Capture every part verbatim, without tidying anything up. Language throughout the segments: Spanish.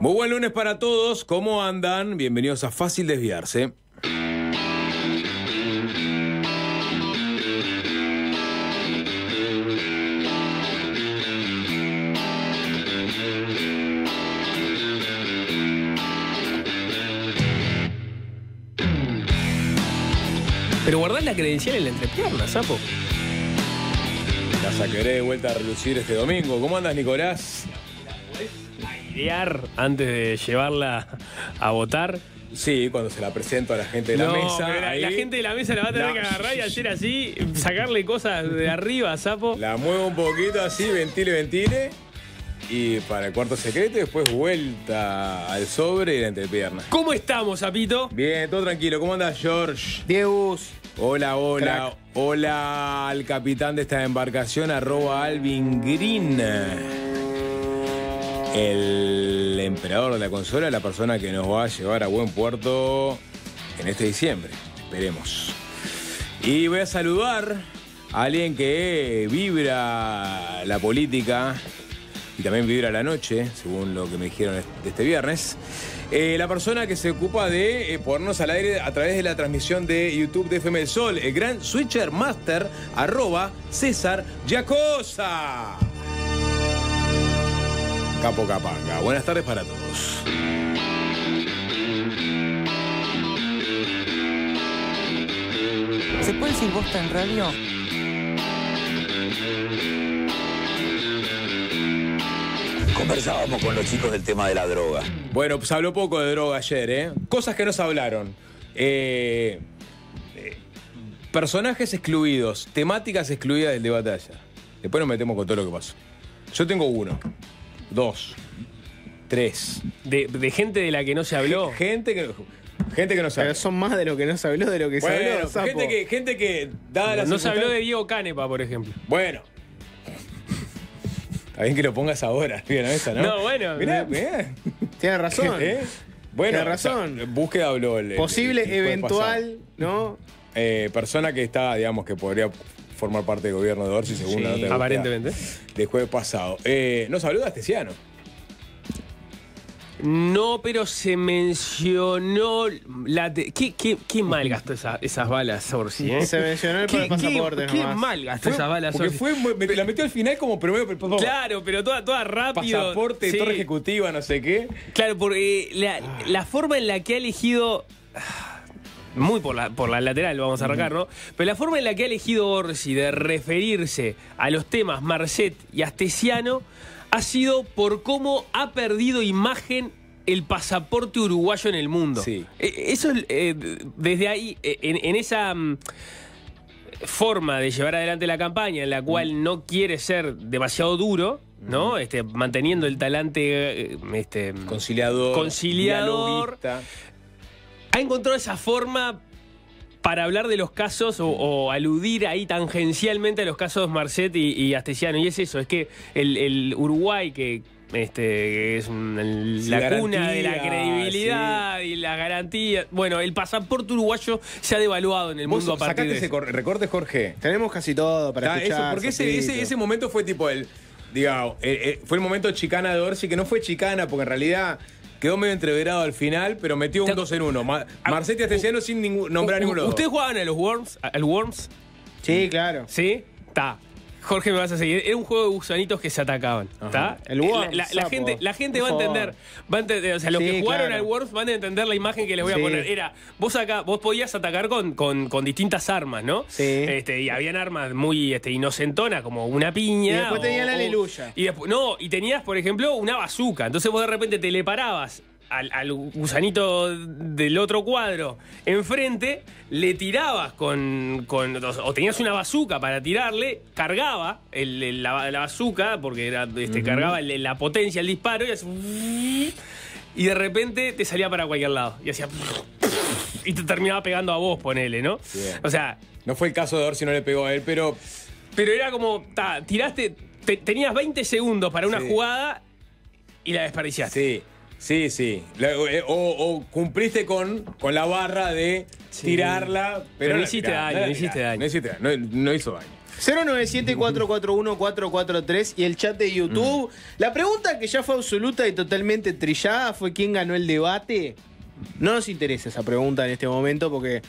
Muy buen lunes para todos, ¿cómo andan? Bienvenidos a Fácil Desviarse. Pero guardás la credencial en la entrepierna, sapo. La sacaré de vuelta a relucir este domingo. ¿Cómo andas, Nicolás? Antes de llevarla a votar. Sí, cuando se la presento a la gente de la no, mesa. La, ahí... la gente de la mesa la va a tener no. que agarrar y hacer así, sacarle cosas de arriba, sapo. La muevo un poquito así, ventile, ventile. Y para el cuarto secreto, y después vuelta al sobre y la entrepierna. ¿Cómo estamos, sapito? Bien, todo tranquilo. ¿Cómo andás, George? Diegus. Hola, hola. Crack. Hola al capitán de esta embarcación, arroba Alvin Green. El emperador de la consola, la persona que nos va a llevar a buen puerto en este diciembre, esperemos. Y voy a saludar a alguien que vibra la política y también vibra la noche, según lo que me dijeron este viernes. Eh, la persona que se ocupa de eh, ponernos al aire a través de la transmisión de YouTube de F M El Sol, el gran Switcher Master, arroba César Giacosa. Capo Capanga. Buenas tardes para todos. ¿Se puede decir bosta en radio? Conversábamos con los chicos del tema de la droga. Bueno, pues habló poco de droga ayer, ¿eh? Cosas que nos hablaron. Eh, eh, personajes excluidos, temáticas excluidas del debate ayer. Después nos metemos con todo lo que pasó. Yo tengo uno. Dos. Tres. De, de gente de la que no se habló. Gente que, gente que no se habló. Pero son más de lo que no se habló de lo que bueno, se habló. Sapo. Gente que, gente que dada la no se habló de Diego Canepa, por ejemplo. Bueno. Está bien que lo pongas ahora, tío, ¿no? Esa, ¿no? No, bueno. Mirá, mirá. Tienes razón. ¿Eh? Bueno, tiene razón. O sea, búsqueda habló. El, Posible, el, el, el eventual, ¿no? Eh, persona que está, digamos, que podría formar parte del gobierno de Orsi, según sí, la nota aparentemente. Del jueves pasado. Eh, ¿No saluda a Astesiano? No, pero se mencionó... La te... ¿Qué, qué, qué mal gastó esa, esas balas, Orsi? ¿Eh? Se mencionó el ¿Qué, pasaporte qué, nomás. Qué mal gastó fue, esas balas, Orsi. Fue, me, la metió al final como primero... Pero, claro, pero toda, toda rápido. Pasaporte, sí. Torre ejecutiva, no sé qué. Claro, porque la, ah. la forma en la que ha elegido... Muy por la, por la lateral vamos a arrancar, ¿no? Pero la forma en la que ha elegido Orsi de referirse a los temas Marset y Astesiano ha sido por cómo ha perdido imagen el pasaporte uruguayo en el mundo. Sí. Eso es, eh, desde ahí, en, en esa forma de llevar adelante la campaña, en la cual no quiere ser demasiado duro, ¿no? Este, manteniendo el talante este, conciliador, conciliador ha encontrado esa forma para hablar de los casos o, o aludir ahí tangencialmente a los casos Marset y, y Astesiano. Y es eso, es que el, el Uruguay, que este, es el, la garantía, cuna de la credibilidad sí. y la garantía... Bueno, el pasaporte uruguayo se ha devaluado en el mundo a partir de eso. Sacate ese recorte, Jorge. Tenemos casi todo para escuchar. Eso, porque ese, ese, ese momento fue tipo el... Digamos, eh, eh, fue el momento chicana de Orsi, que no fue chicana, porque en realidad... Quedó medio entreverado al final, pero metió un dos en uno. Mar Marset y Astesiano sin ningún, nombrar a ninguno. ¿Ustedes jugaban a los Worms? ¿Al Worms? Sí, claro. ¿Sí? Está. Jorge, me vas a seguir. Era un juego de gusanitos que se atacaban. ¿Está? El Worms. La, la, la gente, la gente va a entender. Va a entender. O sea, los sí, que jugaron claro. al Worms van a entender la imagen que les voy a sí. poner. Era, vos acá, vos podías atacar con, con, con distintas armas, ¿no? Sí. Este, y habían armas muy este, inocentonas, como una piña. Y después tenías la aleluya. Y después, no, y tenías, por ejemplo, una bazooka. Entonces vos de repente te le parabas al, al gusanito del otro cuadro enfrente, le tirabas con, con... O tenías una bazuca para tirarle, cargaba el, el, la, la bazuca, porque era, este, uh-huh. cargaba el, la potencia, el disparo, y, así, y de repente te salía para cualquier lado. Y hacía... Y te terminaba pegando a vos, ponele, ¿no? Bien. O sea... No fue el caso de Orsi, no le pegó a él, pero... Pero era como... Ta, tiraste... Te, tenías veinte segundos para una sí. jugada y la desperdiciaste. Sí. Sí, sí. O, o cumpliste con, con la barra de sí. tirarla. Pero, pero no, no hiciste daño, no hiciste daño. No hizo daño. cero nueve siete, cuatro cuatro uno, cuatro cuatro tres y el chat de YouTube. Mm. La pregunta que ya fue absoluta y totalmente trillada fue ¿quién ganó el debate? No nos interesa esa pregunta en este momento porque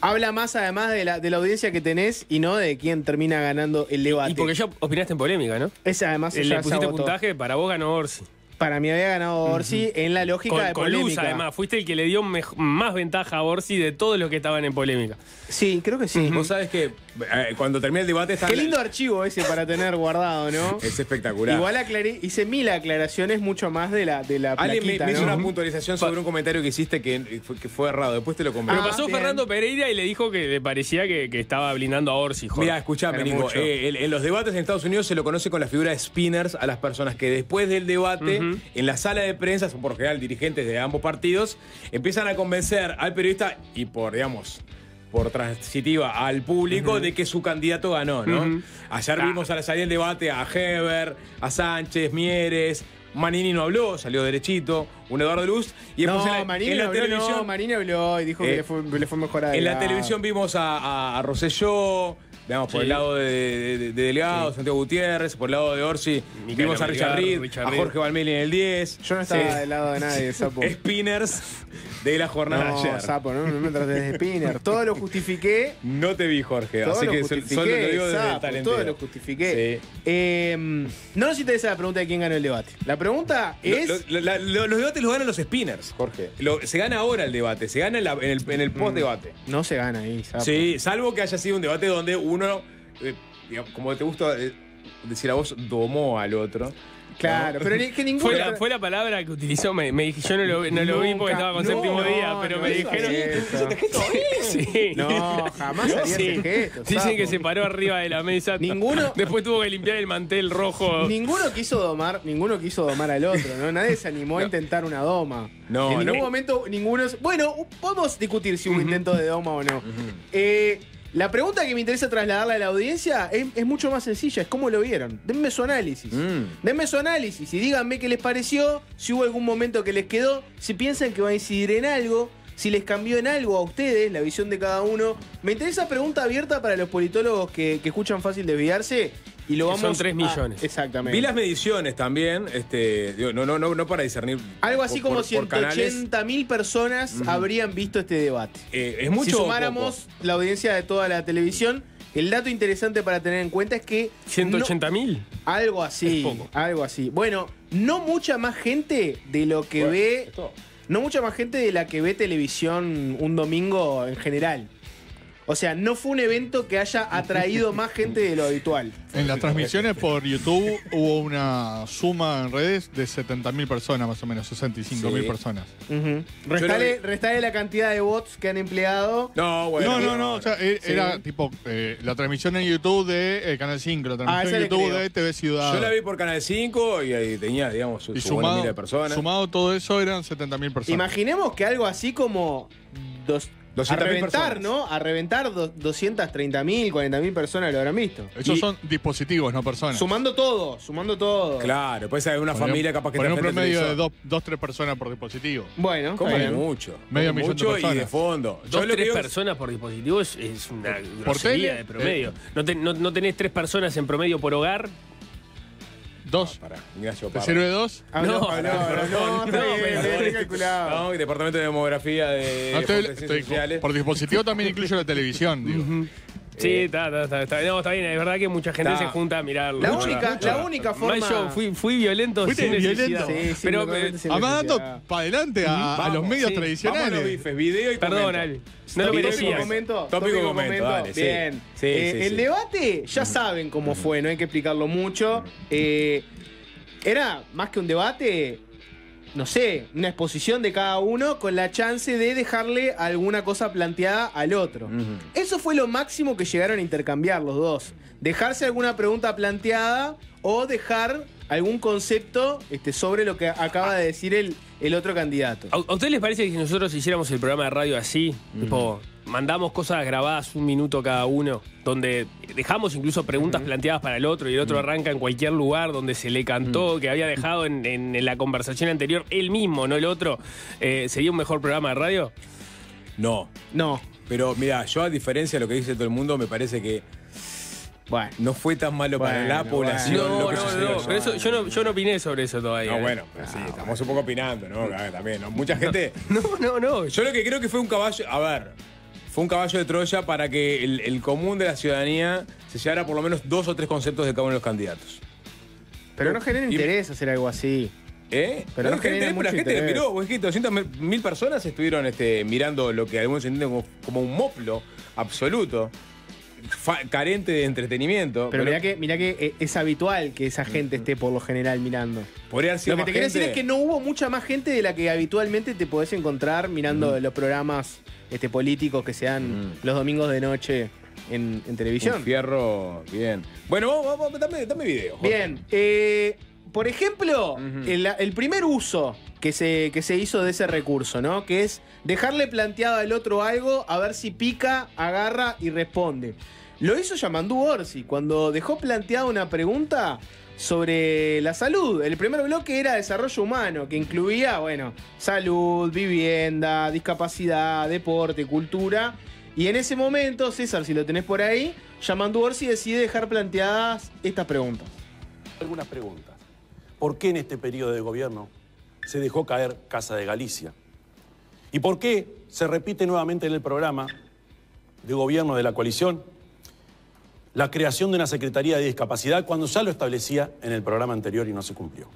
habla más además de la, de la audiencia que tenés y no de quién termina ganando el debate. Y porque ya opinaste en polémica, ¿no? Esa además le pusiste puntaje, para vos ganó Orsi. Para mí había ganado Orsi uh-huh. en la lógica con, de polémica. Con luz, además. Fuiste el que le dio más ventaja a Orsi de todos los que estaban en polémica. Sí, creo que sí. Uh-huh. Vos sabés que eh, cuando termina el debate... Está Qué lindo la... archivo ese para tener guardado, ¿no? Es espectacular. Igual aclaré, hice mil aclaraciones mucho más de la, de la Ale, plaquita, me, me ¿no? hizo una puntualización sobre un comentario que hiciste que fue, que fue errado. Después te lo convertí. Pero ah, pasó bien. Fernando Pereira y le dijo que le parecía que, que estaba blindando a Orsi. Mirá, escuchame, Nico. Eh, en, en los debates en Estados Unidos se lo conoce con la figura de spinners a las personas que después del debate... Uh-huh. En la sala de prensa, son por general dirigentes de ambos partidos, empiezan a convencer al periodista y por, digamos, por transitiva al público uh-huh. de que su candidato ganó, ¿no? Uh-huh. Ayer ah. vimos a la salida del debate a Heber, a Sánchez, Mieres... Manini no habló, salió derechito, un Eduardo Luz. Y no, en la, Manini en la habló, televisión, no, Manini habló y dijo eh, que le fue, le fue mejor a En la televisión vimos a, a, a Rosselló, digamos, sí. por el lado de, de, de Delgado, sí. Santiago Gutiérrez, por el lado de Orsi, Micaela vimos a Richard Reed, Richard Reed, a Jorge Balmelli en el diez. Yo no estaba sí. del lado de nadie, sapo. Spinners de la jornada no, de ayer. Sapo, no, no me trates de spinner. Todo lo justifiqué. No te vi, Jorge, todo así que solo lo digo desde el talento. Todo lo justifiqué. Sí. Eh, no nos interesa la pregunta de quién ganó el debate. La pregunta es... Lo, lo, la, lo, los debates los ganan los spinners, Jorge. Lo, se gana ahora el debate, se gana en, la, en el, en el post-debate. No se gana ahí, ¿sabes? Sí, salvo que haya sido un debate donde uno, eh, digamos, como te gusta decir a vos, domó al otro. Claro, pero es que ninguna... Fue la, fue la palabra que utilizó, me, me dije, yo no lo, no Nunca, lo vi porque estaba con no, séptimo no, día, pero no, me dijeron... Sí, sí. No, jamás no, había sí. ese gesto. Dicen sapo. que se paró arriba de la mesa. Ninguno... Después tuvo que limpiar el mantel rojo. Ninguno quiso domar, ninguno quiso domar al otro, ¿no? Nadie se animó no. a intentar una doma. No, En ningún no. momento ninguno... Bueno, podemos discutir si hubo uh-huh. intento de doma o no. Uh-huh. Eh... La pregunta que me interesa trasladarla a la audiencia es, es mucho más sencilla, es cómo lo vieron. Denme su análisis. Mm. Denme su análisis y díganme qué les pareció, si hubo algún momento que les quedó, si piensan que va a incidir en algo, si les cambió en algo a ustedes, la visión de cada uno. Me interesa pregunta abierta para los politólogos que, que escuchan Fácil Desviarse. Y lo vamos son tres millones. A... Exactamente. Vi las mediciones también, este, digo, no, no, no, no para discernir. Algo así por, como ciento ochenta mil personas uh-huh. habrían visto este debate. Eh, es mucho. Si sumáramos la audiencia de toda la televisión, el dato interesante para tener en cuenta es que... ciento ochenta mil. No, algo así. Es poco. Algo así. Bueno, no mucha más gente de lo que bueno, ve. Esto. No mucha más gente de la que ve televisión un domingo en general. O sea, no fue un evento que haya atraído más gente de lo habitual. En las transmisiones por YouTube hubo una suma en redes de setenta mil personas, más o menos, sesenta y cinco mil sí. personas. Uh-huh. Restale, restale la cantidad de bots que han empleado. No, bueno. No, no, no. O sea, era, sí. era tipo eh, la transmisión en YouTube de eh, Canal cinco, la transmisión ah, en YouTube de T V Ciudad. Yo la vi por Canal cinco y ahí tenía, digamos, su, y su sumado, buena mira de personas. Sumado todo eso eran setenta mil personas. Imaginemos que algo así como... Dos, a reventar, personas. ¿no? A reventar doscientas treinta mil, cuarenta mil personas lo habrán visto. Esos y son dispositivos, no personas. Sumando todo, sumando todo. Claro, puede ser una por familia capaz que... Por un promedio de dos, tres personas por dispositivo. Bueno. Como mucho. Medio como millón mucho de personas. Y de fondo. Yo dos, lo tres personas por dispositivo es, es una grosería de promedio. Eh. ¿No, te, no, ¿No tenés tres personas en promedio por hogar? Dos. Ah, ¿Te sirve dos? Ah, no, no, no, no, no, no, no, departamento de demografía de... Por dispositivo también incluyo la televisión, digo. Sí, está, está, está. No, está bien, es verdad que mucha gente se junta a mirarlo. La única, la única forma... Yo fui, fui violento sin necesidad. Sí, sí, pero además dando para adelante a, vamos, a los medios sí, tradicionales. Vamos a los bifes, video y comento. Perdón, Ali. No lo merecías. Momento, tópico momento, dale. Bien. Sí, sí, eh, sí, el sí. debate, ya saben cómo fue, no hay que explicarlo mucho. Eh, era más que un debate... no sé, una exposición de cada uno con la chance de dejarle alguna cosa planteada al otro. Uh-huh. Eso fue lo máximo que llegaron a intercambiar los dos. Dejarse alguna pregunta planteada o dejar algún concepto este, sobre lo que acaba de decir el, el otro candidato. ¿A, ¿A ustedes les parece que si nosotros hiciéramos el programa de radio así, uh-huh. tipo, mandamos cosas grabadas un minuto cada uno, donde dejamos incluso preguntas uh-huh. planteadas para el otro y el otro uh-huh. arranca en cualquier lugar donde se le cantó, uh-huh. que había dejado en, en, en la conversación anterior él mismo, no el otro? Eh, ¿Sería un mejor programa de radio? No. No. Pero mira, yo a diferencia de lo que dice todo el mundo, me parece que Bueno, no fue tan malo bueno, para la población. No, lo que no, no, no. Pero eso, yo no. Yo no opiné sobre eso todavía. No, eh. bueno, pero sí, ah, estamos bueno. un poco opinando, ¿no? Ver, también, ¿no? Mucha gente... No, no, no. Yo lo que creo que fue un caballo... A ver, fue un caballo de Troya para que el, el común de la ciudadanía se llevara por lo menos dos o tres conceptos de cada uno de los candidatos. Pero no, no genera interés y... hacer algo así. ¿Eh? Pero la no gente, mucho la gente le miró, es que doscientas mil personas estuvieron este, mirando lo que algunos entienden como, como un moplo absoluto, fa, carente de entretenimiento. Pero, pero mirá, que, mirá que es habitual que esa gente esté por lo general mirando. Podría haber sido lo que te quiero decir es que no hubo mucha más gente de la que habitualmente te podés encontrar mirando mm. los programas este, políticos que se dan mm. los domingos de noche. En, en televisión. Un fierro, bien. Bueno, vamos, vamos, dame, dame video. Jorge. Bien. Eh, por ejemplo, uh-huh. el, el primer uso que se, que se hizo de ese recurso, ¿no? Que es dejarle planteado al otro algo, a ver si pica, agarra y responde. Lo hizo Yamandú Orsi cuando dejó planteada una pregunta sobre la salud. El primer bloque era desarrollo humano, que incluía, bueno, salud, vivienda, discapacidad, deporte, cultura... Y en ese momento, César, si lo tenés por ahí, Yamandú Orsi decide dejar planteadas estas preguntas. Algunas preguntas. ¿Por qué en este periodo de gobierno se dejó caer Casa de Galicia? ¿Y por qué se repite nuevamente en el programa de gobierno de la coalición la creación de una Secretaría de Discapacidad cuando ya lo establecía en el programa anterior y no se cumplió?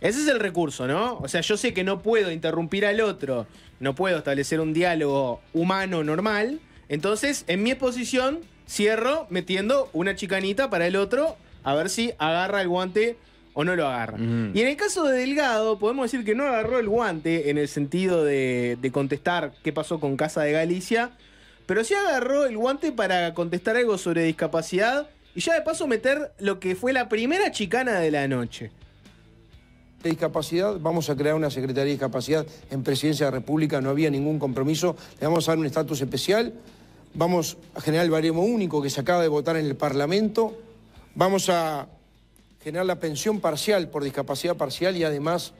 Ese es el recurso, ¿no? O sea, yo sé que no puedo interrumpir al otro, no puedo establecer un diálogo humano normal, entonces en mi exposición cierro metiendo una chicanita para el otro a ver si agarra el guante o no lo agarra. Mm. Y en el caso de Delgado podemos decir que no agarró el guante en el sentido de, de contestar qué pasó con Casa de Galicia, pero sí agarró el guante para contestar algo sobre discapacidad y ya de paso meter lo que fue la primera chicana de la noche. De discapacidad, vamos a crear una Secretaría de Discapacidad en Presidencia de la República, no había ningún compromiso, le vamos a dar un estatus especial, vamos a generar el baremo único que se acaba de votar en el Parlamento, vamos a generar la pensión parcial por discapacidad parcial y además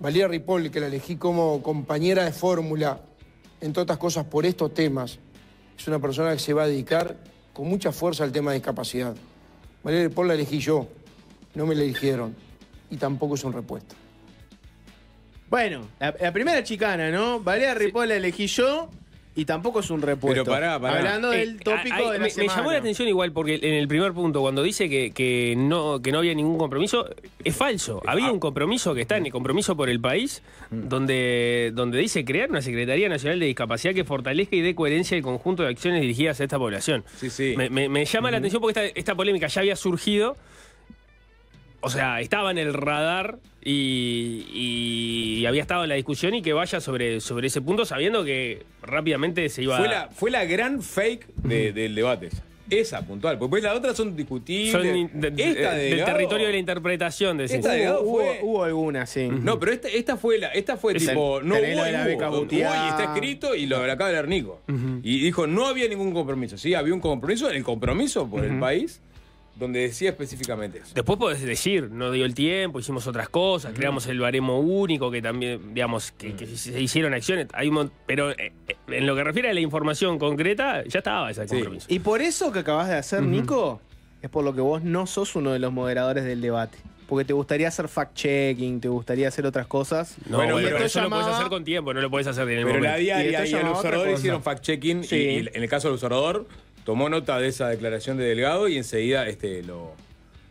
Valeria Ripoll, que la elegí como compañera de fórmula, entre otras cosas por estos temas, es una persona que se va a dedicar con mucha fuerza al tema de discapacidad. Valeria Ripoll la elegí yo, no me la eligieron. Y tampoco es un repuesto. Bueno, la, la primera chicana, ¿no? Valeria Ripoll la elegí yo y tampoco es un repuesto. Pero pará, pará. Hablando eh, del tópico hay, de la me, semana. Me llamó la atención igual porque en el primer punto, cuando dice que, que, no, que no había ningún compromiso, es falso. Había un compromiso que está en el compromiso por el país, donde, donde dice crear una Secretaría Nacional de Discapacidad que fortalezca y dé coherencia el conjunto de acciones dirigidas a esta población. Sí, sí. Me, me, me llama uh-huh. la atención porque esta, esta polémica ya había surgido. O sea, estaba en el radar y, y había estado en la discusión y que vaya sobre, sobre ese punto sabiendo que rápidamente se iba... Fue la, fue la gran fake de, del debate. Esa puntual, porque las otras son discutibles. Son de, de, esta de del territorio de la interpretación. De esta de Delgado fue... Hubo, hubo alguna, sí. No, pero esta, esta fue, la, esta fue es tipo... El, no hubo, de la beca hubo, y está escrito y lo acaba de Arnico. Uh-huh. Y dijo, no había ningún compromiso. Sí, había un compromiso, el compromiso por uh-huh. el país... Donde decía específicamente eso. Después podés decir, no dio el tiempo, hicimos otras cosas, mm. creamos el baremo único, que también, digamos, que, mm. que se hicieron acciones. Hay un, pero en lo que refiere a la información concreta, ya estaba ese compromiso. Sí. Y por eso que acabas de hacer, uh-huh. Nico, es por lo que vos no sos uno de los moderadores del debate. Porque te gustaría hacer fact-checking, te gustaría hacer otras cosas. No, bueno, pero eso llamaba... lo podés hacer con tiempo, no lo podés hacer en el momento. Pero la diaria y, y el observador hicieron fact-checking, sí. y, y en el caso del observador... Tomó nota de esa declaración de Delgado y enseguida este, lo,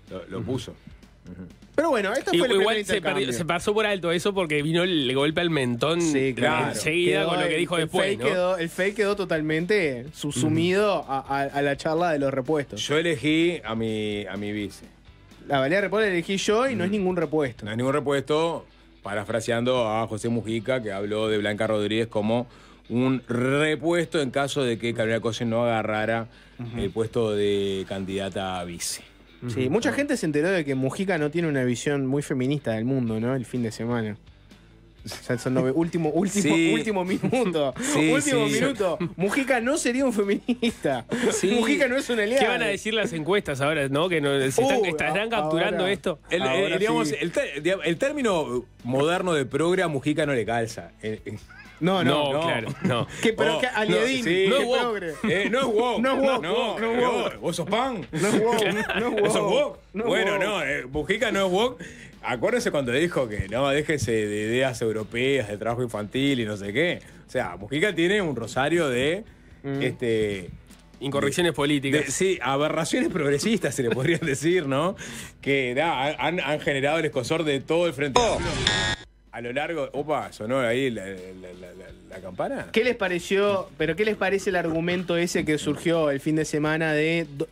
lo, lo puso. Uh-huh. Pero bueno, esta fue la Igual se, perdió, se pasó por alto eso porque vino el golpe al mentón sí, claro. enseguida quedó con lo que dijo el, después. El fake, ¿no? quedó, el fake quedó totalmente subsumido uh-huh. a, a, a la charla de los repuestos. Yo elegí a mi, a mi vice. La Valeria Ripoll la elegí yo y uh-huh. no es ningún repuesto. No es ningún repuesto, parafraseando a José Mujica, que habló de Blanca Rodríguez como... un repuesto en caso de que Gabriel Oddone no agarrara uh-huh. el puesto de candidata a vice. Sí, uh-huh. mucha gente se enteró de que Mujica no tiene una visión muy feminista del mundo, ¿no? El fin de semana. Ya son nove... Último, último, sí. último minuto. Sí, último sí. minuto. Mujica no sería un feminista. Sí. Mujica no es un aliado. ¿Qué van a decir las encuestas ahora, no? Que no, se están, uh, estarán ahora, capturando esto. El, el, el, digamos, sí. el, ter, el término moderno de progre a Mujica no le calza. El, el... No, no, no, claro, no. Que pero oh, que aliedín, no, sí. no es woke. Eh, no es woke. No es woke. No, no es woke. ¿Vos sos pan? No es woke. No es woke. ¿Sos woke? No bueno, woke. no, eh, Mujica no es woke. Acuérdense cuando dijo que no, déjense de ideas europeas, de trabajo infantil y no sé qué. O sea, Mujica tiene un rosario de... Mm. este Incorrecciones de, políticas. De, sí, aberraciones progresistas se le podría decir, ¿no? Que da, han, han generado el escozor de todo el Frente Amplio. Oh. A lo largo... Opa, sonó ahí la, la, la, la, la campana. ¿Qué les pareció? ¿Pero qué les parece el argumento ese que surgió el fin de semana de... Do,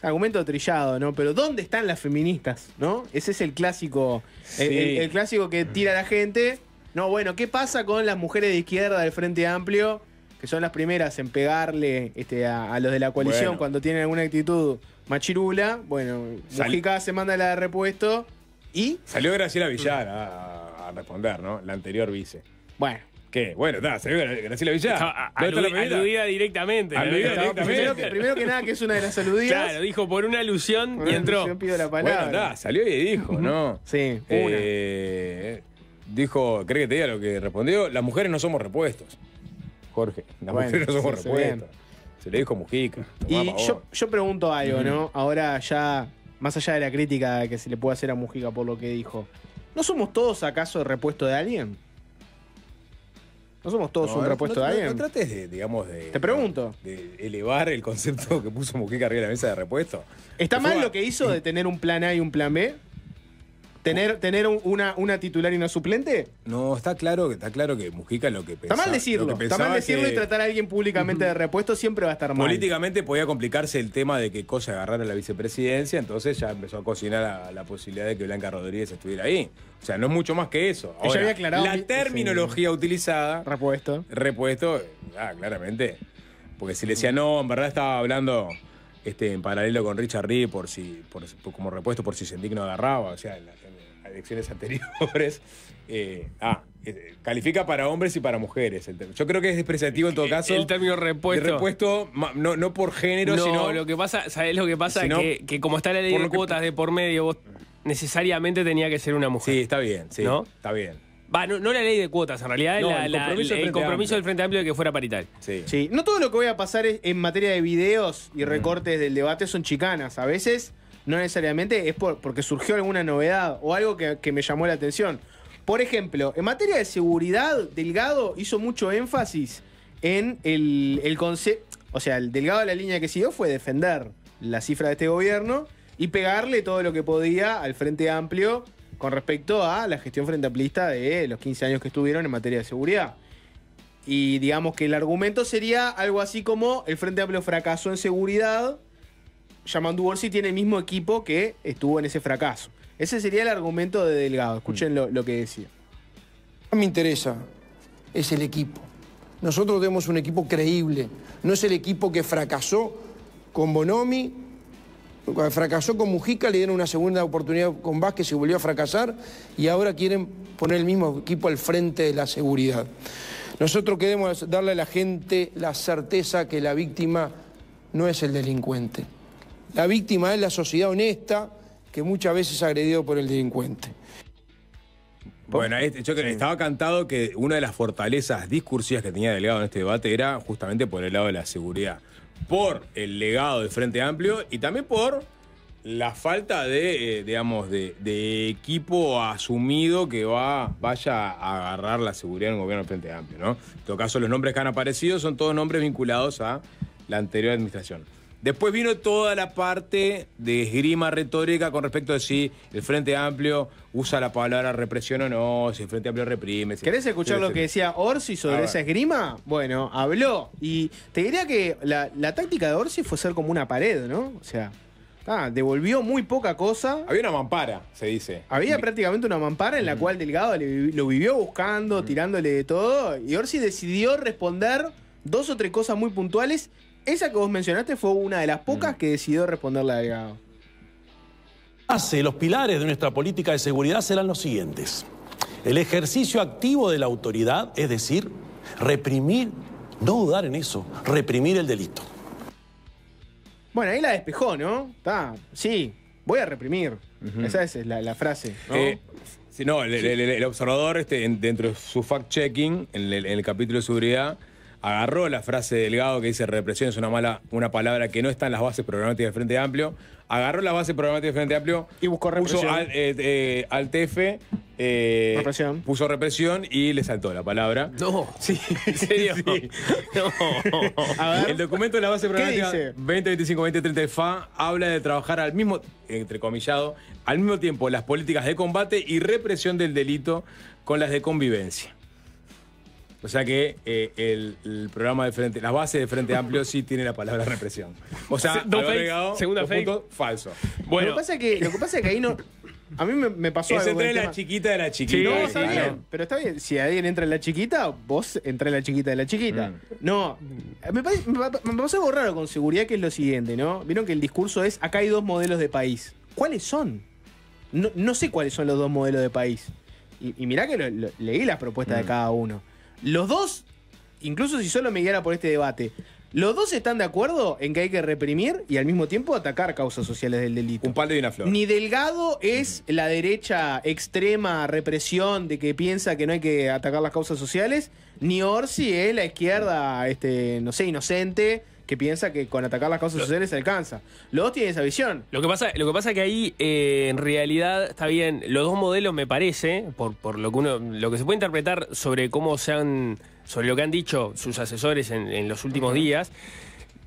argumento trillado, ¿no? Pero ¿dónde están las feministas? ¿No? Ese es el clásico... Sí. El, el, el clásico que tira la gente. No, bueno, ¿qué pasa con las mujeres de izquierda del Frente Amplio? Que son las primeras en pegarle este, a, a los de la coalición bueno. cuando tienen alguna actitud machirula. Bueno, Sal Mujica se manda la de repuesto y... Salió Graciela Villar a... a responder, ¿no? La anterior vice. Bueno. ¿Qué? Bueno, está, se ve Graciela Villar. Aludida directamente. Aludida directamente. Primero que, primero que nada, que es una de las aludidas. Claro, dijo por una alusión por y una entró. Alusión pido la palabra. Bueno, está, salió y dijo, ¿no? Sí, una. Eh, dijo, ¿cree que te diga lo que respondió? Las mujeres no somos repuestos. Jorge, las bueno, mujeres no somos sí, repuestos. Se, se le dijo Mujica. Tomá, y yo, yo pregunto algo, ¿no? Ahora ya, más allá de la crítica que se le puede hacer a Mujica por lo que dijo... ¿No somos todos acaso repuesto de alguien? ¿No somos todos no, un repuesto no, de alguien? No, no trates de, digamos, de... Te pregunto. De elevar el concepto que puso Mujica arriba de la mesa de repuesto. ¿Está mal lo que hizo de tener un plan A y un plan B? ¿Tener, tener una, una titular y una suplente? No, está claro, está claro que Mujica lo que pensaba... Está mal decirlo. Está mal decirlo que... y tratar a alguien públicamente de repuesto siempre va a estar mal. Políticamente podía complicarse el tema de que Cosa agarrara la vicepresidencia, entonces ya empezó a cocinar a la posibilidad de que Blanca Rodríguez estuviera ahí. O sea, no es mucho más que eso. Ahora, había aclarado la terminología sí. utilizada... Repuesto. Repuesto, ah, claramente. Porque si le decía, no, en verdad estaba hablando... Este, en paralelo con Richard Reed por si, por, por, como repuesto por si Sendik no agarraba, o sea, en las, en las elecciones anteriores. Eh, ah, eh, califica para hombres y para mujeres. Yo creo que es despreciativo en todo caso. El, el término repuesto. El repuesto, no, no por género, no, sino. Lo que pasa, ¿sabés lo que pasa? Sino, que, que como está la ley de cuotas que... de por medio, vos necesariamente tenía que ser una mujer. Sí, está bien, sí. ¿No? Está bien. Va, no, no la ley de cuotas, en realidad no, la, el compromiso, la, el, el compromiso del Frente Amplio de que fuera paritario. Sí. Sí. No todo lo que voy a pasar es, en materia de videos y recortes mm. del debate son chicanas. A veces no necesariamente es por, porque surgió alguna novedad o algo que, que me llamó la atención. Por ejemplo, en materia de seguridad, Delgado hizo mucho énfasis en el, el concepto... O sea, el Delgado, la línea que siguió fue defender la cifra de este gobierno y pegarle todo lo que podía al Frente Amplio con respecto a la gestión frente amplista de los quince años que estuvieron en materia de seguridad. Y digamos que el argumento sería algo así como el Frente Amplio fracasó en seguridad, Yamandú Orsi tiene el mismo equipo que estuvo en ese fracaso. Ese sería el argumento de Delgado. Escuchen lo, lo que decía. No me interesa, es el equipo. Nosotros tenemos un equipo creíble. No es el equipo que fracasó con Bonomi, fracasó con Mujica, le dieron una segunda oportunidad con Vázquez y volvió a fracasar y ahora quieren poner el mismo equipo al frente de la seguridad. Nosotros queremos darle a la gente la certeza que la víctima no es el delincuente. La víctima es la sociedad honesta que muchas veces es agredido por el delincuente. Bueno, yo creo que estaba cantado que una de las fortalezas discursivas que tenía Delgado en este debate era justamente por el lado de la seguridad, por el legado del Frente Amplio y también por la falta de, eh, digamos, de, de equipo asumido que va, vaya a agarrar la seguridad en el gobierno del Frente Amplio, ¿no? En todo caso, los nombres que han aparecido son todos nombres vinculados a la anterior administración. Después vino toda la parte de esgrima retórica con respecto de si el Frente Amplio usa la palabra represión o no, si el Frente Amplio reprime. Si... ¿Querés escuchar lo que decía Orsi sobre esa esgrima? Bueno, habló. Y te diría que la, la táctica de Orsi fue ser como una pared, ¿no? O sea, ah, devolvió muy poca cosa. Había una mampara, se dice. Había prácticamente una mampara en la mm. cual Delgado le, lo vivió buscando, mm. tirándole de todo. Y Orsi decidió responder dos o tres cosas muy puntuales. Esa que vos mencionaste fue una de las pocas que decidió responderle a Delgado. Hace los pilares de nuestra política de seguridad serán los siguientes. El ejercicio activo de la autoridad, es decir, reprimir, no dudar en eso, reprimir el delito. Bueno, ahí la despejó, ¿no? Está, sí, voy a reprimir. Uh-huh. Esa es la, la frase, ¿no? Eh, si no, el, sí. el, el, el observador, este, dentro de su fact-checking, en el, el capítulo de seguridad, agarró la frase de Delgado que dice represión es una mala, una palabra que no está en las bases programáticas del Frente Amplio. Agarró las bases programáticas del Frente Amplio y buscó represión. Puso al, eh, eh, al T F, eh, represión. Puso represión y le saltó la palabra. No. Sí, en serio. Sí. No. A ver. El documento de la base programática veinte veinticinco veinte treinta de F A habla de trabajar al mismo, entrecomillado, al mismo tiempo las políticas de combate y represión del delito con las de convivencia. O sea que eh, el, el programa de Frente, las bases de Frente Amplio sí tiene la palabra represión. O sea, no fake, segunda fake. Puntos, falso. Bueno. Lo que pasa es que, lo que, pasa es que ahí no... A mí me, me pasó algo. Es entre la chiquita de la chiquita. Sí, no, está bien. Claro. Pero está bien. Si alguien entra en la chiquita, vos entra en la chiquita de la chiquita. Mm. No. Me, pare, me, me pasó algo raro con seguridad, que es lo siguiente, ¿no? Vieron que el discurso es, acá hay dos modelos de país. ¿Cuáles son? No, no sé cuáles son los dos modelos de país. Y, y mirá que lo, lo, leí las propuestas mm. de cada uno. Los dos, incluso si solo me guiara por este debate, los dos están de acuerdo en que hay que reprimir y al mismo tiempo atacar causas sociales del delito. Un palo y una flor. Ni Delgado es la derecha extrema, represión, de que piensa que no hay que atacar las causas sociales, ni Orsi es la izquierda, este, no sé, inocente, que piensa que con atacar las causas sociales se alcanza. Los dos tienen esa visión. Lo que pasa, lo que pasa es que ahí, eh, en realidad, está bien, los dos modelos me parece, por, por lo que uno, lo que se puede interpretar sobre cómo se han, sobre lo que han dicho sus asesores en, en los últimos uh-huh. días,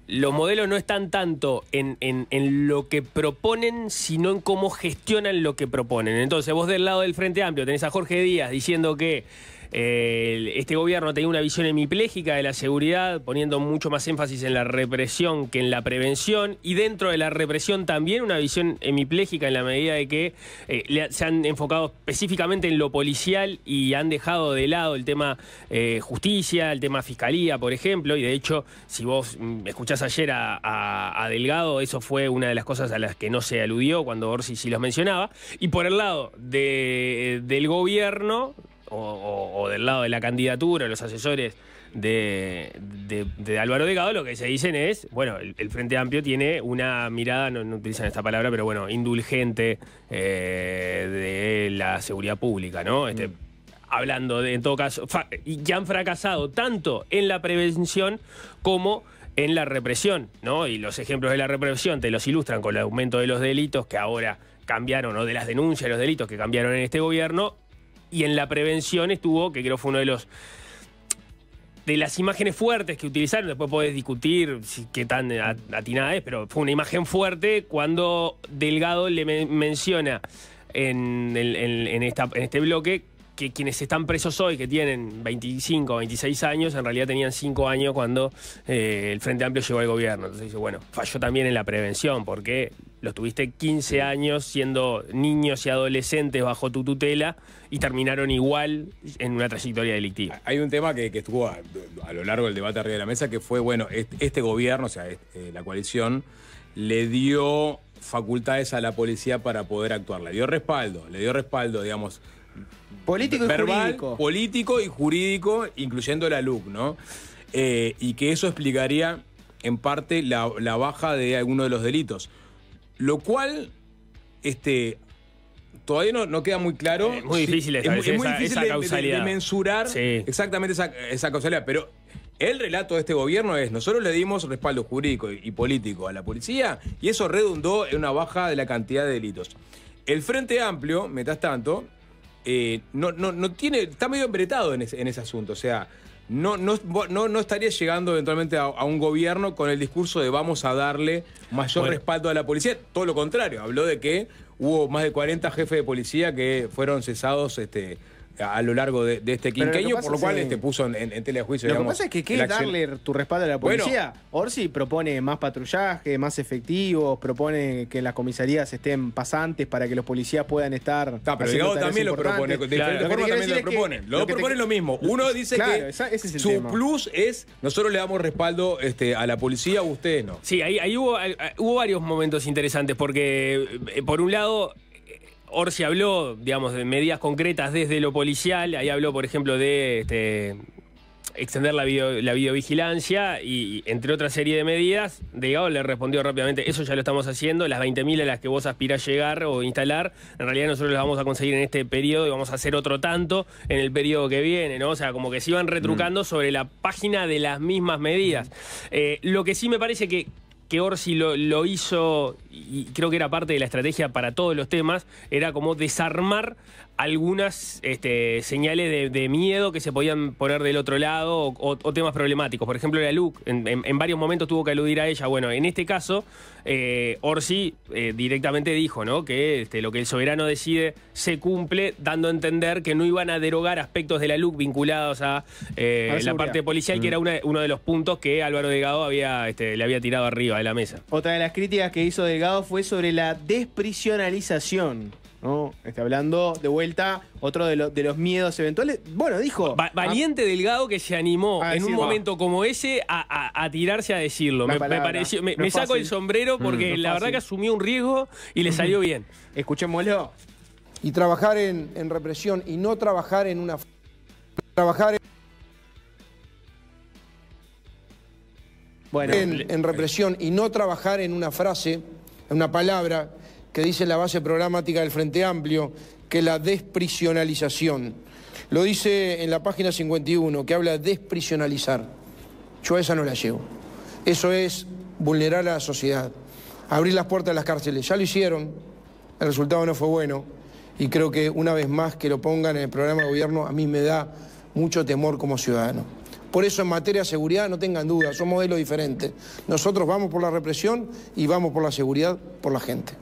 los modelos no están tanto en, en, en lo que proponen, sino en cómo gestionan lo que proponen. Entonces, vos del lado del Frente Amplio tenés a Jorge Díaz diciendo que eh, este gobierno tenía una visión hemipléjica de la seguridad, poniendo mucho más énfasis en la represión que en la prevención, y dentro de la represión también una visión hemipléjica en la medida de que eh, se han enfocado específicamente en lo policial y han dejado de lado el tema eh, justicia, el tema fiscalía, por ejemplo, y de hecho, si vos escuchás ayer a, a, a Delgado, eso fue una de las cosas a las que no se aludió cuando Orsi sí los mencionaba. Y por el lado de, del gobierno o, o, o del lado de la candidatura, los asesores de, de, de Álvaro Delgado, lo que se dicen es, bueno, el, el Frente Amplio tiene una mirada, no, no utilizan esta palabra, pero bueno, indulgente eh, de la seguridad pública, ¿no? Este, mm. Hablando de, en todo caso, fa, y que han fracasado tanto en la prevención como en la represión, ¿no? Y los ejemplos de la represión te los ilustran con el aumento de los delitos que ahora cambiaron, o de las denuncias de los delitos que cambiaron en este gobierno, y en la prevención estuvo, que creo fue uno de los de las imágenes fuertes que utilizaron, después podés discutir si, qué tan atinada es, pero fue una imagen fuerte cuando Delgado le men menciona en, en, en, esta, en este bloque que quienes están presos hoy, que tienen veinticinco, veintiséis años, en realidad tenían cinco años cuando eh, el Frente Amplio llegó al gobierno. Entonces dice, bueno, falló también en la prevención, porque los tuviste quince años siendo niños y adolescentes bajo tu tutela y terminaron igual en una trayectoria delictiva. Hay un tema que, que estuvo a, a lo largo del debate arriba de la mesa, que fue, bueno, este, este gobierno, o sea, este, la coalición, le dio facultades a la policía para poder actuar. Le dio respaldo, le dio respaldo, digamos, político y verbal, jurídico. Político y jurídico, incluyendo la L U C, ¿no? Eh, y que eso explicaría, en parte, la, la baja de alguno de los delitos. Lo cual, este, todavía no, no queda muy claro. Eh, muy difícil sí, es, es muy esa, difícil esa causalidad. De, de, de mensurar sí. exactamente esa, esa causalidad. Pero el relato de este gobierno es, nosotros le dimos respaldo jurídico y, y político a la policía, y eso redundó en una baja de la cantidad de delitos. El Frente Amplio, mientras tanto, Eh, no, no, no tiene, está medio embretado en ese, en ese asunto. O sea, no, no, no, no estaría llegando eventualmente a, a un gobierno con el discurso de vamos a darle mayor bueno. respaldo a la policía. Todo lo contrario, habló de que hubo más de cuarenta jefes de policía que fueron cesados este, a, a lo largo de, de este quinquenio, por lo cual este, puso en, en, en tela de juicio. Lo digamos, que pasa es que ¿qué darle tu respaldo a la policía? Bueno, Orsi propone más patrullaje, más efectivos, propone que las comisarías estén pasantes para que los policías puedan estar... Está, pero Delgado también lo propone, de claro. diferentes formas también lo proponen. Los dos proponen lo mismo. Uno dice claro, que esa, ese es el su tema. Plus es, nosotros le damos respaldo este, a la policía, ustedes no. Sí, ahí, ahí hubo, hubo varios momentos interesantes, porque por un lado... Orsi habló, digamos, de medidas concretas desde lo policial. Ahí habló, por ejemplo, de este, extender la, video, la videovigilancia y, entre otra serie de medidas. Delgado le respondió rápidamente, eso ya lo estamos haciendo, las veinte mil a las que vos aspirás llegar o instalar, en realidad nosotros las vamos a conseguir en este periodo y vamos a hacer otro tanto en el periodo que viene, ¿no? O sea, como que se iban retrucando mm. sobre la página de las mismas medidas. Eh, lo que sí me parece que... que Orsi lo, lo hizo, y creo que era parte de la estrategia para todos los temas, era como desarmar algunas este, señales de, de miedo que se podían poner del otro lado o, o, o temas problemáticos. Por ejemplo, la L U C, en, en, en varios momentos tuvo que aludir a ella. Bueno, en este caso, eh, Orsi eh, directamente dijo, ¿no?, que este, lo que el soberano decide se cumple, dando a entender que no iban a derogar aspectos de la L U C vinculados a, eh, a la, la parte policial, mm. que era una, uno de los puntos que Álvaro Delgado había, este, le había tirado arriba de la mesa. Otra de las críticas que hizo Delgado fue sobre la desprisionalización, ¿no? Está hablando de vuelta otro de, lo, de los miedos eventuales. Bueno, dijo... Va, valiente a, Delgado, que se animó en un momento como ese a, a, a tirarse a decirlo. Me, palabra, me, pareció, me, no me saco el sombrero porque mm, no la fácil. verdad que asumió un riesgo y le salió bien. Escuchémoslo. Y trabajar en, en represión y no trabajar en una... Trabajar en... Bueno, en, en represión y no trabajar en una frase, en una palabra que dice la base programática del Frente Amplio, que la desprisionalización. Lo dice en la página cincuenta y uno, que habla de desprisionalizar. Yo a esa no la llevo. Eso es vulnerar a la sociedad, abrir las puertas de las cárceles. Ya lo hicieron, el resultado no fue bueno, y creo que una vez más que lo pongan en el programa de gobierno a mí me da mucho temor como ciudadano. Por eso en materia de seguridad no tengan dudas, son modelos diferentes. Nosotros vamos por la represión y vamos por la seguridad, por la gente.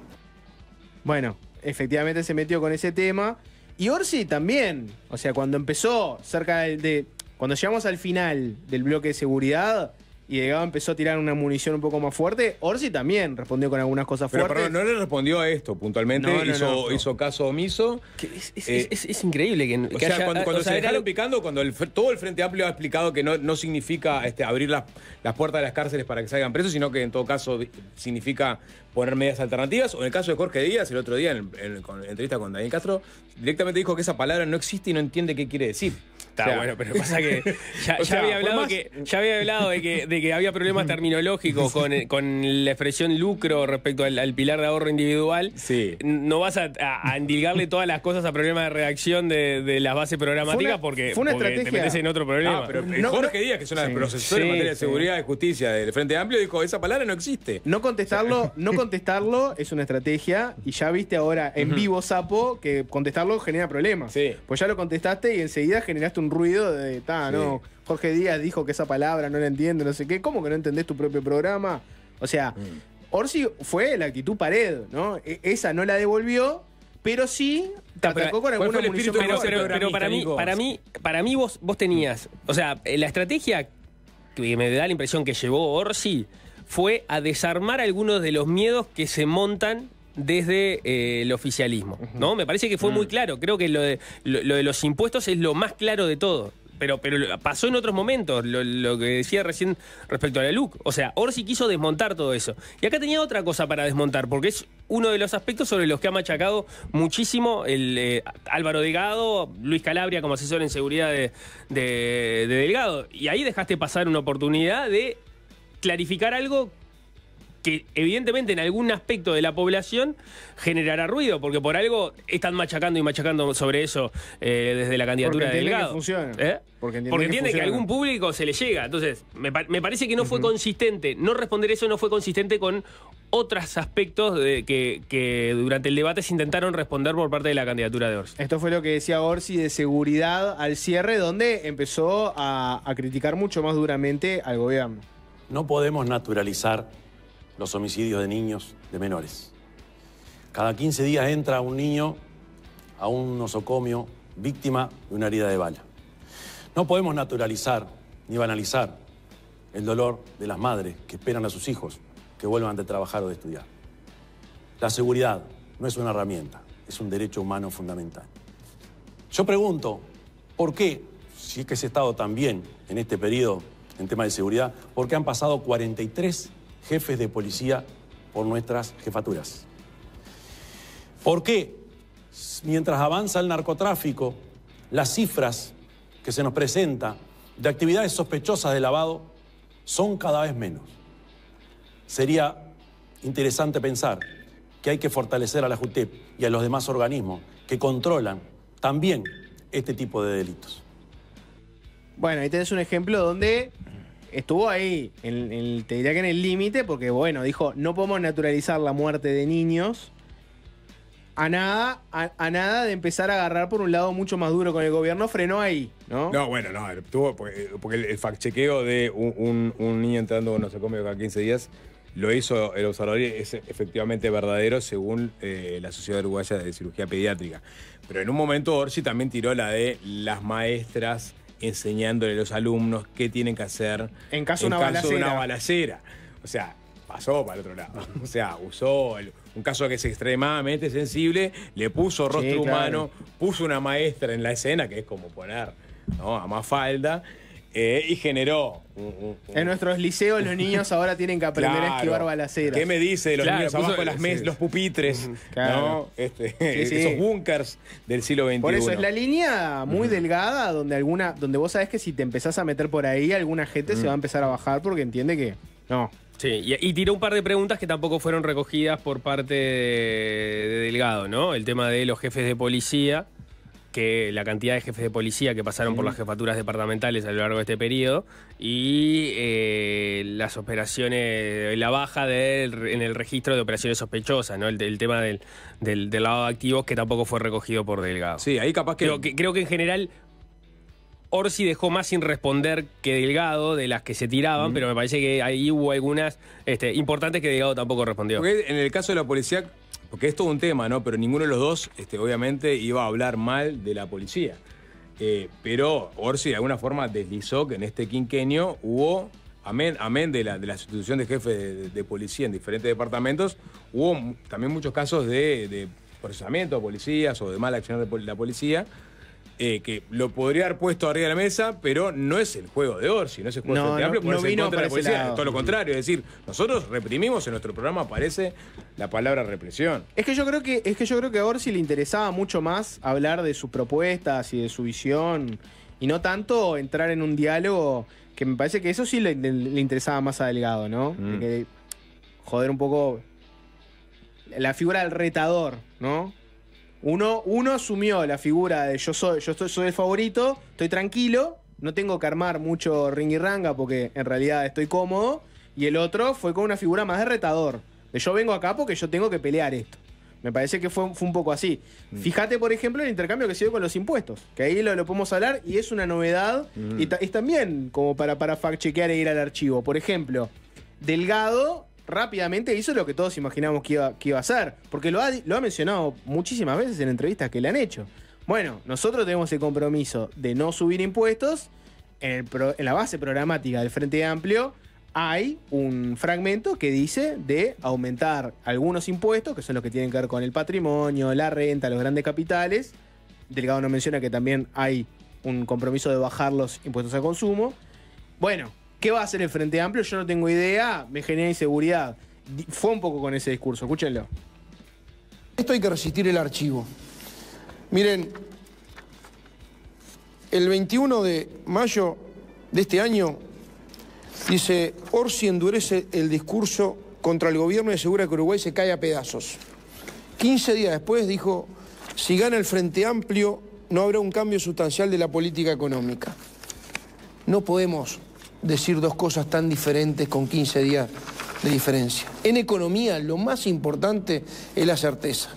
Bueno, efectivamente se metió con ese tema. Y Orsi también, o sea, cuando empezó, cerca de... de cuando llegamos al final del bloque de seguridad y Delgado empezó a tirar una munición un poco más fuerte, Orsi también respondió con algunas cosas fuertes. Pero perdón, no le respondió a esto puntualmente, no, no, hizo, no, no. hizo caso omiso. Que es, es, eh, es, es increíble que... que o sea, haya, cuando, cuando o se sea, dejaron era... picando, cuando el, todo el Frente Amplio ha explicado que no, no significa este, abrir las, las puertas de las cárceles para que salgan presos, sino que en todo caso significa poner medidas alternativas. O en el caso de Jorge Díaz, el otro día, en, en, en la entrevista con Daniel Castro, directamente dijo que esa palabra no existe y no entiende qué quiere decir. Está, o sea, bueno, pero pasa que ya, ya, sea, había, hablado más... que, ya había hablado de que, de que había problemas terminológicos con, con la expresión lucro respecto al, al pilar de ahorro individual. Sí. No vas a, a, a endilgarle todas las cosas a problemas de redacción de, de las bases programáticas una, porque, fue una porque estrategia. te metes en otro problema. Ah, pero no, Jorge Díaz, que son sí, profesores sí, en materia de seguridad y sí. justicia del Frente Amplio, dijo, esa palabra no existe. No contestarlo, o sea, no contestarlo es una estrategia y ya viste ahora en uh-huh. vivo, Sapo, que contestarlo genera problemas. Sí. Pues ya lo contestaste y enseguida generaste un ruido de, ta, sí. no, Jorge Díaz dijo que esa palabra no la entiendo, no sé qué. ¿Cómo que no entendés tu propio programa? O sea, mm. Orsi fue la actitud pared, ¿no? E esa no la devolvió, pero sí atacó con alguna munición. Pero, pero, pero para mí, para mí, para mí vos, vos tenías, o sea, la estrategia que me da la impresión que llevó Orsi fue a desarmar algunos de los miedos que se montan desde eh, el oficialismo, ¿no? Me parece que fue muy claro. Creo que lo de, lo, lo de los impuestos es lo más claro de todo. Pero, pero pasó en otros momentos, lo, lo que decía recién respecto a la L U C. O sea, Orsi quiso desmontar todo eso. Y acá tenía otra cosa para desmontar, porque es uno de los aspectos sobre los que ha machacado muchísimo el eh, Álvaro Delgado, Luis Calabria como asesor en seguridad de, de, de Delgado. Y ahí dejaste pasar una oportunidad de clarificar algo que evidentemente en algún aspecto de la población generará ruido, porque por algo están machacando y machacando sobre eso eh, desde la candidatura de Delgado. Porque entiende que funciona. ¿Eh? Porque entiende, porque entiende que, que a algún público se le llega. Entonces, me, me parece que no fue uh-huh. consistente. No responder eso no fue consistente con otros aspectos de, que, que durante el debate se intentaron responder por parte de la candidatura de Orsi. Esto fue lo que decía Orsi de seguridad al cierre, donde empezó a, a criticar mucho más duramente al gobierno. No podemos naturalizar los homicidios de niños, de menores. Cada quince días entra un niño a un nosocomio víctima de una herida de bala. No podemos naturalizar ni banalizar el dolor de las madres que esperan a sus hijos que vuelvan de trabajar o de estudiar. La seguridad no es una herramienta, es un derecho humano fundamental. Yo pregunto, ¿por qué, si es que se ha estado tan bien en este periodo en tema de seguridad, por qué han pasado cuarenta y tres jefes de policía por nuestras jefaturas? ¿Por qué mientras avanza el narcotráfico, las cifras que se nos presentan de actividades sospechosas de lavado son cada vez menos. Sería interesante pensar que hay que fortalecer a la JUTEP y a los demás organismos que controlan también este tipo de delitos. Bueno, ahí tenés un ejemplo donde estuvo ahí, en, en, te diría que en el límite, porque bueno, dijo, no podemos naturalizar la muerte de niños. A nada, a, a nada de empezar a agarrar por un lado mucho más duro con el gobierno, frenó ahí, ¿no? No, bueno, no, tuvo, porque, porque el, el fact-chequeo de un, un, un niño entrando, no sé cómo, cada quince días, lo hizo el observador y es efectivamente verdadero según eh, la Sociedad Uruguaya de Cirugía Pediátrica. Pero en un momento Orsi también tiró la de las maestras enseñándole a los alumnos qué tienen que hacer en caso, en una caso de una balacera. O sea, pasó para el otro lado. O sea, usó el, un caso que es extremadamente sensible, le puso rostro sí, humano, claro. puso una maestra en la escena, que es como poner, ¿no?, a Mafalda, eh, y generó... Uh, uh, uh. En nuestros liceos los niños ahora tienen que aprender claro. a esquivar balaceras. ¿Qué me dice de los claro, niños puso, abajo de las mesas, sí. los pupitres, uh-huh. claro. ¿no? este, sí, sí. esos búnkers del siglo veintiuno? Por eso es la línea muy uh-huh. delgada donde alguna, donde vos sabés que si te empezás a meter por ahí, alguna gente uh-huh. se va a empezar a bajar porque entiende que no. Sí, y, y tiró un par de preguntas que tampoco fueron recogidas por parte de, de Delgado, ¿no? El tema de los jefes de policía, que la cantidad de jefes de policía que pasaron sí. por las jefaturas departamentales a lo largo de este periodo, y eh, las operaciones, la baja de, en el registro de operaciones sospechosas, ¿no? El, el tema del, del, del lavado de activos, que tampoco fue recogido por Delgado. Sí, ahí capaz que... Creo que, creo que en general... Orsi dejó más sin responder que Delgado de las que se tiraban, uh-huh. pero me parece que ahí hubo algunas este, importantes que Delgado tampoco respondió. Porque en el caso de la policía, porque es todo un tema, ¿no? Pero ninguno de los dos, este, obviamente, iba a hablar mal de la policía. Eh, pero Orsi de alguna forma deslizó que en este quinquenio hubo, amén, amén de, la, de la sustitución de jefes de, de, de policía en diferentes departamentos, hubo también muchos casos de, de procesamiento de policías o de mala acción de la policía. Eh, que lo podría haber puesto arriba de la mesa, pero no es el juego de Orsi, no es el juego no, de Frente Amplio, no, no vino contra la policía, lado. Todo lo contrario, es decir, nosotros reprimimos, en nuestro programa aparece la palabra represión. Es que yo creo que, es que yo creo que a Orsi le interesaba mucho más hablar de sus propuestas y de su visión, y no tanto entrar en un diálogo, que me parece que eso sí le, le interesaba más a Delgado, ¿no? Mm. Que, joder un poco la figura del retador, ¿no? Uno, uno asumió la figura de yo soy, yo estoy, soy el favorito, estoy tranquilo, no tengo que armar mucho ringirranga porque en realidad estoy cómodo. Y el otro fue con una figura más de retador. De yo vengo acá porque yo tengo que pelear esto. Me parece que fue, fue un poco así. Mm. Fíjate, por ejemplo, el intercambio que se dio con los impuestos. Que ahí lo, lo podemos hablar y es una novedad. Mm. Y es también como para, para fact-chequear e ir al archivo. Por ejemplo, Delgado... rápidamente hizo lo que todos imaginábamos que iba, que iba a hacer, porque lo ha, lo ha mencionado muchísimas veces en entrevistas que le han hecho. Bueno, nosotros tenemos el compromiso de no subir impuestos. En, el pro, en la base programática del Frente Amplio hay un fragmento que dice de aumentar algunos impuestos, que son los que tienen que ver con el patrimonio, la renta, los grandes capitales. Delgado nos menciona que también hay un compromiso de bajar los impuestos al consumo. Bueno, ¿qué va a hacer el Frente Amplio? Yo no tengo idea, me genera inseguridad. Fue un poco con ese discurso, escúchenlo. Esto hay que resistir el archivo. Miren, el veintiuno de mayo de este año, dice, Orsi endurece el discurso contra el gobierno y asegura que Uruguay se cae a pedazos. quince días después dijo, si gana el Frente Amplio no habrá un cambio sustancial de la política económica. No podemos... decir dos cosas tan diferentes con quince días de diferencia. En economía lo más importante es la certeza.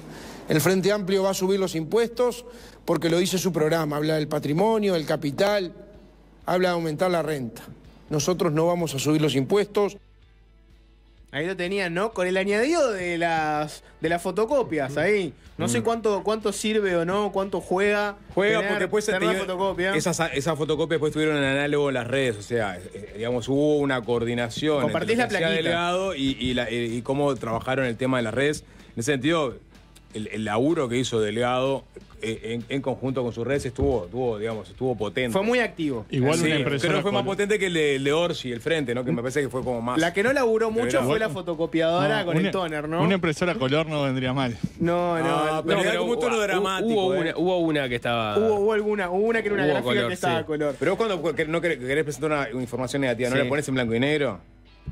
El Frente Amplio va a subir los impuestos porque lo dice su programa, habla del patrimonio, del capital, habla de aumentar la renta. Nosotros no vamos a subir los impuestos. Ahí lo tenía, ¿no? Con el añadido de las de las fotocopias, ahí. No sé cuánto cuánto sirve o no, cuánto juega. Juega tener, porque después se tenía... fotocopia. Esas, esas fotocopias después tuvieron en análogo en las redes, o sea, digamos, hubo una coordinación. Compartís entre la plaquita. Delgado y, y, la, y cómo trabajaron el tema de las redes. En ese sentido, el, el laburo que hizo Delgado en, en conjunto con sus redes estuvo, estuvo, digamos, estuvo potente. Fue muy activo. Igual sí, una impresión. Creo que fue más potente que el de, el de Orsi, el Frente, ¿no? Que me parece que fue como más. La que no laburó mucho fue la fotocopiadora no, con una, el tóner, ¿no? Una impresora color no vendría mal. No, no. Ah, pero, no, pero como un tono dramático. Hubo, eh. una, hubo una que estaba. Hubo, hubo alguna, hubo una que era una gráfica color, que estaba sí. color. Pero vos cuando no querés presentar una, una información negativa, ¿no sí. la ponés en blanco y negro?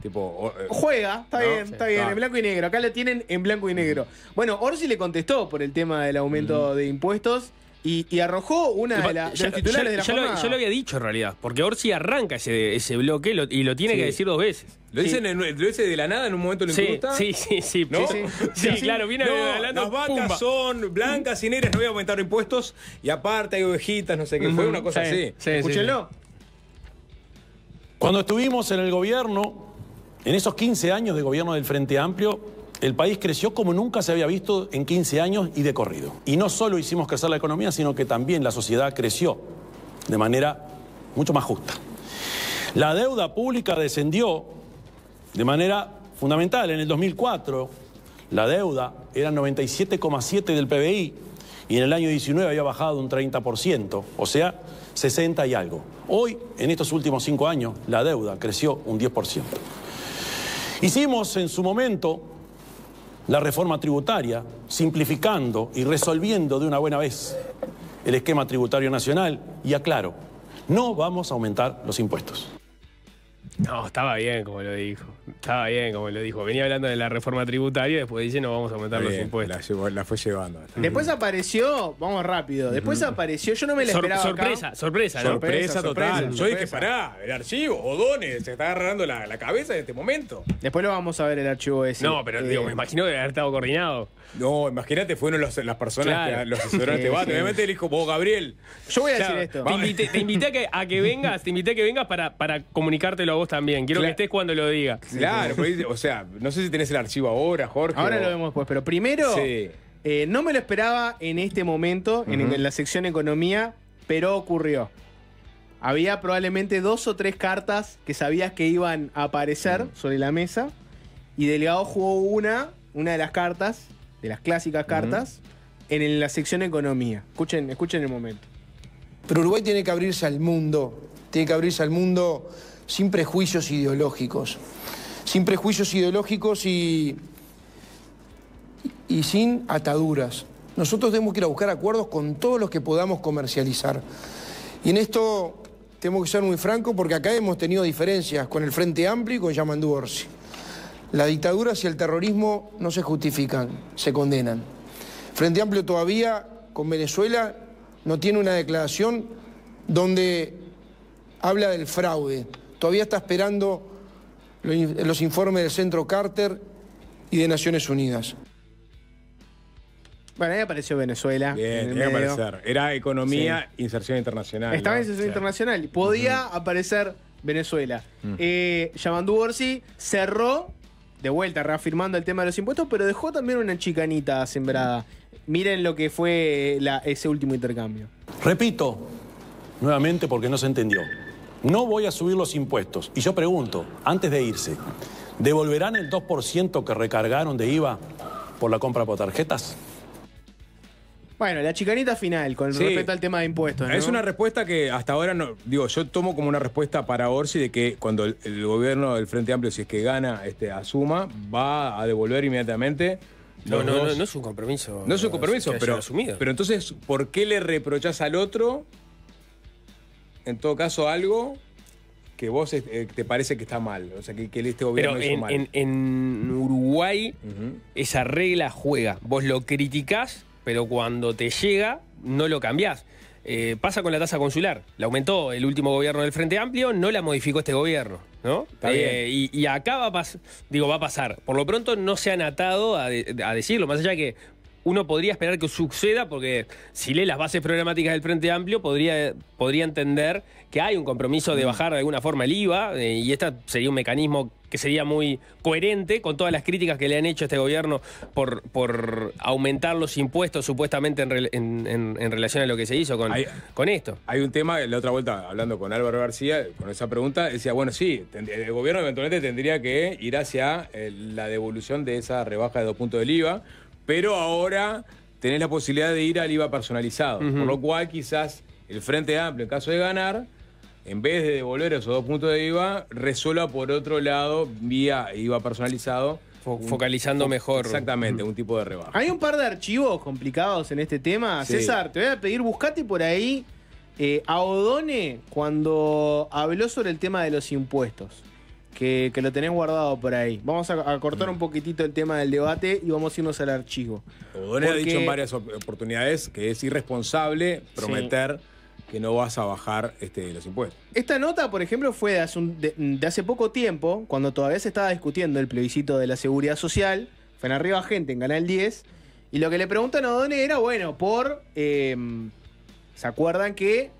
Tipo, eh, juega, está no, bien, sí, está bien, no. en blanco y negro. Acá lo tienen en blanco y negro. Bueno, Orsi le contestó por el tema del aumento mm. de impuestos y, y arrojó una de, la, de ya, los titulares ya, de la jornada. Yo, yo lo había dicho en realidad, porque Orsi arranca ese, ese bloque lo, y lo tiene sí. que decir dos veces. Lo, sí. dicen en, lo dice de la nada en un momento lo sí, incrusta. Sí, sí, sí. ¿No? Sí, sí. sí, sí, claro, viene no, hablando. Las vacas pumba. son blancas y negras, no voy a aumentar impuestos. Y aparte hay ovejitas, no sé qué. Uh-huh. Fue una cosa sí, así. Sí, Escúchenlo. Sí. Cuando estuvimos en el gobierno, en esos quince años de gobierno del Frente Amplio, el país creció como nunca se había visto en quince años y de corrido. Y no solo hicimos crecer la economía, sino que también la sociedad creció de manera mucho más justa. La deuda pública descendió de manera fundamental. En el dos mil cuatro la deuda era noventa y siete coma siete por ciento del P B I y en el año diecinueve había bajado un treinta por ciento, o sea, sesenta y algo. Hoy, en estos últimos cinco años, la deuda creció un diez por ciento. Hicimos en su momento la reforma tributaria, simplificando y resolviendo de una buena vez el esquema tributario nacional. Y aclaro, no vamos a aumentar los impuestos. No, estaba bien como lo dijo. Estaba bien como lo dijo. Venía hablando de la reforma tributaria y después dice no vamos a aumentar bien, los impuestos. La, llevó, la fue llevando. Después apareció, vamos rápido, después uh-huh. apareció, yo no me la Sor, esperaba sorpresa, acá. Sorpresa, sorpresa, ¿no? sorpresa, total. sorpresa. Yo dije, pará, el archivo, Oddone, se está agarrando la, la cabeza en este momento. Después lo vamos a ver el archivo ese. No, pero eh, digo, me imagino que haber estado coordinado. No, imagínate, fueron los, las personas claro. que los asesoraron a este debate. Obviamente le dijo, vos, Gabriel. Yo voy a claro, decir esto. Te invité, te invité a, que, a que vengas, te invité a que vengas para, para comunicártelo a vos también. Quiero claro. que estés cuando lo diga. Claro, pero, o sea, no sé si tenés el archivo ahora, Jorge. Ahora o... lo vemos después, pero primero, sí. eh, no me lo esperaba en este momento, uh-huh. en, en la sección economía, pero ocurrió. Había probablemente dos o tres cartas que sabías que iban a aparecer uh-huh. sobre la mesa y Delgado jugó una, una de las cartas, de las clásicas cartas, uh-huh. en, en la sección economía. Escuchen, escuchen el momento. Pero Uruguay tiene que abrirse al mundo, tiene que abrirse al mundo sin prejuicios ideológicos. Sin prejuicios ideológicos y, y sin ataduras. Nosotros tenemos que ir a buscar acuerdos con todos los que podamos comercializar. Y en esto tenemos que ser muy francos porque acá hemos tenido diferencias con el Frente Amplio y con Yamandú Orsi. Las dictaduras y el terrorismo no se justifican, se condenan. Frente Amplio todavía con Venezuela no tiene una declaración donde habla del fraude. Todavía está esperando los informes del Centro Carter y de Naciones Unidas. Bueno, ahí apareció Venezuela. Bien, tenía que aparecer. Era economía, sí. inserción internacional. Estaba en ¿no? inserción sí. internacional. Podía uh-huh. aparecer Venezuela. Uh-huh. Eh, Yamandú Orsi cerró, de vuelta, reafirmando el tema de los impuestos, pero dejó también una chicanita sembrada. Uh-huh. Miren lo que fue la, ese último intercambio. Repito, nuevamente porque no se entendió. No voy a subir los impuestos. Y yo pregunto, antes de irse, ¿devolverán el dos por ciento que recargaron de I V A por la compra por tarjetas? Bueno, la chicanita final con sí. respecto al tema de impuestos, ¿no? Es una respuesta que hasta ahora, no, digo, yo tomo como una respuesta para Orsi de que cuando el, el gobierno del Frente Amplio, si es que gana, este, asuma, va a devolver inmediatamente... No, no, no, no es un compromiso. No es un compromiso, pero, pero entonces, ¿por qué le reprochás al otro... en todo caso, algo que vos eh, te parece que está mal. O sea, que, que este gobierno Pero hizo en, mal. En, en Uruguay, uh-huh. esa regla juega. Vos lo criticás, pero cuando te llega, no lo cambiás. Eh, pasa con la tasa consular. La aumentó el último gobierno del Frente Amplio, no la modificó este gobierno, ¿no? Eh, y, y acá va a, pas- digo, va a pasar. Por lo pronto no se han atado a, de- a decirlo, más allá que... Uno podría esperar que suceda porque si lee las bases programáticas del Frente Amplio podría, podría entender que hay un compromiso de bajar de alguna forma el I V A eh, y este sería un mecanismo que sería muy coherente con todas las críticas que le han hecho a este gobierno por, por aumentar los impuestos supuestamente en, re, en, en, en relación a lo que se hizo con, hay, con esto. Hay un tema, la otra vuelta hablando con Álvaro García, con esa pregunta, decía, bueno, sí, el gobierno eventualmente tendría que ir hacia eh, la devolución de esa rebaja de dos puntos del I V A, pero ahora tenés la posibilidad de ir al I V A personalizado, uh-huh. por lo cual quizás el Frente Amplio, en caso de ganar, en vez de devolver esos dos puntos de I V A, resuelva por otro lado, vía I V A personalizado, focalizando un, mejor. Exactamente, un tipo de rebaja. Hay un par de archivos complicados en este tema. Sí. César, te voy a pedir, buscate por ahí eh, a Oddone cuando habló sobre el tema de los impuestos, que, que lo tenés guardado por ahí. Vamos a, a cortar mm. un poquitito el tema del debate y vamos a irnos al archivo. Oddone Porque... ha dicho en varias oportunidades que es irresponsable prometer... Sí. que no vas a bajar este, los impuestos. Esta nota, por ejemplo, fue de hace, un, de, de hace poco tiempo, cuando todavía se estaba discutiendo el plebiscito de la seguridad social. Fue en Arriba Gente, en Canal diez. Y lo que le preguntan a Oddone era, bueno, por... Eh, ¿se acuerdan que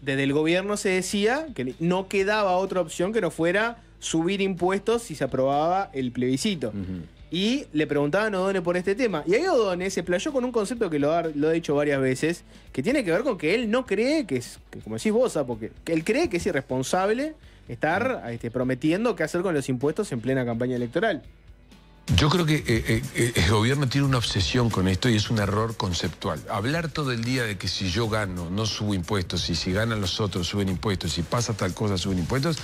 desde el gobierno se decía que no quedaba otra opción que no fuera subir impuestos si se aprobaba el plebiscito? Uh-huh. Y le preguntaban a Oddone por este tema. Y ahí Oddone se playó con un concepto que lo ha, lo ha dicho varias veces, que tiene que ver con que él no cree que es, que como decís vos, porque él cree que es irresponsable estar este, prometiendo qué hacer con los impuestos en plena campaña electoral. Yo creo que eh, eh, el gobierno tiene una obsesión con esto y es un error conceptual. Hablar todo el día de que si yo gano, no subo impuestos, y si ganan los otros, suben impuestos, si pasa tal cosa, suben impuestos...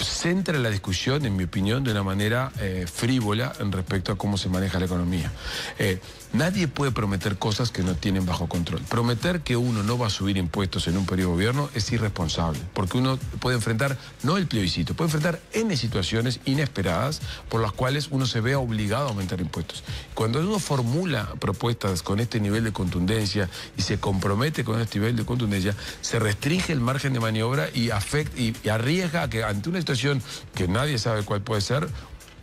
centra la discusión, en mi opinión, de una manera eh, frívola en respecto a cómo se maneja la economía. Eh, nadie puede prometer cosas que no tienen bajo control. Prometer que uno no va a subir impuestos en un periodo de gobierno es irresponsable, porque uno puede enfrentar, no el plebiscito, puede enfrentar N situaciones inesperadas por las cuales uno se ve obligado a aumentar impuestos. Cuando uno formula propuestas con este nivel de contundencia y se compromete con este nivel de contundencia, se restringe el margen de maniobra y, afecta, y, y arriesga a que ante una situación que nadie sabe cuál puede ser,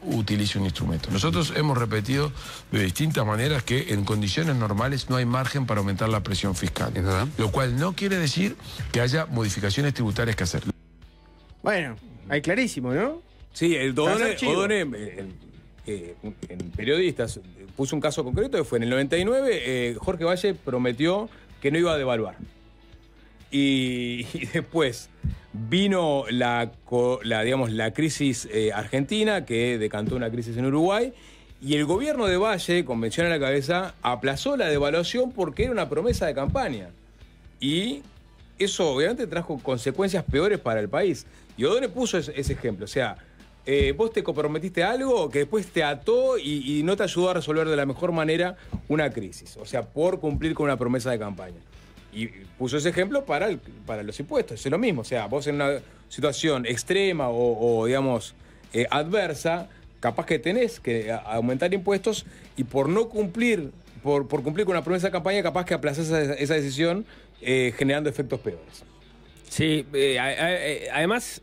utilice un instrumento. Nosotros hemos repetido de distintas maneras que en condiciones normales no hay margen para aumentar la presión fiscal, ¿verdad? Lo cual no quiere decir que haya modificaciones tributarias que hacer. Bueno, ahí clarísimo, ¿no? Sí, el Oddone, Oddone en, en, en Periodistas puso un caso concreto que fue en el noventa y nueve, eh, Jorge Valle prometió que no iba a devaluar. Y, y después vino la, la, digamos, la crisis eh, argentina, que decantó una crisis en Uruguay, y el gobierno de Valle, con mención a la cabeza, aplazó la devaluación porque era una promesa de campaña. Y eso obviamente trajo consecuencias peores para el país. Y Oddone puso ese, ese ejemplo. O sea, eh, vos te comprometiste a algo que después te ató y, y no te ayudó a resolver de la mejor manera una crisis. O sea, por cumplir con una promesa de campaña. Y puso ese ejemplo para, el, para los impuestos. Es lo mismo. O sea, vos en una situación extrema o, o digamos, eh, adversa, capaz que tenés que aumentar impuestos y por no cumplir, por, por cumplir con una promesa de campaña, capaz que aplazás esa, esa decisión eh, generando efectos peores. Sí, eh, a, a, además,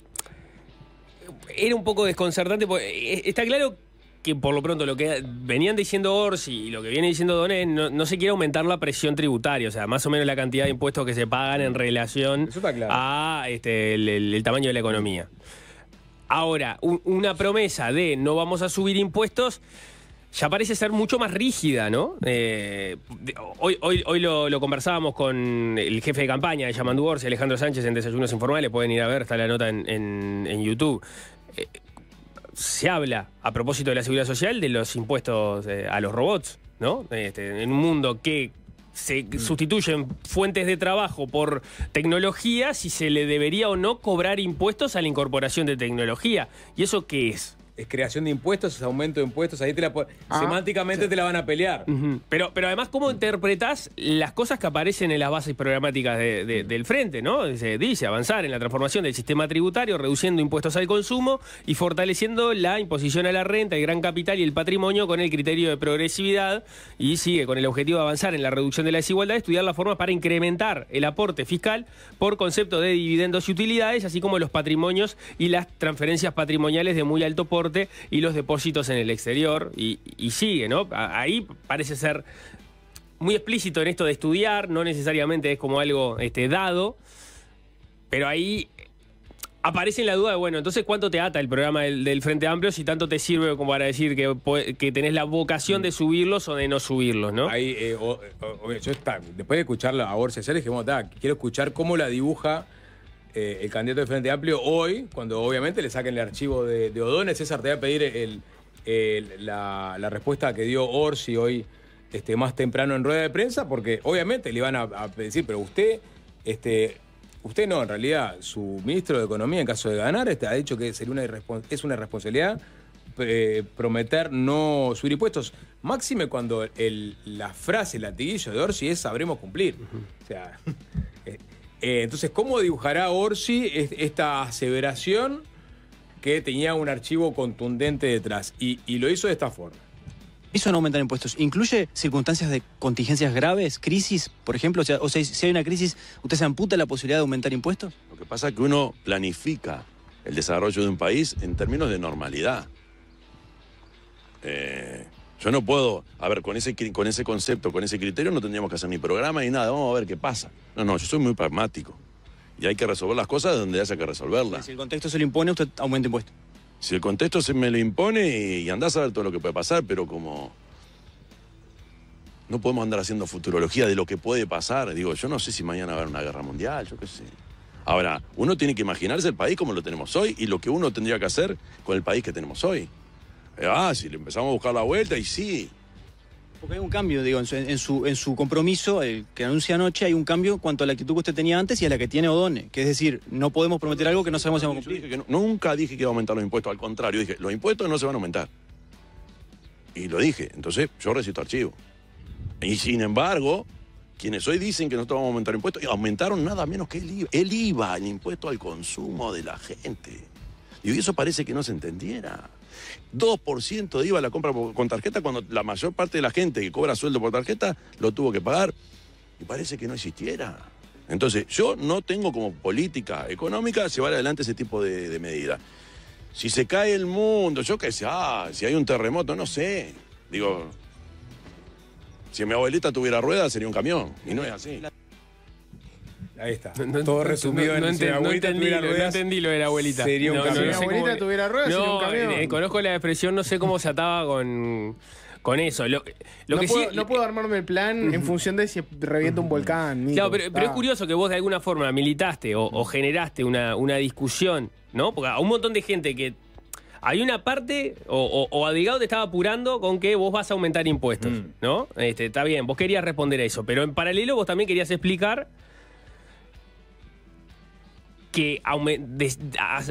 era un poco desconcertante. Porque está claro que por lo pronto lo que venían diciendo Orsi y lo que viene diciendo Oddone, no, no se quiere aumentar la presión tributaria, o sea, más o menos la cantidad de impuestos que se pagan en relación claro. a este, el, el, el tamaño de la economía. Ahora, un, una promesa de no vamos a subir impuestos ya parece ser mucho más rígida, ¿no? Eh, hoy hoy, hoy lo, lo conversábamos con el jefe de campaña de Yamandú Orsi, Alejandro Sánchez, en Desayunos Informales, pueden ir a ver, está la nota en, en, en YouTube. Eh, Se habla, a propósito de la seguridad social, de los impuestos eh, a los robots, ¿no? Este, en un mundo que se sustituyen fuentes de trabajo por tecnología, si se le debería o no cobrar impuestos a la incorporación de tecnología. ¿Y eso qué es? Es creación de impuestos, es aumento de impuestos. Ahí te la ah, semánticamente sí. te la van a pelear. Uh-huh. Pero, pero además, ¿cómo interpretás las cosas que aparecen en las bases programáticas de, de, del Frente, ¿no? Se dice avanzar en la transformación del sistema tributario, reduciendo impuestos al consumo y fortaleciendo la imposición a la renta, el gran capital y el patrimonio con el criterio de progresividad. Y sigue con el objetivo de avanzar en la reducción de la desigualdad, estudiar las formas para incrementar el aporte fiscal por concepto de dividendos y utilidades, así como los patrimonios y las transferencias patrimoniales de muy alto porcentaje y los depósitos en el exterior, y, y sigue, ¿no? Ahí parece ser muy explícito en esto de estudiar, no necesariamente es como algo este, dado, pero ahí aparece en la duda de, bueno, entonces, ¿cuánto te ata el programa del, del Frente Amplio si tanto te sirve como para decir que, que tenés la vocación de subirlos o de no subirlos, ¿no? Ahí, eh, o, o, yo está, después de escucharla a Orsi ayer, dije, bueno, está, quiero escuchar cómo la dibuja Eh, el candidato del Frente Amplio hoy, cuando obviamente le saquen el archivo de, de Oddone. César, te va a pedir el, eh, la, la respuesta que dio Orsi hoy este, más temprano en rueda de prensa, porque obviamente le iban a, a decir, pero usted, este, usted no, en realidad, su ministro de Economía, en caso de ganar, este, ha dicho que sería una es una irresponsabilidad eh, prometer no subir impuestos. Máxime cuando el, la frase, el latiguillo de Orsi es sabremos cumplir. O sea, eh, eh, entonces, ¿cómo dibujará Orsi esta aseveración que tenía un archivo contundente detrás? Y, y lo hizo de esta forma. Eso no aumentar impuestos. ¿Incluye circunstancias de contingencias graves, crisis, por ejemplo? O sea, o sea, si hay una crisis, ¿usted se amputa la posibilidad de aumentar impuestos? Lo que pasa es que uno planifica el desarrollo de un país en términos de normalidad. Eh, yo no puedo... A ver, con ese, con ese concepto, con ese criterio, no tendríamos que hacer ni programa ni nada. Vamos a ver qué pasa. No, no, yo soy muy pragmático. Y hay que resolver las cosas donde haya que resolverlas. Si el contexto se lo impone, usted aumenta impuestos. Si el contexto se me lo impone y andás a ver todo lo que puede pasar, pero como no podemos andar haciendo futurología de lo que puede pasar, digo, yo no sé si mañana va a haber una guerra mundial, yo qué sé. Ahora, uno tiene que imaginarse el país como lo tenemos hoy y lo que uno tendría que hacer con el país que tenemos hoy. Ah, si le empezamos a buscar la vuelta y sí. Porque hay un cambio, digo, en su, en su, en su compromiso, el que anuncia anoche, hay un cambio en cuanto a la actitud que usted tenía antes y a la que tiene Oddone. Que es decir, no podemos prometer algo que no sabemos si vamos a cumplir. Yo dije que no, nunca dije que iba a aumentar los impuestos, al contrario, dije, los impuestos no se van a aumentar. Y lo dije, entonces yo recito archivo. Y sin embargo, quienes hoy dicen que no vamos a aumentar impuestos, aumentaron nada menos que el IVA, el IVA, el impuesto al consumo de la gente. Y eso parece que no se entendiera. dos por ciento de IVA la compra con tarjeta cuando la mayor parte de la gente que cobra sueldo por tarjeta lo tuvo que pagar y parece que no existiera. Entonces, yo no tengo como política económica llevar adelante ese tipo de, de medidas. Si se cae el mundo, yo qué sé, ah, si hay un terremoto, no sé. Digo, si mi abuelita tuviera ruedas sería un camión y no es así. Ahí está. No, todo resumido no, no en ente, no entendí, ruedas, no entendí lo de la abuelita. Sería un no, camión. No, no, no si la abuelita cómo, tuviera ruedas, no, sería un camión. Eh, conozco la expresión, no sé cómo se ataba con, con eso. Lo, lo no, que puedo, sí, no puedo armarme el plan uh-huh. en función de si revienta un volcán. Claro, pero, pero es curioso que vos de alguna forma militaste o, o generaste una, una discusión, ¿no? Porque a un montón de gente que... Hay una parte, o, o, o Adigado te estaba apurando con que vos vas a aumentar impuestos, mm. ¿no? Este, está bien, vos querías responder a eso, pero en paralelo vos también querías explicar... que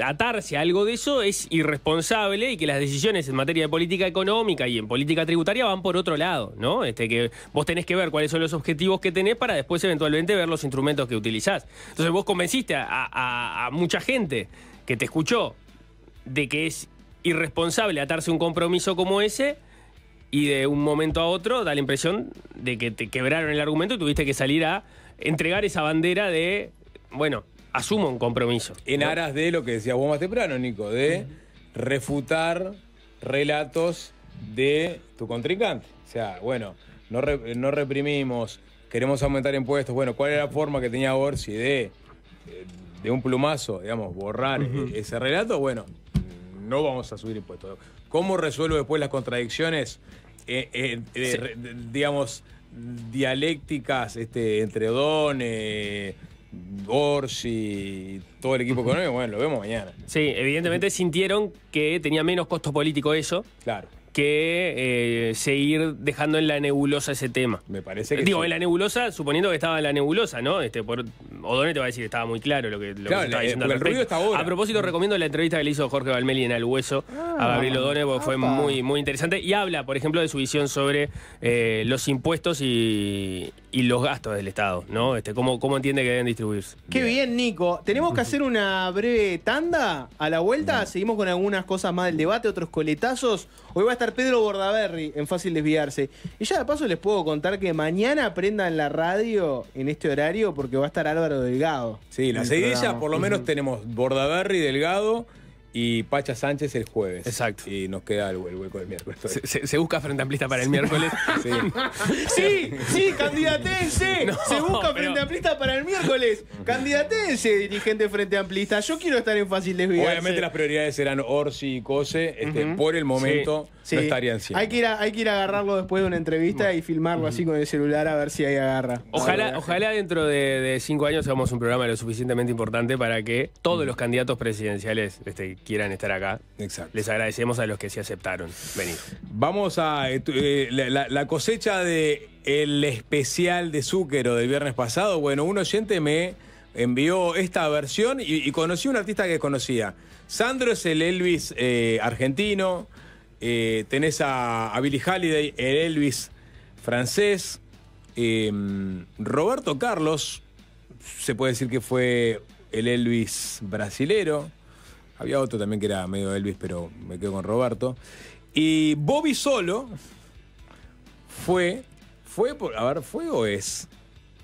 atarse a algo de eso es irresponsable y que las decisiones en materia de política económica y en política tributaria van por otro lado, ¿no? Este, que vos tenés que ver cuáles son los objetivos que tenés para después eventualmente ver los instrumentos que utilizás. Entonces vos convenciste a, a, a mucha gente que te escuchó de que es irresponsable atarse a un compromiso como ese y de un momento a otro da la impresión de que te quebraron el argumento y tuviste que salir a entregar esa bandera de, bueno... Asumo un compromiso. En aras de lo que decías vos más temprano, Nico, de refutar relatos de tu contrincante. O sea, bueno, no, re, no reprimimos, queremos aumentar impuestos. Bueno, ¿cuál era la forma que tenía Orsi de, de un plumazo, digamos, borrar uh-huh. ese relato? Bueno, no vamos a subir impuestos. ¿Cómo resuelvo después las contradicciones, eh, eh, eh, sí. re, digamos, dialécticas este, entre Oddone... Orsi, todo el equipo económico, bueno, lo vemos mañana. Sí, evidentemente sintieron que tenía menos costo político eso. Claro. Que eh, seguir dejando en la nebulosa ese tema. Me parece que Digo, sí. en la nebulosa, suponiendo que estaba en la nebulosa, ¿no? Este, por, Oddone te va a decir, estaba muy claro lo que, lo claro, que se estaba diciendo. El ruido está ahora. A propósito, recomiendo la entrevista que le hizo Jorge Balmelli en Al Hueso ah, a Gabriel Oddone, porque apa. fue muy, muy interesante. Y habla, por ejemplo, de su visión sobre eh, los impuestos y, y los gastos del Estado, ¿no? Este, cómo, cómo entiende que deben distribuirse. Qué bien, bien Nico. Tenemos que hacer una breve tanda. A la vuelta bien. seguimos con algunas cosas más del debate, otros coletazos. Hoy va a estar Pedro Bordaberry en Fácil Desviarse. Y ya de paso les puedo contar que mañana prendan la radio en este horario porque va a estar Álvaro Delgado. Sí, la seguidilla por lo menos tenemos Bordaberry, Delgado y Pacha Sánchez el jueves. Exacto. Y nos queda el, el hueco del miércoles. Se, se, se busca Frente Amplista para el sí. miércoles. Sí, sí, sí candidatense. No, se busca pero... Frente Amplista para el miércoles. Candidatense, dirigente Frente Amplista. Yo quiero estar en Fácil Desviarse. Obviamente sí. las prioridades serán Orsi y Cose. Este, uh-huh. Por el momento sí. no sí. estarían siempre. Hay que ir a, hay que ir a agarrarlo después de una entrevista bueno. y filmarlo uh-huh. así con el celular a ver si ahí agarra. Ojalá, ojalá dentro de, de cinco años hagamos un programa lo suficientemente importante para que todos los candidatos presidenciales... Este, quieran estar acá. Exacto. Les agradecemos a los que sí aceptaron venir. Vamos a eh, la, la cosecha de el especial de Zúquero del viernes pasado. Bueno, un oyente me envió esta versión y, y conocí a un artista que desconocía. Sandro es el Elvis eh, argentino. Eh, tenés a, a Billie Holiday, el Elvis francés. Eh, Roberto Carlos, se puede decir que fue el Elvis brasilero. Había otro también que era medio Elvis, pero me quedo con Roberto. Y Bobby Solo fue, fue, a ver, ¿fue o es?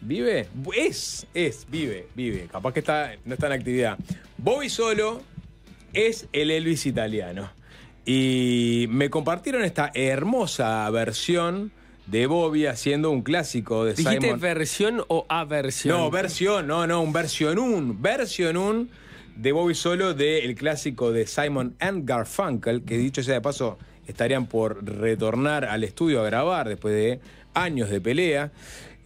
¿Vive? Es, es, vive, vive. Capaz que está, no está en actividad. Bobby Solo es el Elvis italiano. Y me compartieron esta hermosa versión de Bobby haciendo un clásico de Simon. ¿Dijiste versión o aversión? No, versión, no, no, un versión un, versión un de Bobby Solo del clásico de Simon and Garfunkel, que dicho sea de paso, estarían por retornar al estudio a grabar después de años de pelea.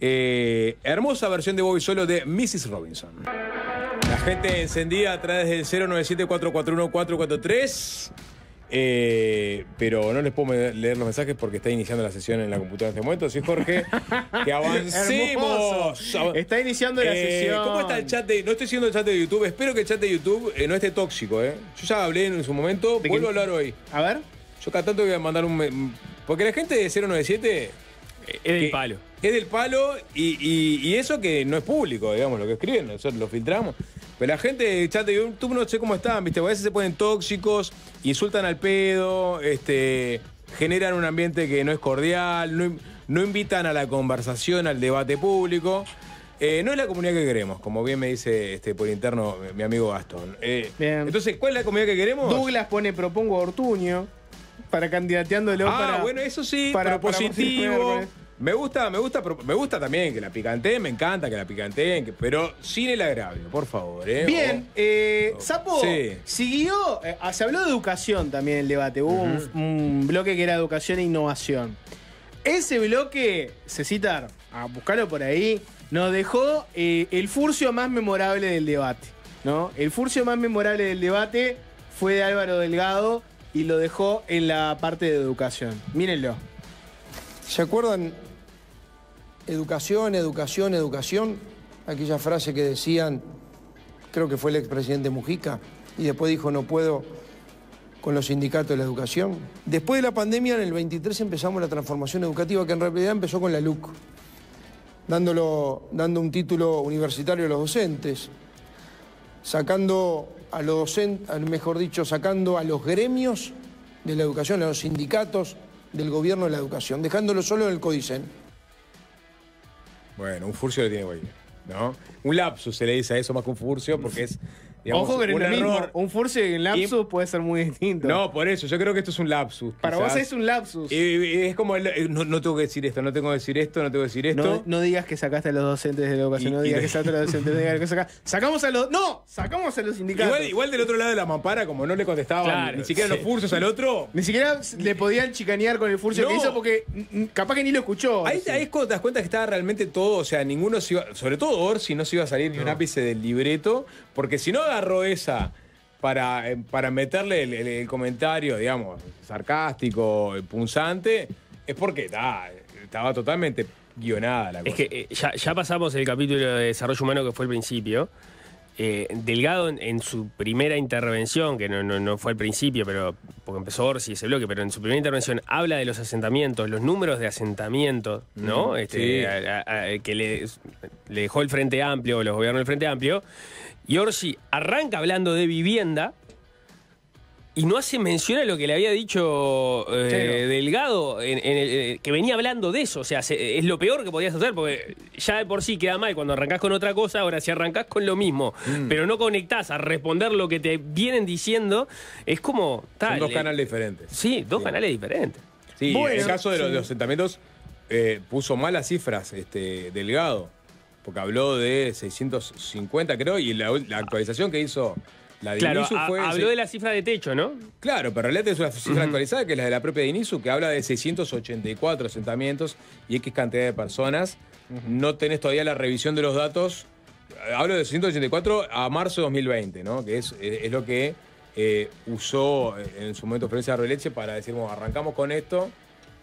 Eh, hermosa versión de Bobby Solo de missus Robinson. La gente encendida a través del cero nueve siete, cuatro cuatro uno, cuatro cuatro tres. Eh, pero no les puedo leer los mensajes porque está iniciando la sesión en la computadora en este momento. Sí, Jorge, que avancemos. Está iniciando la eh, sesión. ¿Cómo está el chat? De, no estoy siguiendo el chat de YouTube. Espero que el chat de YouTube eh, no esté tóxico. eh. Yo ya hablé en su momento. Vuelvo a hablar hoy. A ver. Yo cada tanto voy a mandar un... Porque la gente de cero nueve siete... Es del palo. Es del palo y, y, y eso que no es público, digamos, lo que escriben. Nosotros lo filtramos. Pero la gente del chat de YouTube no sé cómo están, ¿viste? A veces se ponen tóxicos, insultan al pedo, este, generan un ambiente que no es cordial, no, no invitan a la conversación, al debate público. Eh, no es la comunidad que queremos, como bien me dice este, por interno mi amigo Gastón. Eh, entonces, ¿cuál es la comunidad que queremos? Douglas pone, propongo a Ortuño para candidateándolo. Ah, para, bueno, eso sí, para, propositivo. Para Me gusta, me gusta, me gusta también que la picanteen, me encanta que la picanteen, que, pero sin el agravio, por favor. ¿eh? Bien, eh, Sapo, sí. siguió, eh, se habló de educación también el debate, hubo uh -huh. un, un bloque que era educación e innovación. Ese bloque, Cecitar, a buscarlo por ahí, nos dejó eh, el furcio más memorable del debate, ¿no? El furcio más memorable del debate fue de Álvaro Delgado y lo dejó en la parte de educación. Mírenlo. ¿Se acuerdan? Educación, educación, educación. Aquella frase que decían, creo que fue el expresidente Mujica, y después dijo, no puedo con los sindicatos de la educación. Después de la pandemia, en el veintitrés, empezamos la transformación educativa, que en realidad empezó con la LUC, dándolo, dando un título universitario a los docentes, sacando a los docentes, mejor dicho, sacando a los gremios de la educación, a los sindicatos del gobierno de la educación, dejándolo solo en el CODICEN. Bueno, un furcio le tiene que ir, ¿no? Un lapsus se le dice a eso más que un furcio porque es, digamos, ojo, pero un error. Mismo, un furcio y un lapsus y... puede ser muy distinto. No, por eso, yo creo que esto es un lapsus. Para quizás. Vos es un lapsus. Y, y es como, el, no, no tengo que decir esto, no tengo que decir esto, no tengo que decir esto. No, no digas que sacaste a los docentes de la educación, y, no digas y... que sacaste a los docentes de la educación. Sacamos a los... ¡No! Sacamos a los sindicatos. Igual, igual del otro lado de la mampara, como no le contestaban claro, ni siquiera sí. los furcios al otro. Ni siquiera le podían chicanear con el furcio no. que hizo porque capaz que ni lo escuchó. Ahí, ahí es cuando te das cuenta que estaba realmente todo, o sea, ninguno se iba... Sobre todo Orsi no se iba a salir ni no. un ápice del libreto, porque si no agarró esa para, para meterle el, el, el comentario, digamos, sarcástico, punzante, es porque ah, estaba totalmente guionada la cosa. Es que eh, ya, ya pasamos el capítulo de desarrollo humano que fue el principio. Eh, Delgado en, en su primera intervención, que no, no, no fue al principio, pero porque empezó Orsi ese bloque, pero en su primera intervención habla de los asentamientos, los números de asentamientos, ¿no? Mm, este, sí. a, a, a, que le, le dejó el Frente Amplio, los gobiernos del Frente Amplio. Y Orsi arranca hablando de vivienda y no hace mención a lo que le había dicho eh, claro. Delgado, en, en el, que venía hablando de eso. O sea, se, es lo peor que podías hacer, porque ya de por sí queda mal cuando arrancás con otra cosa. Ahora, si arrancás con lo mismo, mm. pero no conectás a responder lo que te vienen diciendo, es como... Tal, Son dos canales eh, diferentes. Sí, dos sí. canales diferentes. Sí, bueno, en el caso de los, sí. los asentamientos, eh, puso malas cifras este, Delgado. Porque habló de seiscientos cincuenta, creo, y la, la actualización que hizo la de claro, Inisu fue... A, habló de la cifra de techo, ¿no? Claro, pero en realidad es una cifra uh-huh. actualizada, que es la de la propia de Inisu, que habla de seiscientos ochenta y cuatro asentamientos y X cantidad de personas. Uh-huh. No tenés todavía la revisión de los datos. Hablo de seiscientos ochenta y cuatro a marzo de dos mil veinte, ¿no? Que es, es, es lo que eh, usó en su momento Florencia Roleche para decir, bueno, arrancamos con esto,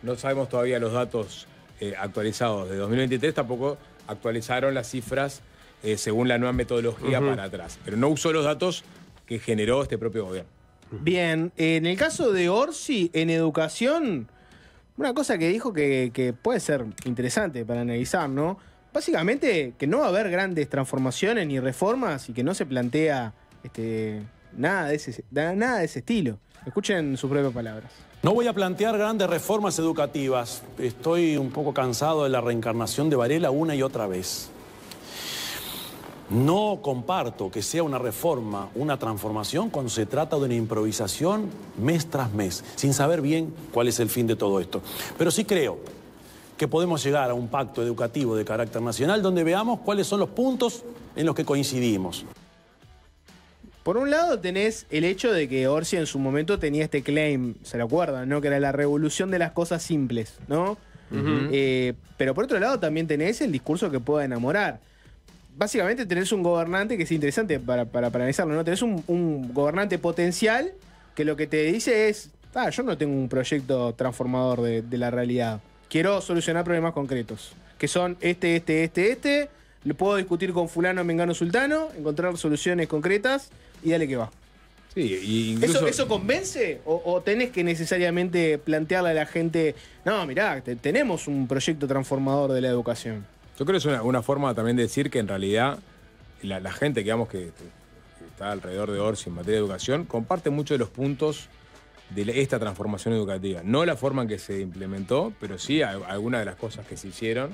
no sabemos todavía los datos eh, actualizados de dos mil veintitrés, tampoco actualizaron las cifras eh, según la nueva metodología uh-huh. para atrás, pero no usó los datos que generó este propio gobierno. Bien, en el caso de Orsi, en educación, una cosa que dijo que, que puede ser interesante para analizar, ¿no? Básicamente que no va a haber grandes transformaciones ni reformas y que no se plantea este, nada de ese, nada de ese estilo. Escuchen sus propias palabras. No voy a plantear grandes reformas educativas. Estoy un poco cansado de la reencarnación de Varela una y otra vez. No comparto que sea una reforma, una transformación, cuando se trata de una improvisación mes tras mes, sin saber bien cuál es el fin de todo esto. Pero sí creo que podemos llegar a un pacto educativo de carácter nacional donde veamos cuáles son los puntos en los que coincidimos. Por un lado tenés el hecho de que Orsi en su momento tenía este claim, ¿se lo acuerdan? ¿No? Que era la revolución de las cosas simples, ¿no? Uh-huh. eh, pero por otro lado también tenés el discurso que pueda enamorar. Básicamente tenés un gobernante que es interesante para, para, para analizarlo, ¿no? Tenés un, un gobernante potencial que lo que te dice es, ah, yo no tengo un proyecto transformador de, de la realidad. Quiero solucionar problemas concretos, que son este, este, este, este. Lo puedo discutir con fulano, mengano, sultano, encontrar soluciones concretas y dale que va. Sí, y incluso... ¿Eso, ¿Eso convence? ¿O, o tenés que necesariamente plantearle a la gente, no, mirá, te, tenemos un proyecto transformador de la educación? Yo creo que es una, una forma también de decir que en realidad la, la gente digamos, que, que está alrededor de Orsi en materia de educación comparte muchos de los puntos de la, esta transformación educativa. No la forma en que se implementó, pero sí algunas de las cosas que se hicieron.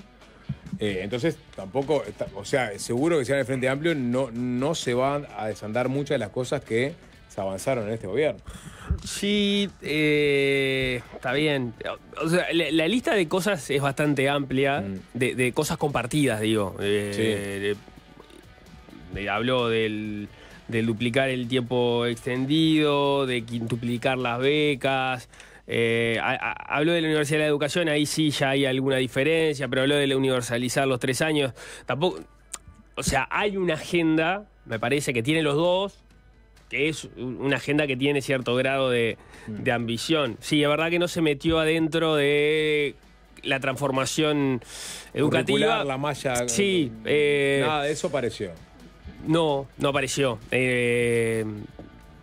Eh, entonces tampoco, está, o sea, seguro que si en el Frente Amplio no, no se van a desandar muchas de las cosas que se avanzaron en este gobierno. Sí, eh, está bien. O sea, la, la lista de cosas es bastante amplia, mm. de, de cosas compartidas, digo. Eh, sí. de, de, de, habló del, del duplicar el tiempo extendido, de quintuplicar las becas. Eh, a, a, habló de la Universidad de la Educación, ahí sí ya hay alguna diferencia, pero habló de universalizar los tres años. Tampoco, o sea, hay una agenda, me parece, que tienen los dos, que es una agenda que tiene cierto grado de, de ambición. Sí, es verdad que no se metió adentro de la transformación educativa. Curricular, la malla... Sí. Eh, nada de eso apareció. No, no apareció. Eh,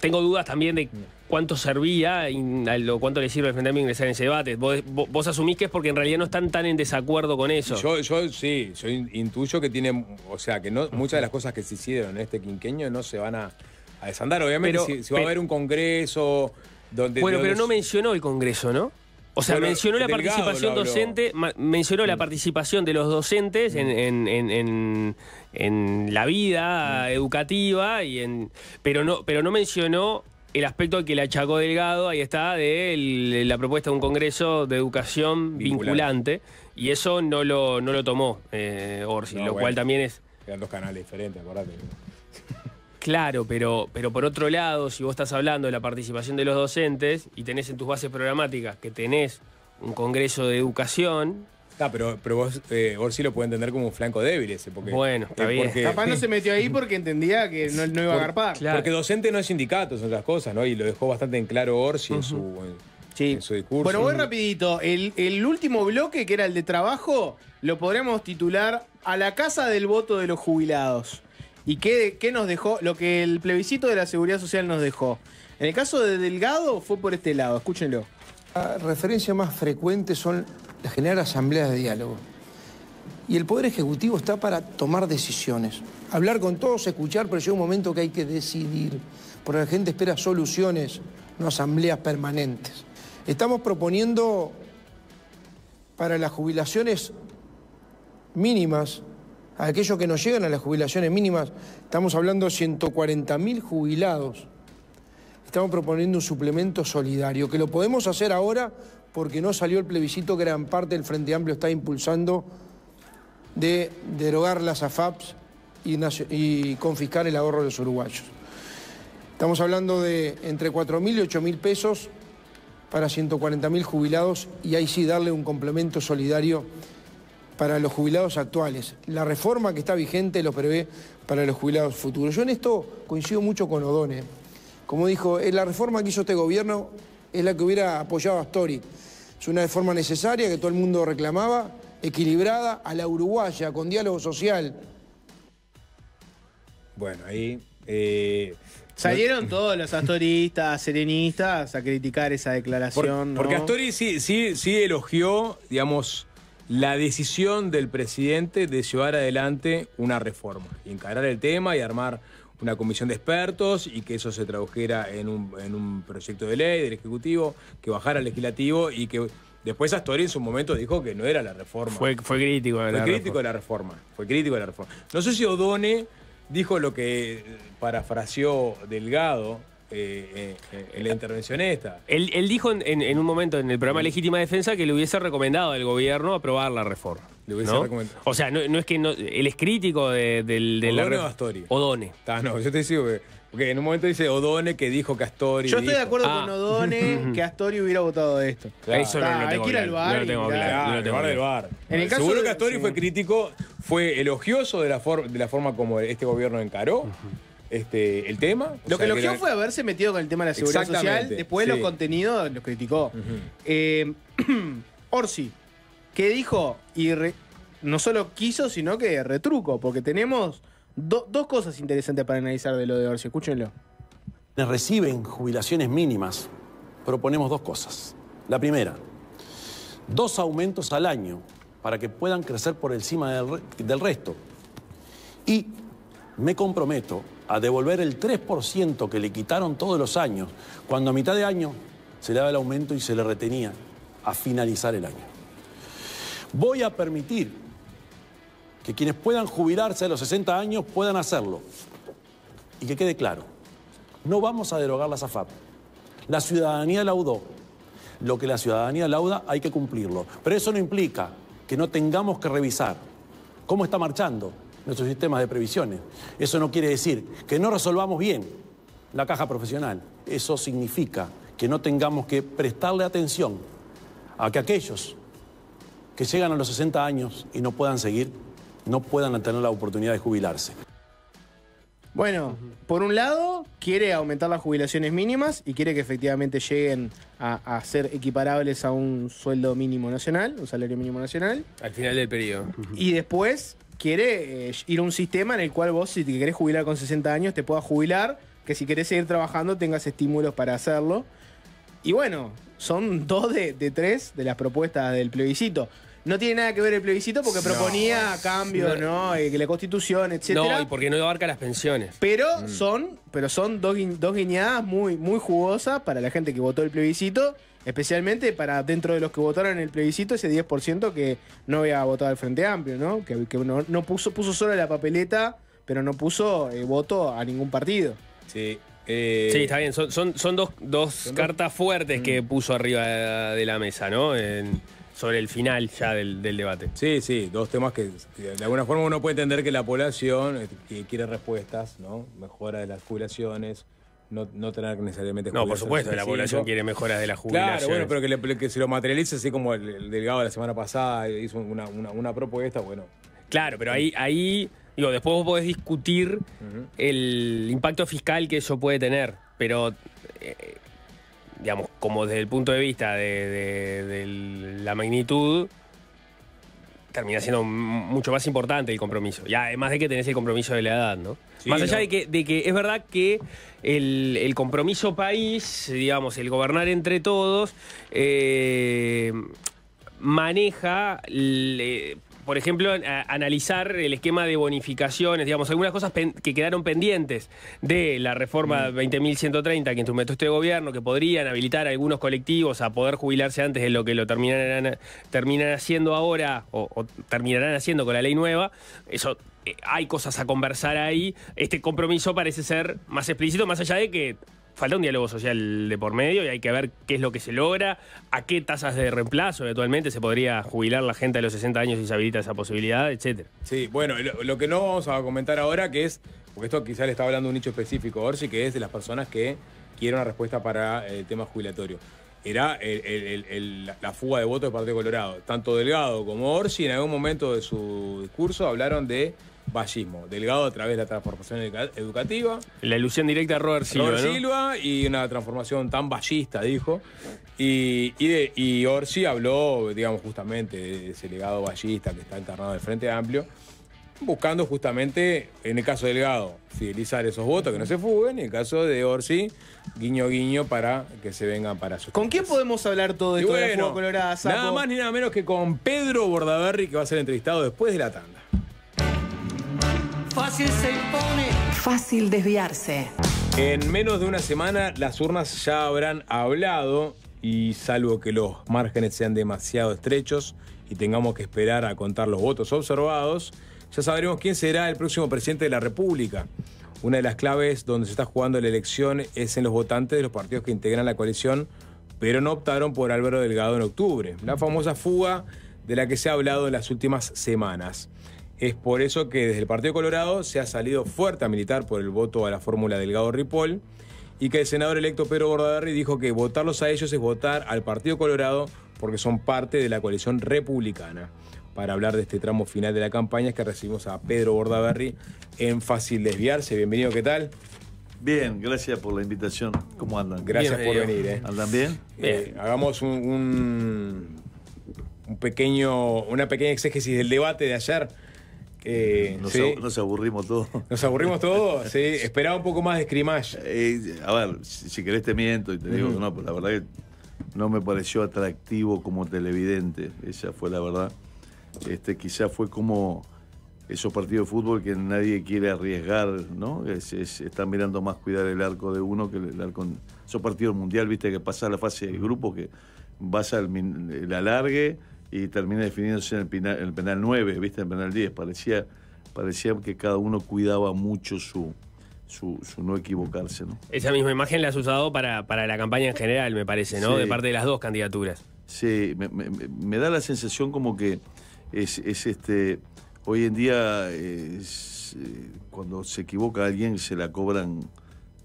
tengo dudas también de cuánto servía, o cuánto le sirve al Frente Amplio ingresar en ese debate. Vos, vos asumís que es porque en realidad no están tan en desacuerdo con eso. Yo, yo sí, yo intuyo que tienen... O sea, que no, muchas de las cosas que se hicieron en este quinquenio no se van a... a desandar, obviamente, pero, si, si va pero, a haber un congreso... donde Bueno, donde... pero no mencionó el congreso, ¿no? O sea, bueno, mencionó la participación docente, mencionó la participación de los docentes en, en, en, en, en la vida sí. educativa, y en pero no, pero no mencionó el aspecto que le achacó Delgado, ahí está, de el, la propuesta de un congreso de educación vinculante, vinculante y eso no lo, no lo tomó eh, Orsi, no, lo bueno, cual también es... Eran dos canales diferentes, acordate. Claro, pero, pero por otro lado, si vos estás hablando de la participación de los docentes y tenés en tus bases programáticas que tenés un congreso de educación... Está, pero, pero vos, eh, Orsi lo puede entender como un flanco débil ese. Porque, bueno, está eh, bien. Capaz no se metió ahí porque entendía que no, no iba a agarpar. Claro. Porque docente no es sindicato, son otras cosas, ¿no? Y lo dejó bastante en claro Orsi uh-huh. en, su, en, sí. en su discurso. Bueno, voy rapidito. El, el último bloque, que era el de trabajo, lo podríamos titular A la casa del voto de los jubilados. ¿Y qué, qué nos dejó? Lo que el plebiscito de la Seguridad Social nos dejó. En el caso de Delgado fue por este lado, escúchenlo. La referencia más frecuente son las generar asambleas de diálogo. Y el Poder Ejecutivo está para tomar decisiones. Hablar con todos, escuchar, pero llega un momento que hay que decidir. Porque la gente espera soluciones, no asambleas permanentes. Estamos proponiendo para las jubilaciones mínimas... A aquellos que no llegan a las jubilaciones mínimas, estamos hablando de ciento cuarenta mil jubilados. Estamos proponiendo un suplemento solidario, que lo podemos hacer ahora porque no salió el plebiscito que gran parte del Frente Amplio está impulsando de derogar las A F A P s y, y confiscar el ahorro de los uruguayos. Estamos hablando de entre cuatro mil y ocho mil pesos para ciento cuarenta mil jubilados y ahí sí darle un complemento solidario para los jubilados actuales. La reforma que está vigente lo prevé para los jubilados futuros. Yo en esto coincido mucho con Oddone. Como dijo, la reforma que hizo este gobierno es la que hubiera apoyado a Astori. Es una reforma necesaria que todo el mundo reclamaba, equilibrada, a la uruguaya, con diálogo social. Bueno, ahí... Eh... Salieron todos los astoristas, serenistas a criticar esa declaración. Por, porque ¿no? Astori sí, sí, sí elogió, digamos, la decisión del presidente de llevar adelante una reforma, y encarar el tema y armar una comisión de expertos y que eso se tradujera en un, en un proyecto de ley del Ejecutivo, que bajara al Legislativo y que... Después Astori en su momento dijo que no era la reforma. Fue, fue crítico de la, fue crítico de la reforma. Fue crítico de la reforma. No sé si Oddone... dijo lo que parafraseó Delgado eh, eh, en la intervención esta. Él, él dijo en, en, en un momento en el programa Legítima Defensa que le hubiese recomendado al gobierno aprobar la reforma. Le hubiese ¿no? recomendado. O sea, no, no es que... No, él es crítico de, de, de la... ¿Oddone o Astori? Oddone. Ta, no, yo te digo que... Porque en un momento dice Oddone que dijo que Astori... Yo estoy dijo, de acuerdo ah. con Oddone que Astori hubiera votado de esto. Claro. Eso Ta, no lo tengo hay que ir al bar. No lo tengo claro. No lo tengo claro. bar. En el caso Seguro de... que Astori sí. fue crítico, fue elogioso de la, for de la forma como este gobierno encaró uh-huh. este, el tema. Lo o sea, que elogió que la... fue haberse metido con el tema de la seguridad social. Después sí. los contenidos los criticó. Uh-huh. eh, Orsi, que dijo, y re... no solo quiso, sino que retruco, porque tenemos... Do, dos cosas interesantes para analizar de lo de Orsi, escúchenlo. Reciben jubilaciones mínimas. Proponemos dos cosas. La primera, dos aumentos al año para que puedan crecer por encima del, del resto. Y me comprometo a devolver el tres por ciento que le quitaron todos los años, cuando a mitad de año se le daba el aumento y se le retenía a finalizar el año. Voy a permitir que quienes puedan jubilarse a los sesenta años puedan hacerlo. Y que quede claro, no vamos a derogar la AFAP. La ciudadanía laudó. Lo que la ciudadanía lauda hay que cumplirlo. Pero eso no implica que no tengamos que revisar cómo está marchando nuestros sistemas de previsiones. Eso no quiere decir que no resolvamos bien la caja profesional. Eso significa que no tengamos que prestarle atención a que aquellos que llegan a los sesenta años y no puedan seguir, no puedan tener la oportunidad de jubilarse. Bueno, por un lado, quiere aumentar las jubilaciones mínimas y quiere que efectivamente lleguen a, a ser equiparables a un sueldo mínimo nacional, un salario mínimo nacional. Al final del periodo. Y después quiere eh, ir a un sistema en el cual vos, si te querés jubilar con sesenta años, te puedas jubilar, que si querés seguir trabajando tengas estímulos para hacerlo. Y bueno, son dos de, de tres de las propuestas del plebiscito. No tiene nada que ver el plebiscito porque proponía no, cambios, ¿no? Eh, la Constitución, etcétera. No, y porque no abarca las pensiones. Pero mm. son, pero son dos, dos guiñadas muy, muy jugosas para la gente que votó el plebiscito, especialmente para dentro de los que votaron el plebiscito, ese diez por ciento que no había votado al Frente Amplio, ¿no? Que, que no, no puso, puso solo la papeleta, pero no puso eh, voto a ningún partido. Sí. Eh, sí, está bien. Son, son, son dos, dos ¿son cartas dos? fuertes mm. que puso arriba de, de la mesa, ¿no? En, sobre el final ya del, del debate. Sí, sí, dos temas que de alguna forma uno puede entender que la población que quiere respuestas, ¿no? Mejora de las jubilaciones, no, no tener necesariamente jubilaciones. No, por supuesto, la población quiere mejoras de las jubilaciones. Claro, bueno, pero que, le, que se lo materialice, así como el, el Delgado de la semana pasada hizo una, una, una propuesta, bueno. Claro, pero ahí, ahí digo, después vos podés discutir uh-huh. el impacto fiscal que eso puede tener, pero... Eh, digamos, como desde el punto de vista de, de, de la magnitud, termina siendo mucho más importante el compromiso. Y además de que tenés el compromiso de la edad, ¿no? Sí, más allá no. de, que, de que es verdad que el, el compromiso país, digamos, el gobernar entre todos, eh, maneja... Le, Por ejemplo, analizar el esquema de bonificaciones, digamos, algunas cosas que quedaron pendientes de la reforma veinte mil ciento treinta que instrumentó este gobierno, que podrían habilitar a algunos colectivos a poder jubilarse antes de lo que lo terminarán, terminarán haciendo ahora o, o terminarán haciendo con la ley nueva. Eso, eh, hay cosas a conversar ahí. Este compromiso parece ser más explícito, más allá de que falta un diálogo social de por medio y hay que ver qué es lo que se logra, a qué tasas de reemplazo eventualmente se podría jubilar la gente a los sesenta años si se habilita esa posibilidad, etcétera. Sí, bueno, lo, lo que no vamos a comentar ahora, que es, porque esto quizás le está hablando un nicho específico, Orsi, que es de las personas que quieren una respuesta para el tema jubilatorio. Era el, el, el, la fuga de votos del Partido Colorado. Tanto Delgado como Orsi en algún momento de su discurso hablaron de vallismo. Delgado a través de la transformación educa educativa. La ilusión directa a Robert Silva, Robert ¿no? Silva y una transformación tan vallista, dijo. Y, y, de, y Orsi habló, digamos, justamente de ese legado vallista que está encarnado en el Frente Amplio, buscando justamente, en el caso de Delgado, fidelizar esos votos que no se fuguen, y en el caso de Orsi, guiño guiño para que se vengan para sus... ¿Con quién podemos hablar todo esto bueno, de la fuga colorada, Sapo? Nada más ni nada menos que con Pedro Bordaberry, que va a ser entrevistado después de la tanda. Fácil se impone. Fácil desviarse. En menos de una semana las urnas ya habrán hablado y salvo que los márgenes sean demasiado estrechos y tengamos que esperar a contar los votos observados, ya sabremos quién será el próximo presidente de la República. Una de las claves donde se está jugando la elección es en los votantes de los partidos que integran la coalición, pero no optaron por Álvaro Delgado en octubre. La famosa fuga de la que se ha hablado en las últimas semanas. Es por eso que desde el Partido Colorado se ha salido fuerte a militar por el voto a la fórmula Delgado-Ripoll y que el senador electo Pedro Bordaberry dijo que votarlos a ellos es votar al Partido Colorado porque son parte de la coalición republicana. Para hablar de este tramo final de la campaña es que recibimos a Pedro Bordaberry en Fácil Desviarse. Bienvenido, ¿qué tal? Bien, gracias por la invitación. ¿Cómo andan? Gracias bien, por bien. venir. ¿eh? ¿Andan bien? Eh, bien. Hagamos un, un, un pequeño, una pequeña exégesis del debate de ayer. Eh, nos, ¿sí? nos aburrimos todos. Nos aburrimos todos, sí. Esperaba un poco más de scrimmage. Eh, a ver, si, si querés te miento y te digo, uh-huh. no, pues la verdad que no me pareció atractivo como televidente. Esa fue la verdad. Este, quizá fue como esos partidos de fútbol que nadie quiere arriesgar, ¿no? Es, es, están mirando más cuidar el arco de uno que el arco... Esos partidos mundial, viste, que pasa la fase de grupo, que vas al el alargue y termina definiéndose en el penal, el penal nueve, viste, en el penal diez. Parecía, parecía que cada uno cuidaba mucho su... Su, su no equivocarse, ¿no? Esa misma imagen la has usado para, para la campaña en general, me parece, ¿no? Sí. De parte de las dos candidaturas. Sí, me, me, me da la sensación como que es, es este... Hoy en día, es, cuando se equivoca alguien, se la cobran,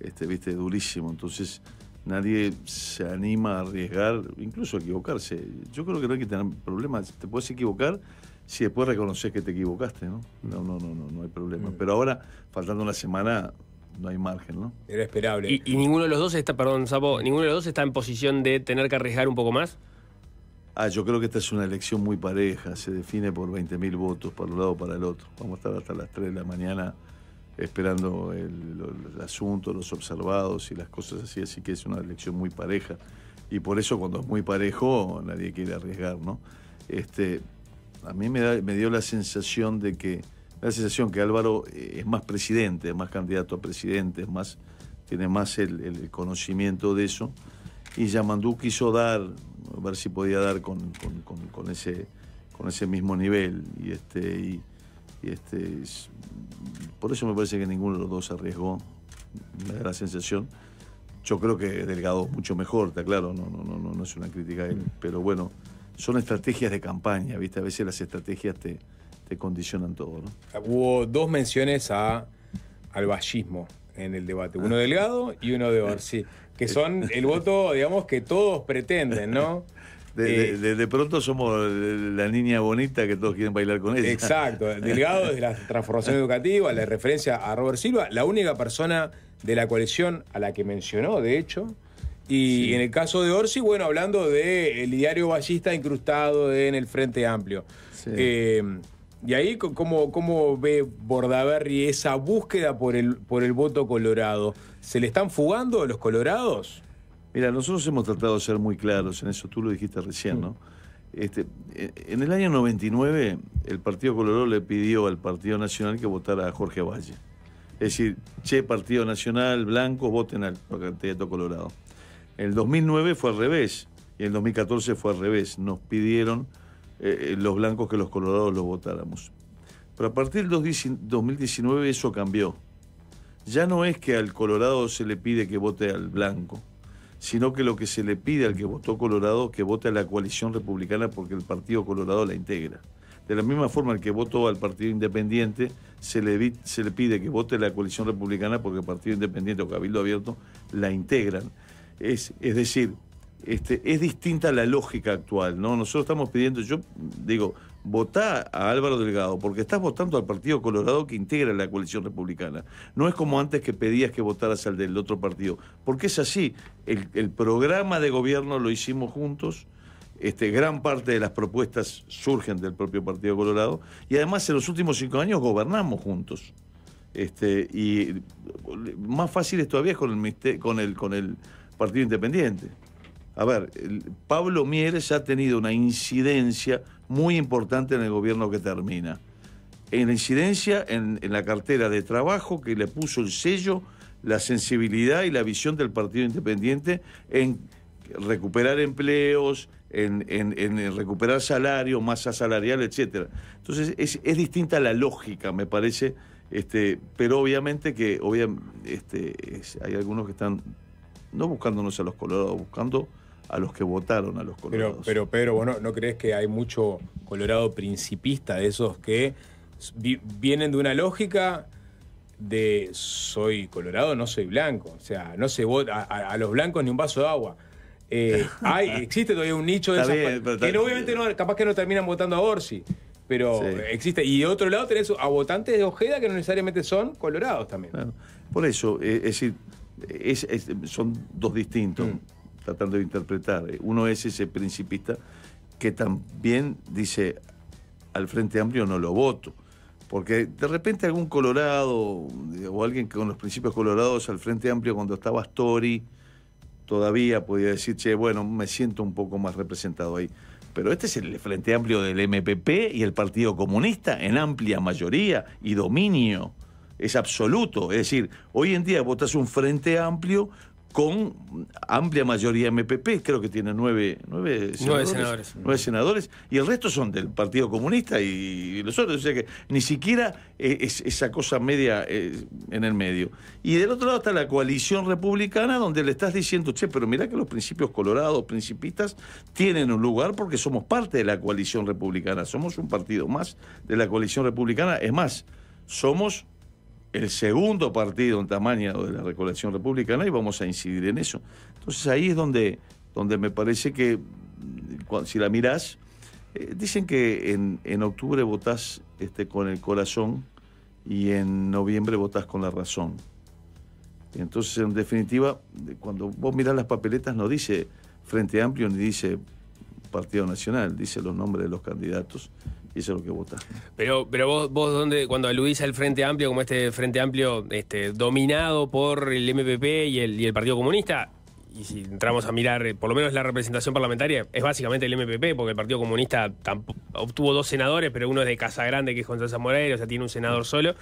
este, viste, durísimo. Entonces, nadie se anima a arriesgar, incluso a equivocarse. Yo creo que no hay que tener problemas. Te puedes equivocar... Si después reconoces que te equivocaste, ¿no? No, no, no, no, no hay problema. Pero ahora, faltando una semana... No hay margen, ¿no? Era esperable. Y, y ninguno de los dos está, perdón, Sapo, ninguno de los dos está en posición de tener que arriesgar un poco más. Ah, yo creo que esta es una elección muy pareja, se define por veinte mil votos para un lado o para el otro. Vamos a estar hasta las tres de la mañana esperando el, el, el asunto, los observados y las cosas así, así que es una elección muy pareja. Y por eso cuando es muy parejo nadie quiere arriesgar, ¿no? Este, a mí me, da, me dio la sensación de que la sensación que Álvaro es más presidente, es más candidato a presidente, es más, tiene más el, el conocimiento de eso. Y Yamandú quiso dar, a ver si podía dar con, con, con, con, ese, con ese mismo nivel. Y este, y, y este, es, por eso me parece que ninguno de los dos arriesgó, me da la sensación. Yo creo que Delgado es mucho mejor, está claro, no, no, no, no es una crítica a él. Pero bueno, son estrategias de campaña, ¿viste? A veces las estrategias te... te condicionan todo, ¿no? Hubo dos menciones a, al vallismo en el debate. Uno Delgado y uno de Orsi, que son el voto, digamos, que todos pretenden, ¿no? De, eh, de, de pronto somos la niña bonita que todos quieren bailar con ella. Exacto. Delgado es la transformación educativa, la referencia a Robert Silva, la única persona de la coalición a la que mencionó, de hecho. Y sí. En el caso de Orsi, bueno, hablando del diario vallista incrustado en el Frente Amplio. Sí. Eh, Y ahí, ¿cómo, cómo ve Bordaberry esa búsqueda por el, por el voto colorado? ¿Se le están fugando a los colorados? Mira, nosotros hemos tratado de ser muy claros en eso. Tú lo dijiste recién, ¿no? Este, en el año noventa y nueve, el Partido Colorado le pidió al Partido Nacional que votara a Jorge Valle. Es decir, che, Partido Nacional, blanco, voten al candidato colorado. En el dos mil nueve fue al revés. Y en el dos mil catorce fue al revés. Nos pidieron... Eh, los blancos que los colorados los votáramos. Pero a partir del dos mil diecinueve eso cambió. Ya no es que al colorado se le pide que vote al blanco, sino que lo que se le pide al que votó colorado que vote a la coalición republicana porque el Partido Colorado la integra. De la misma forma, el que votó al Partido Independiente se le, se le pide que vote a la coalición republicana porque el Partido Independiente o Cabildo Abierto la integran. Es, es decir... Este, es distinta la lógica actual, ¿no? Nosotros estamos pidiendo, yo digo, votá a Álvaro Delgado, porque estás votando al Partido Colorado que integra la coalición republicana. No es como antes que pedías que votaras al del otro partido, porque es así. El, el programa de gobierno lo hicimos juntos, este, gran parte de las propuestas surgen del propio Partido Colorado, y además en los últimos cinco años gobernamos juntos. Este, y más fácil es todavía con el, con el, con el Partido Independiente. A ver, Pablo Mieres ha tenido una incidencia muy importante en el gobierno que termina. En la incidencia, en, en la cartera de trabajo que le puso el sello, la sensibilidad y la visión del Partido Independiente en recuperar empleos, en, en, en recuperar salario, masa salarial, etcétera. Entonces, es, es distinta la lógica, me parece, este, pero obviamente que obvia, este, es, hay algunos que están no buscándonos a los colorados, buscando a los que votaron a los colorados. Pero, pero Pedro, ¿vos no, no crees que hay mucho colorado principista de esos que vi, vienen de una lógica de soy colorado, no soy blanco? O sea, no se vota a, a los blancos ni un vaso de agua. Eh, hay, existe todavía un nicho de bien, esas, que no, obviamente no, capaz que no terminan votando a Orsi, pero sí existe. Y de otro lado tenés a votantes de Ojeda que no necesariamente son colorados también. Claro. Por eso, eh, es decir, es, es, son dos distintos, mm. tratando de interpretar. Uno es ese principista que también dice al Frente Amplio no lo voto, porque de repente algún colorado o alguien que con los principios colorados al Frente Amplio, cuando estaba Astori, todavía podía decir, che, bueno, me siento un poco más representado ahí. Pero este es el Frente Amplio del M P P y el Partido Comunista en amplia mayoría y dominio. Es absoluto, es decir, hoy en día votás un Frente Amplio con amplia mayoría M P P, creo que tiene nueve, nueve, senadores, nueve, senadores. nueve senadores, y el resto son del Partido Comunista y los otros, o sea que ni siquiera es esa cosa media en el medio. Y del otro lado está la coalición republicana, donde le estás diciendo, che, pero mirá que los principios colorados, principistas, tienen un lugar porque somos parte de la coalición republicana, somos un partido más de la coalición republicana, es más, somos el segundo partido en tamaño de la recolección republicana y vamos a incidir en eso. Entonces ahí es donde, donde me parece que, si la mirás, eh, dicen que en, en octubre votás este, con el corazón y en noviembre votás con la razón. Entonces, en definitiva, cuando vos mirás las papeletas no dice Frente Amplio ni dice Partido Nacional, dice los nombres de los candidatos. Eso es lo que vota. Pero, pero vos, vos donde, cuando aludís al Frente Amplio, como este Frente Amplio este, dominado por el M P P y el, y el Partido Comunista, y si entramos a mirar, por lo menos la representación parlamentaria, es básicamente el M P P, porque el Partido Comunista obtuvo dos senadores, pero uno es de Casagrande, que es González Moreira, o sea, tiene un senador solo.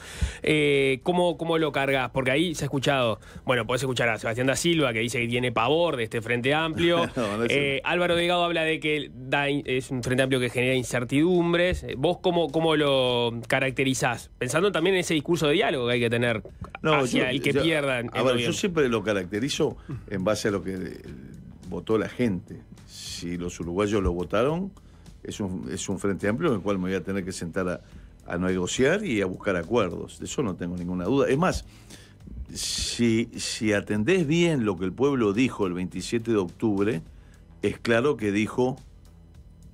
Eh, ¿cómo, ¿Cómo lo cargas? Porque ahí se ha escuchado, bueno, podés escuchar a Sebastián Da Silva, que dice que tiene pavor de este Frente Amplio. no, no es eh, Álvaro Delgado habla de que da, es un Frente Amplio que genera incertidumbres. ¿Vos cómo, cómo lo caracterizás? Pensando también en ese discurso de diálogo que hay que tener no, hacia yo, el que yo, pierda. En a ver, yo siempre lo caracterizo en base a lo que votó la gente. Si los uruguayos lo votaron, es un, es un Frente Amplio en el cual me voy a tener que sentar a, a negociar y a buscar acuerdos. De eso no tengo ninguna duda. Es más, si, si atendés bien lo que el pueblo dijo el veintisiete de octubre, es claro que dijo,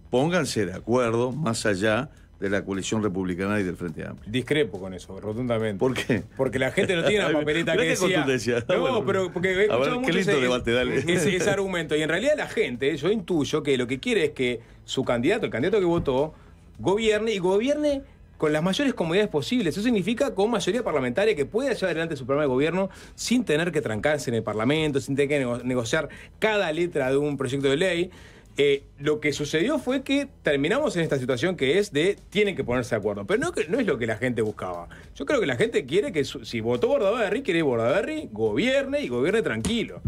pónganse de acuerdo más allá de la coalición republicana y del Frente Amplio. Discrepo con eso, rotundamente. ¿Por qué? Porque la gente no tiene la papeleta que decía. No, bueno, pero porque he escuchado mucho ese, debate, dale. Ese, ese argumento. Y en realidad la gente, yo intuyo que lo que quiere es que su candidato, el candidato que votó, gobierne y gobierne con las mayores comodidades posibles. Eso significa con mayoría parlamentaria que pueda llevar adelante su programa de gobierno sin tener que trancarse en el Parlamento, sin tener que nego negociar cada letra de un proyecto de ley. Eh, lo que sucedió fue que terminamos en esta situación que es de tienen que ponerse de acuerdo, pero no, no es lo que la gente buscaba. Yo creo que la gente quiere que su, si votó Bordaberry, quiere Bordaberry gobierne y gobierne tranquilo.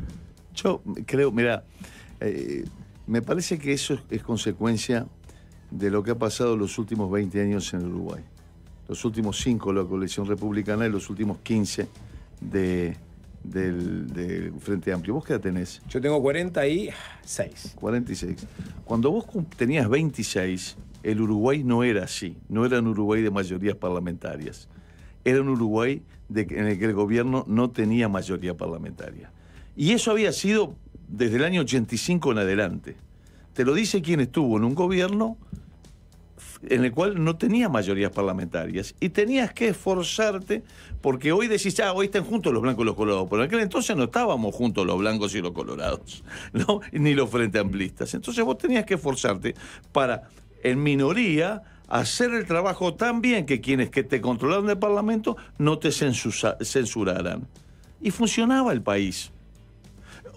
Yo creo, mira, eh, me parece que eso es consecuencia de lo que ha pasado los últimos veinte años en Uruguay, los últimos cinco de la coalición republicana y los últimos quince de... Del, del Frente Amplio. ¿Vos qué edad tenés? Yo tengo cuarenta y seis. cuarenta y seis. Cuando vos tenías veintiséis, el Uruguay no era así. No era un Uruguay de mayorías parlamentarias. Era un Uruguay de, en el que el gobierno no tenía mayoría parlamentaria. Y eso había sido desde el año ochenta y cinco en adelante. Te lo dice quien estuvo en un gobierno en el cual no tenías mayorías parlamentarias y tenías que esforzarte, porque hoy decís, ah, hoy están juntos los blancos y los colorados, pero en aquel entonces no estábamos juntos los blancos y los colorados, ¿no? Ni los frente amplistas. Entonces vos tenías que esforzarte para, en minoría, hacer el trabajo tan bien que quienes que te controlaron del Parlamento no te censuraran. Y funcionaba el país.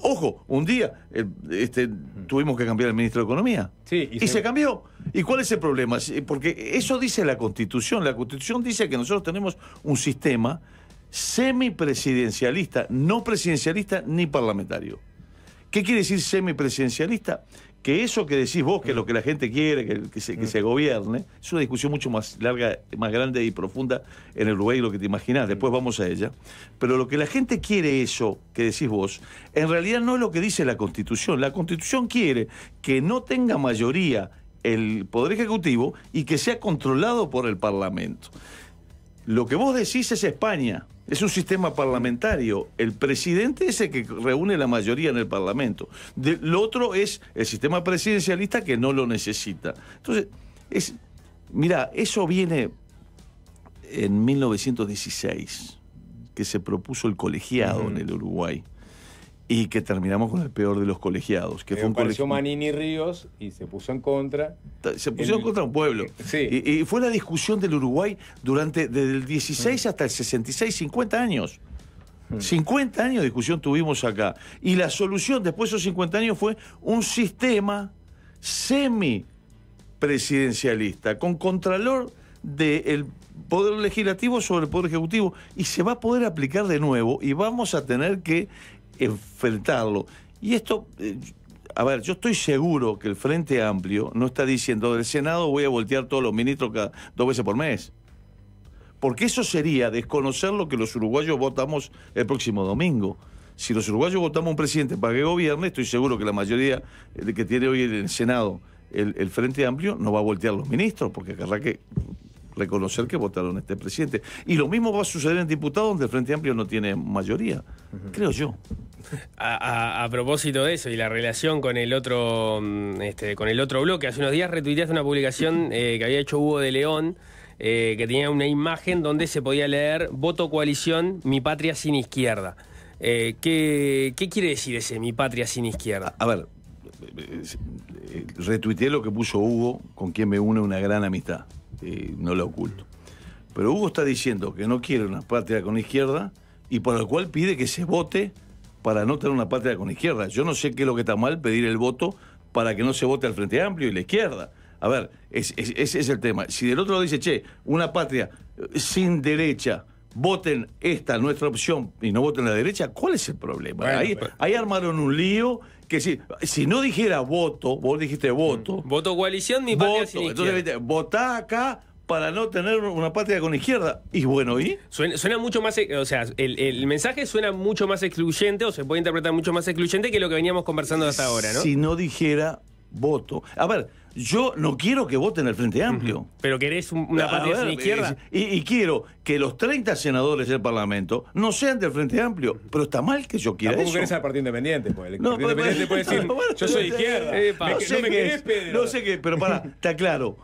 Ojo, un día este, tuvimos que cambiar el ministro de Economía. Sí, y, y se... se cambió. ¿Y cuál es el problema? Porque eso dice la Constitución. La Constitución dice que nosotros tenemos un sistema semipresidencialista, no presidencialista ni parlamentario. ¿Qué quiere decir semipresidencialista? Que eso que decís vos, que es lo que la gente quiere, que, que, se, que se gobierne, es una discusión mucho más larga, más grande y profunda en el Uruguay, lo que te imaginás, después vamos a ella. Pero lo que la gente quiere, eso que decís vos, en realidad no es lo que dice la Constitución. La Constitución quiere que no tenga mayoría el Poder Ejecutivo y que sea controlado por el Parlamento. Lo que vos decís es España. Es un sistema parlamentario. El presidente es el que reúne la mayoría en el Parlamento. De, lo otro es el sistema presidencialista que no lo necesita. Entonces, es, mira, eso viene en mil novecientos dieciséis, que se propuso el colegiado uh-huh. en el Uruguay, y que terminamos con el peor de los colegiados. Que fue un colegio... Manini Ríos y se puso en contra. Se puso en contra un pueblo. Sí. Y, y fue la discusión del Uruguay durante desde el dieciséis hasta el sesenta y seis, cincuenta años. cincuenta años de discusión tuvimos acá. Y la solución después de esos cincuenta años fue un sistema semi-presidencialista, con contralor del Poder Legislativo sobre el Poder Ejecutivo. Y se va a poder aplicar de nuevo y vamos a tener que enfrentarlo. Y esto, eh, a ver, yo estoy seguro que el Frente Amplio no está diciendo del Senado voy a voltear todos los ministros cada dos veces por mes. Porque eso sería desconocer lo que los uruguayos votamos el próximo domingo. Si los uruguayos votamos un presidente para que gobierne, estoy seguro que la mayoría que tiene hoy en el Senado el, el Frente Amplio no va a voltear los ministros, porque querrá que reconocer que votaron a este presidente. Y lo mismo va a suceder en diputados, donde el Frente Amplio no tiene mayoría, uh-huh. creo yo. A, a, a propósito de eso y la relación con el otro este, con el otro bloque, hace unos días retuiteaste una publicación eh, que había hecho Hugo de León, eh, que tenía una imagen donde se podía leer voto coalición, mi patria sin izquierda. Eh, ¿qué, ¿Qué quiere decir ese mi patria sin izquierda? A, a ver, retuiteé lo que puso Hugo, con quien me une una gran amistad. Eh, no lo oculto. Pero Hugo está diciendo que no quiere una patria con izquierda y por lo cual pide que se vote para no tener una patria con izquierda. Yo no sé qué es lo que está mal pedir el voto para que no se vote al Frente Amplio y la izquierda. A ver, ese es, es, es el tema. Si del otro lado dice, che, una patria sin derecha, voten esta, nuestra opción, y no voten la derecha, ¿cuál es el problema? Bueno, ahí, pero... ahí armaron un lío. Que si, si no dijera voto, vos dijiste voto. Voto coalición, mi patria sin izquierda. Entonces, votá acá para no tener una patria con izquierda. Y bueno, ¿y? Suena, suena mucho más... O sea, el, el mensaje suena mucho más excluyente, o se puede interpretar mucho más excluyente que lo que veníamos conversando hasta ahora, ¿no? Si no dijera voto. A ver, yo no quiero que voten al Frente Amplio. Uh-huh. Pero querés una patria sin izquierda. Y, y quiero que los treinta senadores del Parlamento no sean del Frente Amplio. Pero está mal que yo quiera eso. Tampoco querés al Partido Independiente, pues. El no, Partido pero, Independiente puede decir, no, bueno, yo soy no, izquierda. Eh, pa, no, sé no me querés, Pedro. No sé qué, pero pará, está claro.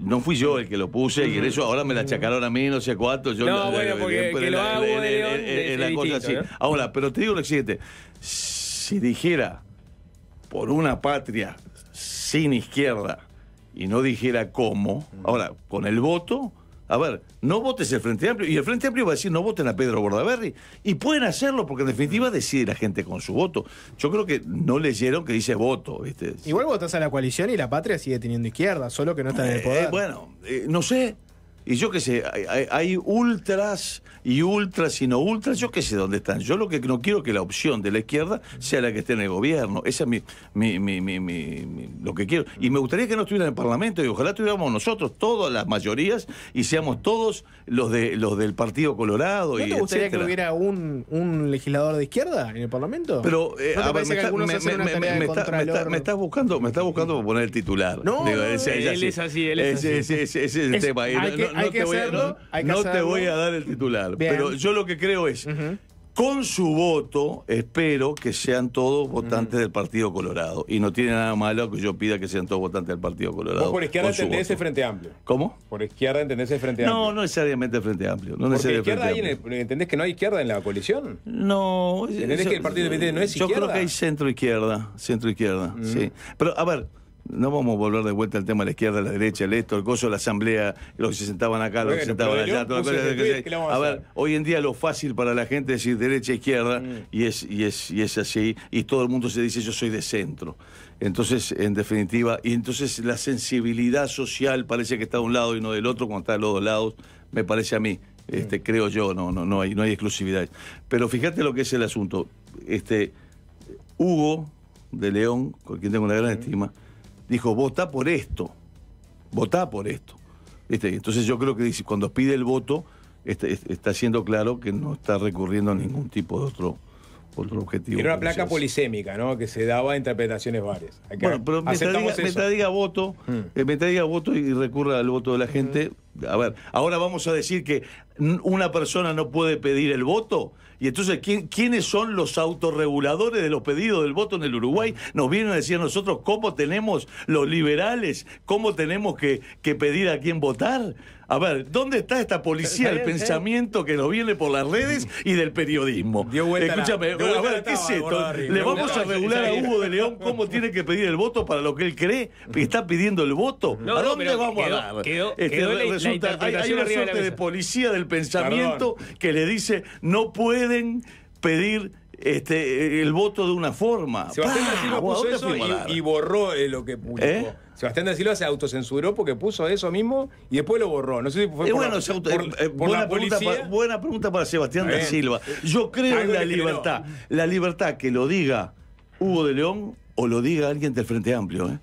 No fui yo el que lo puse y eso ahora me la achacaron a mí, no sé cuánto. Yo no, bueno, porque que lo hago de la cosa así. Ahora, pero te digo lo siguiente. Si dijera por una patria sin izquierda y no dijera cómo, ahora, con el voto, a ver, no votes el Frente Amplio, y el Frente Amplio va a decir no voten a Pedro Bordaberry, y pueden hacerlo, porque en definitiva decide la gente con su voto. Yo creo que no leyeron que dice voto, ¿viste? Igual votás a la coalición y la patria sigue teniendo izquierda, solo que no está en el poder. Eh, bueno, eh, no sé, y yo qué sé, hay, hay, hay ultras y ultras y no ultras, yo qué sé dónde están. Yo lo que no quiero es que la opción de la izquierda sea la que esté en el gobierno. Esa es mi, mi, mi, mi, mi, mi, lo que quiero. Y me gustaría que no estuviera en el Parlamento y ojalá tuviéramos nosotros todas las mayorías y seamos todos los de los del Partido Colorado. ¿No te y gustaría etcétera? que hubiera un, un legislador de izquierda en el Parlamento? Pero eh, ¿No a ver, me, está, me, me, me, me, está, me, está, me estás buscando, me estás buscando para poner el titular. No, Digo, ese, él así. es así, él es ese, así. Ese, ese, ese es el es, tema. Hay no, que, no, hay no, que te, hacerlo, voy a, no, hay que no te voy a dar el titular, Bien. pero yo lo que creo es uh-huh. Con su voto, espero que sean todos votantes mm. del Partido Colorado. Y no tiene nada malo que yo pida que sean todos votantes del Partido Colorado. ¿Vos por izquierda entendés voto. el Frente Amplio? ¿Cómo? ¿Por izquierda entendés el Frente Amplio? No, no necesariamente el Frente Amplio. No necesariamente el Frente Amplio. En el, ¿entendés que no hay izquierda en la coalición? No. ¿Entendés yo, que el Partido Independiente no es izquierda? Yo creo que hay centro-izquierda, centro-izquierda, mm. sí. Pero, a ver... No vamos a volver de vuelta al tema de la izquierda, la derecha, el esto, el coso, la asamblea, los que se sentaban acá, los bueno, que se sentaban allá. Toda cosa que se... que a, a ver, hoy en día lo fácil para la gente es decir derecha, izquierda, mm. y, es, y, es, y es así, y todo el mundo se dice yo soy de centro. Entonces, en definitiva, y entonces la sensibilidad social parece que está de un lado y no del otro, cuando está de los dos lados, me parece a mí, este, mm. creo yo, no, no, no hay, no hay exclusividades. Pero fíjate lo que es el asunto. Este, Hugo de León, con quien tengo una gran mm. estima, dijo, votá por esto, votá por esto. Este, entonces yo creo que cuando pide el voto, este, está siendo claro que no está recurriendo a ningún tipo de otro, otro objetivo. Era una placa no polisémica, ¿no? Que se daba a interpretaciones varias. Acá bueno, pero mientras diga, diga voto, mm. eh, mientras diga voto y recurra al voto de la gente, mm. a ver, ahora vamos a decir que una persona no puede pedir el voto. Y entonces, ¿quién, ¿quiénes son los autorreguladores de los pedidos del voto en el Uruguay? Nos vienen a decir a nosotros cómo tenemos los liberales, cómo tenemos que, que pedir a quién votar. A ver, ¿dónde está esta policía del pensamiento que nos viene por las redes y del periodismo? Escúchame, a ver, ¿qué es esto? Le vamos a regular a Hugo de León cómo tiene que pedir el voto para lo que él cree que está pidiendo el voto. ¿A dónde vamos a dar? Resulta, hay una suerte de policía del pensamiento que le dice, no pueden pedir... Este, el voto de una forma. Sebastián Da Silva puso eso y, y borró eh, lo que publicó. ¿Eh? Sebastián Da Silva se autocensuró porque puso eso mismo y después lo borró. No sé si fue eh, por bueno, la, se auto, por, eh, por buena, la pregunta para, buena pregunta para Sebastián Da Silva. Yo creo en la libertad. La libertad que lo diga Hugo de León o lo diga alguien del Frente Amplio. ¿eh?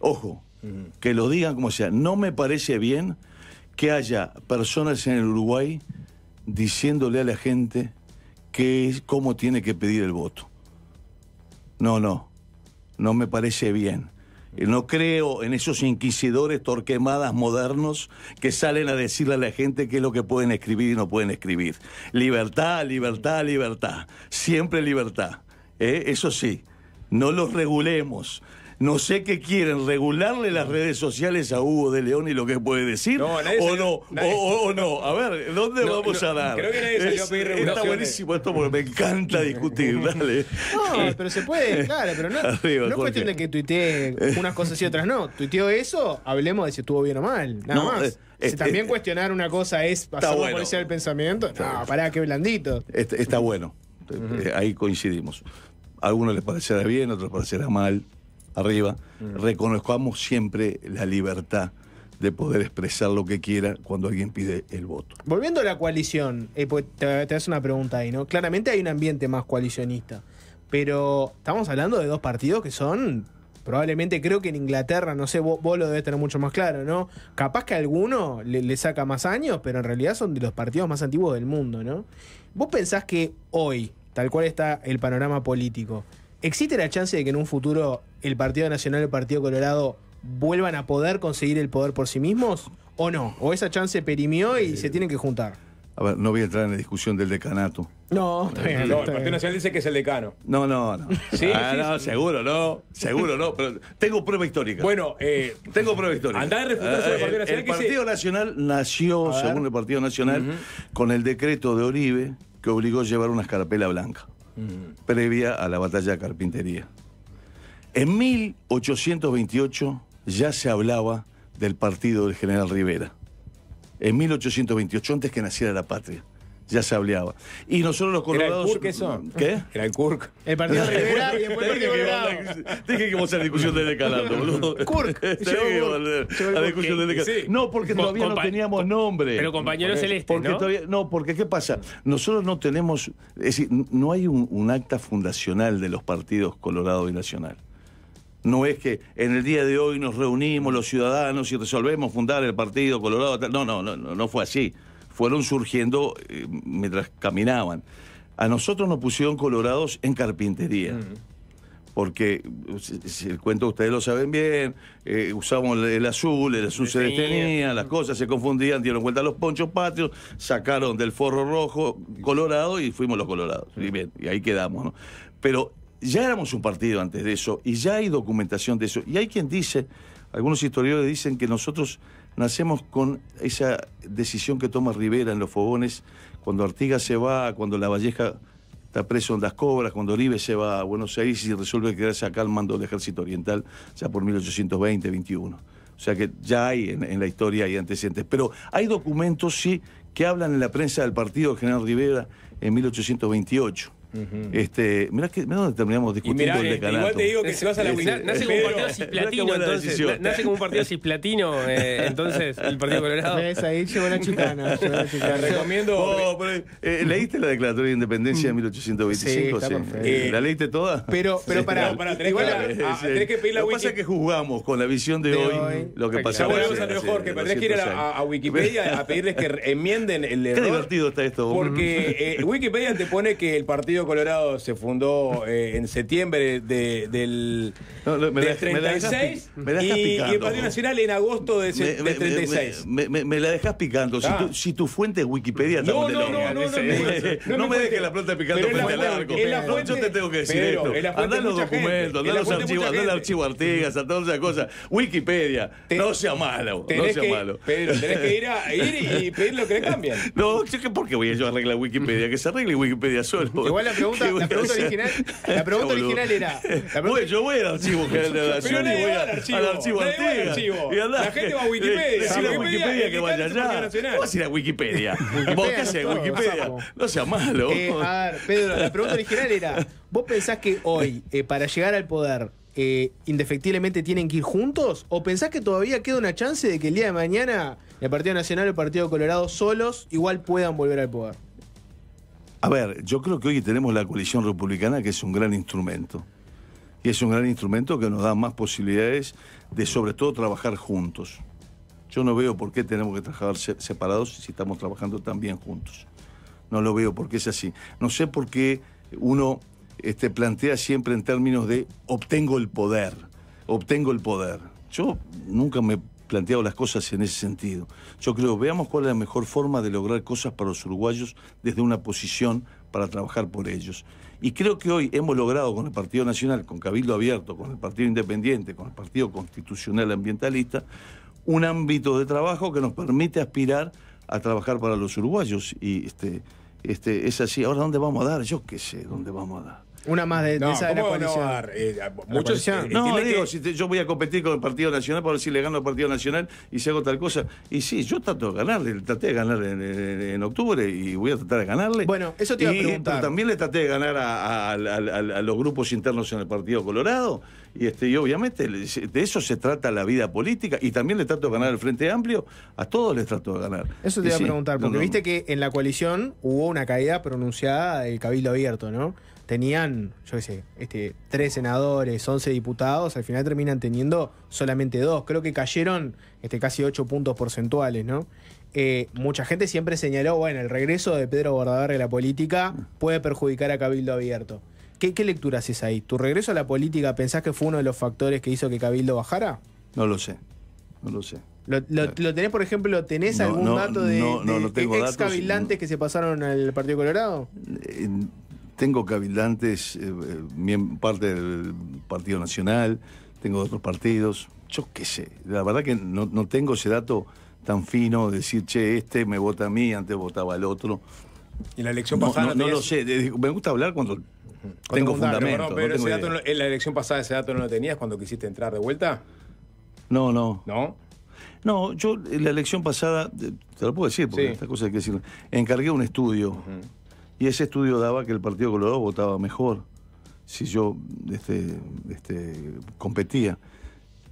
Ojo, mm. que lo digan como sea. No me parece bien que haya personas en el Uruguay diciéndole a la gente... que es cómo tiene que pedir el voto. No, no, no me parece bien. No creo en esos inquisidores torquemadas modernos que salen a decirle a la gente qué es lo que pueden escribir y no pueden escribir. Libertad, libertad, libertad. Siempre libertad. ¿Eh? Eso sí, no los regulemos. No sé qué quieren, regularle las redes sociales a Hugo de León y lo que puede decir, no, nadie o salió, no, nadie... o, o no. A ver, ¿dónde no, vamos no, a dar? Creo que nadie salió a pedir regulaciones. Está buenísimo esto porque me encanta discutir, dale. No, pero se puede, claro, pero no, Arriba, no es cuestión de que tuitee unas cosas y otras no. Tuiteó eso, hablemos de si estuvo bien o mal, nada no, más. Eh, si eh, también eh, cuestionar una cosa es pasar por bueno. policía del pensamiento, no, pará, qué blandito. Está, está bueno, uh-huh. ahí coincidimos. A algunos les parecerá bien, a otros les parecerá mal. Arriba, mm. reconozcamos siempre la libertad de poder expresar lo que quiera cuando alguien pide el voto. Volviendo a la coalición, eh, pues te, te hace una pregunta ahí, ¿no? Claramente hay un ambiente más coalicionista, pero estamos hablando de dos partidos que son, probablemente creo que en Inglaterra, no sé, vos, vos lo debes tener mucho más claro, ¿no? Capaz que a alguno le, le saca más años, pero en realidad son de los partidos más antiguos del mundo, ¿no? ¿Vos pensás que hoy, tal cual está el panorama político, existe la chance de que en un futuro el Partido Nacional y el Partido Colorado vuelvan a poder conseguir el poder por sí mismos o no? ¿O esa chance perimió y eh, se tienen que juntar? A ver, no voy a entrar en la discusión del decanato. No, está bien, no, está bien. El Partido Nacional dice que es el decano. No, no, no. ¿Sí? Ah, sí, no, sí. seguro no, seguro no, pero tengo prueba histórica. Bueno, eh, tengo prueba histórica. Andá a refutar sobre el Partido Nacional. El que Partido se... Nacional nació, según el Partido Nacional, uh-huh. con el decreto de Oribe que obligó a llevar una escarapela blanca. Previa a la batalla de Carpintería. En mil ochocientos veintiocho ya se hablaba del partido del general Rivera. En mil ochocientos veintiocho, antes que naciera la patria, ya se hablaba. Y nosotros los colorados... ¿Era el C U R C eso? ¿Qué? Era el C U R C. El partido de Rivera y después el Colorado. Dije que vamos a la discusión del decanato, boludo. C U R C. La discusión del decanato. No, porque todavía no teníamos nombre. Pero compañero celeste, ¿no? No, porque ¿qué pasa? Nosotros no tenemos... Es decir, no hay un, un acta fundacional de los partidos Colorado y Nacional. No es que en el día de hoy nos reunimos los ciudadanos y resolvemos fundar el partido Colorado. No, no, no, no fue así. Fueron surgiendo eh, mientras caminaban. A nosotros nos pusieron colorados en Carpintería. Mm. porque si el cuento ustedes lo saben bien, eh, usamos el azul, el azul se detenía, las cosas se confundían, dieron vuelta los ponchos patrios, sacaron del forro rojo colorado y fuimos los colorados. Y, bien, y ahí quedamos, ¿no? Pero ya éramos un partido antes de eso y ya hay documentación de eso. Y hay quien dice, algunos historiadores dicen que nosotros nacemos con esa decisión que toma Rivera en los fogones, cuando Artigas se va, cuando Lavalleja está preso en Las Cobras, cuando Oribe se va a Buenos Aires y resuelve quedarse acá al mando del Ejército Oriental, ya por mil ochocientos veinte veintiuno. O sea que ya hay en, en la historia hay antecedentes. Pero hay documentos, sí, que hablan en la prensa del partido del general Rivera en mil ochocientos veintiocho. Uh-huh. Este, mirá, que, mirá donde terminamos discutiendo mirá, el decanato. Igual te digo que si vas a la Nace, nace como un partido cisplatino, entonces. Nace como un partido cisplatino, eh, entonces, el Partido Colorado. ¿Ves? Ahí llegó la chicana. Recomiendo. Oh, pero, eh, ¿leíste la Declaratoria de Independencia de mil ochocientos veinticinco? Sí, sí. Eh, ¿la leíste toda? Pero, pero sí, para, para tenés, igual, a, a, tenés que pedir la Wikipedia. Lo que pasa es que juzgamos con la visión de, de hoy, hoy lo que pasó. Ya volvemos a Leo Jorge, pero tenés que ir a Wikipedia a pedirles que enmienden el error. Qué divertido está esto. Porque Wikipedia te pone que el Partido Colorado se fundó eh, en septiembre de, del, no, no, me del treinta y seis me dejas, me dejas y, picando, y el Partido Nacional en agosto de, me, del treinta y seis. Me, me, me la dejas picando. Ah. Si, tu, si tu fuente es Wikipedia, no, no, no, no, no, no, eh, no, no me dejes la planta picando frente al arco. Yo te tengo que decir esto. Andá los documentos, andá los archivos, andá el archivo Artigas, andá todas esas cosas. Wikipedia, no sea malo. No sea malo. Pedro, tenés que ir a ir y pedir lo que le cambian. No, ¿por qué voy a yo arreglar Wikipedia? Que se arregle Wikipedia solo. Igual la pregunta, la pregunta original, la pregunta original era. Yo voy al archivo general de la Nación y voy al archivo antiguo. La gente va a Wikipedia. Decirle a Wikipedia que vaya allá. No vas a ir a Wikipedia. ¿Vos qué haces en Wikipedia? No sea malo. A ver, Pedro, la pregunta original era: ¿vos pensás que hoy, para llegar al poder, Eh, indefectiblemente tienen que ir juntos? ¿O pensás que todavía queda una chance de que el día de mañana el Partido Nacional o el Partido Colorado solos igual puedan volver al poder? A ver, yo creo que hoy tenemos la coalición republicana, que es un gran instrumento. Y es un gran instrumento que nos da más posibilidades de, sobre todo, trabajar juntos. Yo no veo por qué tenemos que trabajar separados si estamos trabajando también juntos. No lo veo porque es así. No sé por qué uno Este, plantea siempre en términos de obtengo el poder, obtengo el poder. Yo nunca me he planteado las cosas en ese sentido. Yo creo, veamos cuál es la mejor forma de lograr cosas para los uruguayos desde una posición para trabajar por ellos. Y creo que hoy hemos logrado con el Partido Nacional, con Cabildo Abierto, con el Partido Independiente, con el Partido Constitucional Ambientalista, un ámbito de trabajo que nos permite aspirar a trabajar para los uruguayos. Y este, este, es así. Ahora, ¿dónde vamos a dar? Yo qué sé, ¿dónde vamos a dar? Una más de, no, de esa de la coalición. No, eh, muchos, eh, no digo, que... si te, yo voy a competir con el Partido Nacional para ver si le gano al Partido Nacional y si hago tal cosa. Y sí, yo trato de ganar, traté de ganar en, en, en octubre y voy a tratar de ganarle. Bueno, eso te iba y, a preguntar. Pero también le traté de ganar a, a, a, a, a los grupos internos en el Partido Colorado. Y, este, y obviamente de eso se trata la vida política, y también le trato de ganar al Frente Amplio, a todos les trato de ganar. Eso te iba a preguntar, porque no, no. viste que en la coalición hubo una caída pronunciada del Cabildo Abierto, ¿no? Tenían, yo qué sé, este, tres senadores, once diputados, al final terminan teniendo solamente dos. Creo que cayeron este, casi ocho puntos porcentuales, ¿no? Eh, mucha gente siempre señaló, bueno, el regreso de Pedro Bordaberry a la política puede perjudicar a Cabildo Abierto. ¿Qué, ¿Qué lectura haces ahí? ¿Tu regreso a la política pensás que fue uno de los factores que hizo que Cabildo bajara? No lo sé, no lo sé. ¿Lo, lo, lo tenés, por ejemplo, tenés no, algún no, dato de, no, no, de, no tengo de ex cabildantes no. que se pasaron al Partido Colorado? Eh, tengo cabildantes, eh, bien, parte del Partido Nacional, tengo de otros partidos, yo qué sé. La verdad que no, no tengo ese dato tan fino de decir, che, este me vota a mí, antes votaba al otro. ¿Y la elección no, pasada? No, no lo sé, me gusta hablar cuando... Tengo fundamento. Pero no tengo ese dato no, en la elección pasada ese dato no lo tenías cuando quisiste entrar de vuelta. No, no. ¿No? No, yo en la elección pasada, te lo puedo decir, porque sí. Estas cosas hay que decirlo. Encargué un estudio uh-huh. y ese estudio daba que el Partido Colorado votaba mejor si yo este, este, competía.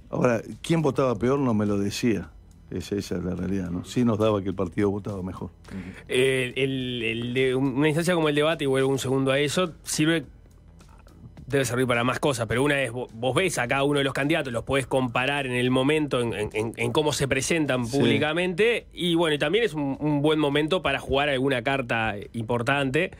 Ahora, ¿quién votaba peor? No me lo decía. Esa, esa es la realidad, ¿no? Sí nos daba que el partido votaba mejor. Eh, el, el de una instancia como el debate, y vuelvo un segundo a eso, sirve, debe servir para más cosas, pero una es, vos ves a cada uno de los candidatos, los podés comparar en el momento, en, en, en cómo se presentan públicamente, sí. Y bueno, y también es un, un buen momento para jugar alguna carta importante.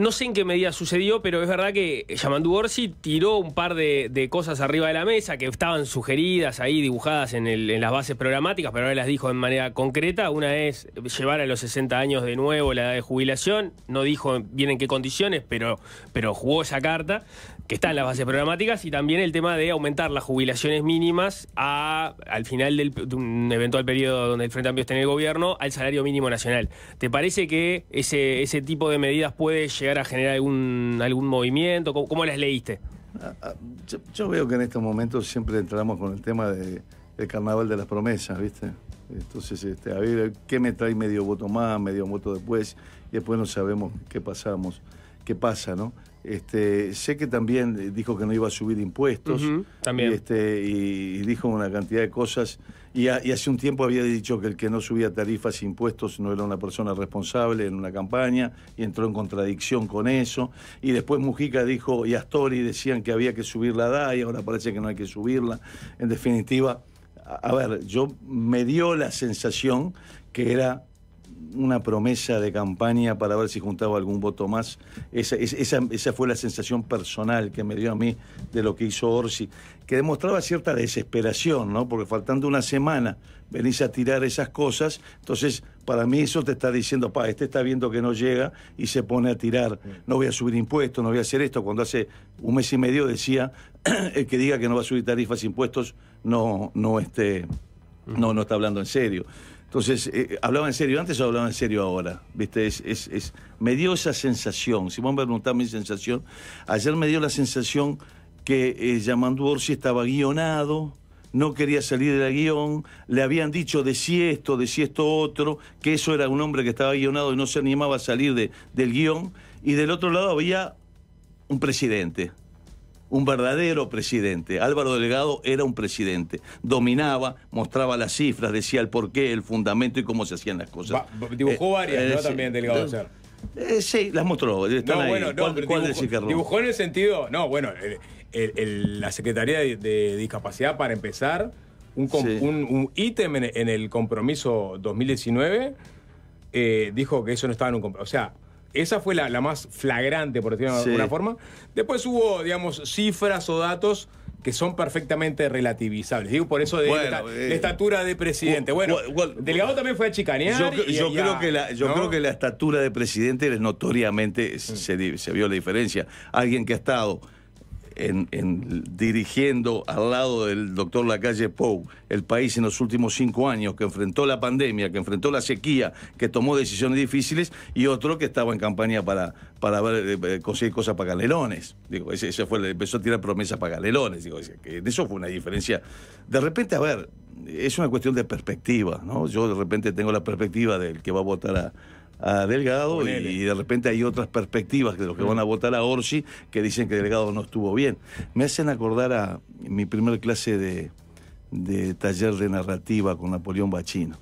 No sé en qué medida sucedió, pero es verdad que Yamandú Orsi tiró un par de, de cosas arriba de la mesa que estaban sugeridas ahí, dibujadas en, el, en las bases programáticas, pero ahora las dijo de manera concreta. Una es llevar a los sesenta años de nuevo la edad de jubilación. No dijo bien en qué condiciones, pero, pero jugó esa carta que está en las bases programáticas. Y también el tema de aumentar las jubilaciones mínimas a, al final del, de un eventual periodo donde el Frente Amplio esté en el gobierno, al salario mínimo nacional. ¿Te parece que ese, ese tipo de medidas puede llegar a generar algún, algún movimiento? ¿Cómo, cómo las leíste? Yo, yo veo que en estos momentos siempre entramos con el tema de, del carnaval de las promesas, ¿viste? Entonces, este, a ver, ¿qué me trae medio voto más, medio voto después? Y después no sabemos qué pasamos, qué pasa, ¿no? Este, sé que también dijo que no iba a subir impuestos. Uh-huh, también. Y, este, y, y dijo una cantidad de cosas. Y, a, y hace un tiempo había dicho que el que no subía tarifas e impuestos no era una persona responsable en una campaña, y entró en contradicción con eso. Y después Mujica dijo, y Astori decían que había que subir la edad, y ahora parece que no hay que subirla. En definitiva, a, a ver, yo me dio la sensación que era una promesa de campaña para ver si juntaba algún voto más. Esa, esa, esa fue la sensación personal que me dio a mí de lo que hizo Orsi, que demostraba cierta desesperación, ¿no? Porque faltando una semana venís a tirar esas cosas, entonces para mí eso te está diciendo, pa, este está viendo que no llega y se pone a tirar, no voy a subir impuestos, no voy a hacer esto, cuando hace un mes y medio decía, el que diga que no va a subir tarifas e impuestos no, no, este, no, no está hablando en serio. Entonces, eh, ¿hablaba en serio antes o hablaba en serio ahora? ¿Viste? Es, es, es... Me dio esa sensación, si vos me preguntás mi sensación, ayer me dio la sensación que eh, Yamandú Orsi estaba guionado, no quería salir del guión, le habían dicho de si esto, de si esto otro, que eso era un hombre que estaba guionado y no se animaba a salir de, del guión, y del otro lado había un presidente. Un verdadero presidente. Álvaro Delgado era un presidente. Dominaba, mostraba las cifras, decía el porqué, el fundamento y cómo se hacían las cosas. Va, dibujó eh, varias, eh, ¿no? Sí, también Delgado. De, eh, sí, las mostró. Están no, ahí. Bueno, no, pero dibujó, decir que dibujó en el sentido... No, bueno, el, el, el, la Secretaría de, de Discapacidad, para empezar, un ítem sí. un, un en, en el compromiso dos mil diecinueve, eh, dijo que eso no estaba en un compromiso. O sea... Esa fue la, la más flagrante, por decirlo de alguna forma. Después hubo, digamos, cifras o datos que son perfectamente relativizables. Digo, por eso de, bueno, esta, eh, de estatura de presidente. Bueno, well, well, Delgado también fue a chicanear. Yo, y, yo, y creo, a, que la, yo ¿no? creo que la estatura de presidente notoriamente mm. se, se vio la diferencia. Alguien que ha estado... En, en, dirigiendo al lado del doctor Lacalle Pou el país en los últimos cinco años, que enfrentó la pandemia, que enfrentó la sequía, que tomó decisiones difíciles, y otro que estaba en campaña para, para ver, conseguir cosas para Galelones. Digo, ese, ese fue, empezó a tirar promesas para Galelones. Digo, que eso fue una diferencia. De repente, a ver, es una cuestión de perspectiva, ¿no? Yo de repente tengo la perspectiva del que va a votar a a Delgado, y, y de repente hay otras perspectivas de los que van a votar a Orsi que dicen que Delgado no estuvo bien. Me hacen acordar a mi primer clase de, de taller de narrativa con Napoleón Bachino.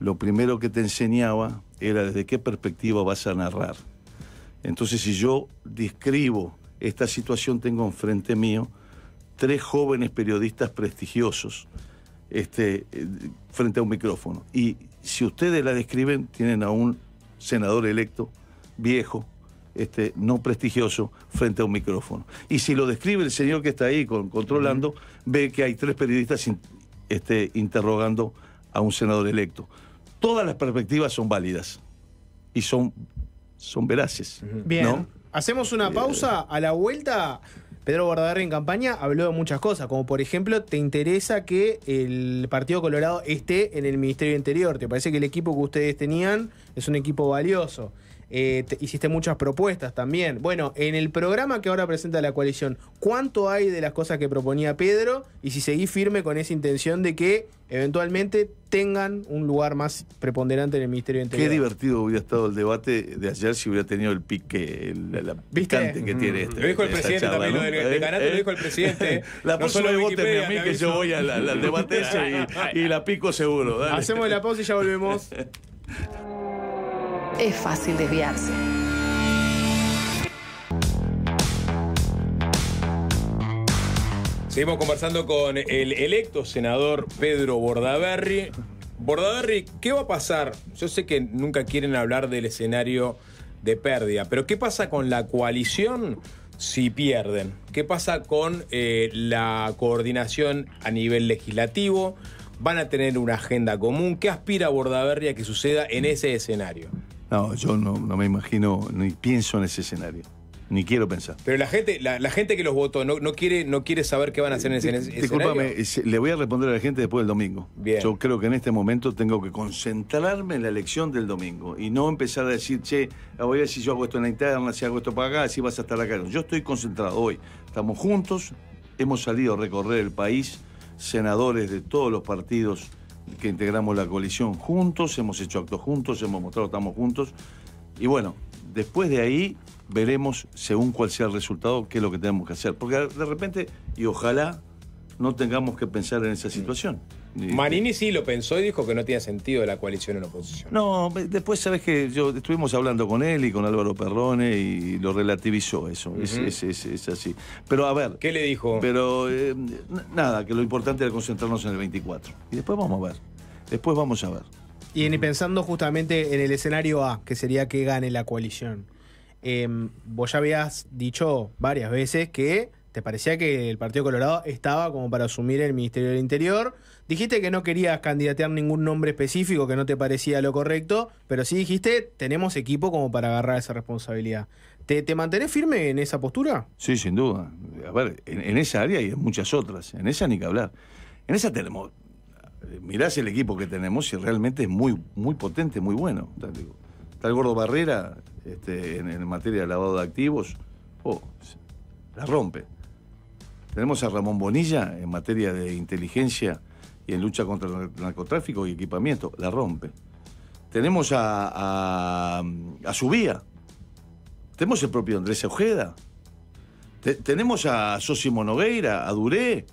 Lo primero que te enseñaba era desde qué perspectiva vas a narrar. Entonces, si yo describo esta situación, tengo enfrente mío tres jóvenes periodistas prestigiosos este, frente a un micrófono. Y si ustedes la describen, tienen a un senador electo, viejo, este, no prestigioso, frente a un micrófono. Y si lo describe el señor que está ahí con, controlando, uh-huh, ve que hay tres periodistas in, este, interrogando a un senador electo. Todas las perspectivas son válidas y son, son veraces. Uh-huh. Bien, ¿no? Hacemos una pausa. A la vuelta, Pedro Bordaberry en campaña habló de muchas cosas, como por ejemplo, ¿te interesa que el Partido Colorado esté en el Ministerio Interior? ¿Te parece que el equipo que ustedes tenían es un equipo valioso? Eh, te, hiciste muchas propuestas también. Bueno, en el programa que ahora presenta la coalición, ¿cuánto hay de las cosas que proponía Pedro? Y si seguís firme con esa intención de que eventualmente tengan un lugar más preponderante en el Ministerio Interior. Qué divertido hubiera estado el debate de ayer si hubiera tenido el pique, el, la, la picante que tiene este. Lo dijo el presidente charla, también, ¿no? Lo, del, de Canal, ¿Eh? lo dijo el presidente. La próxima no voten a mí, que yo voy al la, la debate ese y, y la pico seguro. Dale. Hacemos la pausa y ya volvemos. Es fácil desviarse. Seguimos conversando con el electo senador Pedro Bordaberry. Bordaberry, ¿qué va a pasar? Yo sé que nunca quieren hablar del escenario de pérdida. Pero ¿qué pasa con la coalición si pierden? ¿Qué pasa con eh, la coordinación a nivel legislativo? ¿Van a tener una agenda común? ¿Qué aspira Bordaberry a que suceda en ese escenario? No, yo no, no me imagino, ni pienso en ese escenario. Ni quiero pensar. Pero la gente, la, la gente que los votó no, no, quiere, no quiere saber qué van a hacer en ese escenario. Discúlpame, le voy a responder a la gente después del domingo. Bien. Yo creo que en este momento tengo que concentrarme en la elección del domingo y no empezar a decir, che, voy a ver si yo hago esto en la interna, si hago esto para acá, si vas a estar acá. Yo estoy concentrado hoy. Estamos juntos, hemos salido a recorrer el país, senadores de todos los partidos que integramos la coalición juntos, hemos hecho actos juntos, hemos mostrado que estamos juntos. Y bueno, después de ahí veremos, según cuál sea el resultado, qué es lo que tenemos que hacer. Porque de repente, y ojalá, no tengamos que pensar en esa situación. Manini sí lo pensó y dijo que no tenía sentido la coalición en oposición. No, después sabes que yo estuvimos hablando con él y con Álvaro Perrone y lo relativizó eso. Uh-huh. es, es, es, es así. Pero a ver. ¿Qué le dijo? Pero eh, nada, que lo importante era concentrarnos en el veinticuatro. Y después vamos a ver. Después vamos a ver. Y en, pensando justamente en el escenario A, que sería que gane la coalición. Eh, vos ya habías dicho varias veces que te parecía que el Partido Colorado estaba como para asumir el Ministerio del Interior. Dijiste que no querías candidatear ningún nombre específico, que no te parecía lo correcto, pero sí dijiste, tenemos equipo como para agarrar esa responsabilidad. ¿Te, te mantenés firme en esa postura? Sí, sin duda. A ver, en, en esa área y en muchas otras. En esa ni que hablar. En esa tenemos... Mirás el equipo que tenemos y realmente es muy, muy potente, muy bueno. Está el Gordo Barrera... Este, en, en materia de lavado de activos, oh, la rompe. Tenemos a Ramón Bonilla en materia de inteligencia y en lucha contra el narcotráfico y equipamiento, la rompe. Tenemos a, a, a Subía, tenemos el propio Andrés Ojeda, Te, tenemos a Sosimo Nogueira, a Duré,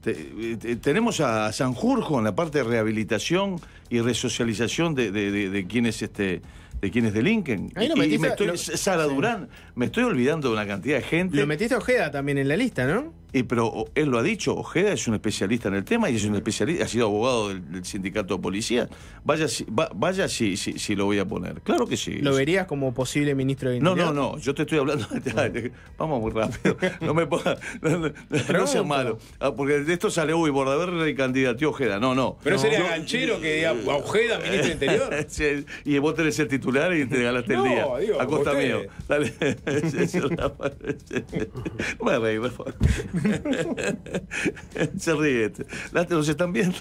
Te, te, tenemos a Sanjurjo en la parte de rehabilitación y resocialización de, de, de, de quienes... Este, de quienes delinquen. Ahí lo metiste, y me estoy, lo, Sara sí. Durán, me estoy olvidando de una cantidad de gente. Lo metiste a Ojeda también en la lista, ¿no? Y, pero él lo ha dicho, Ojeda es un especialista en el tema y es un especialista, ha sido abogado del, del sindicato de policía. Vaya, si, va, vaya si, si, si lo voy a poner. Claro que sí. ¿Lo verías como posible ministro de Interior? No, no, no, yo te estoy hablando... De... Vamos muy rápido, no me pongas... No, no, no sea malo, ah, porque de esto sale, uy, Bordaberry candidateó Ojeda, no, no. Pero no, sería no, ganchero que diga a Ojeda ministro de Interior. Sí, y vos tenés el titular y te ganaste no, el día. Digo, a costa usted... mío. Dale. No me reí, por favor. Se ríe este. ¿Los están viendo?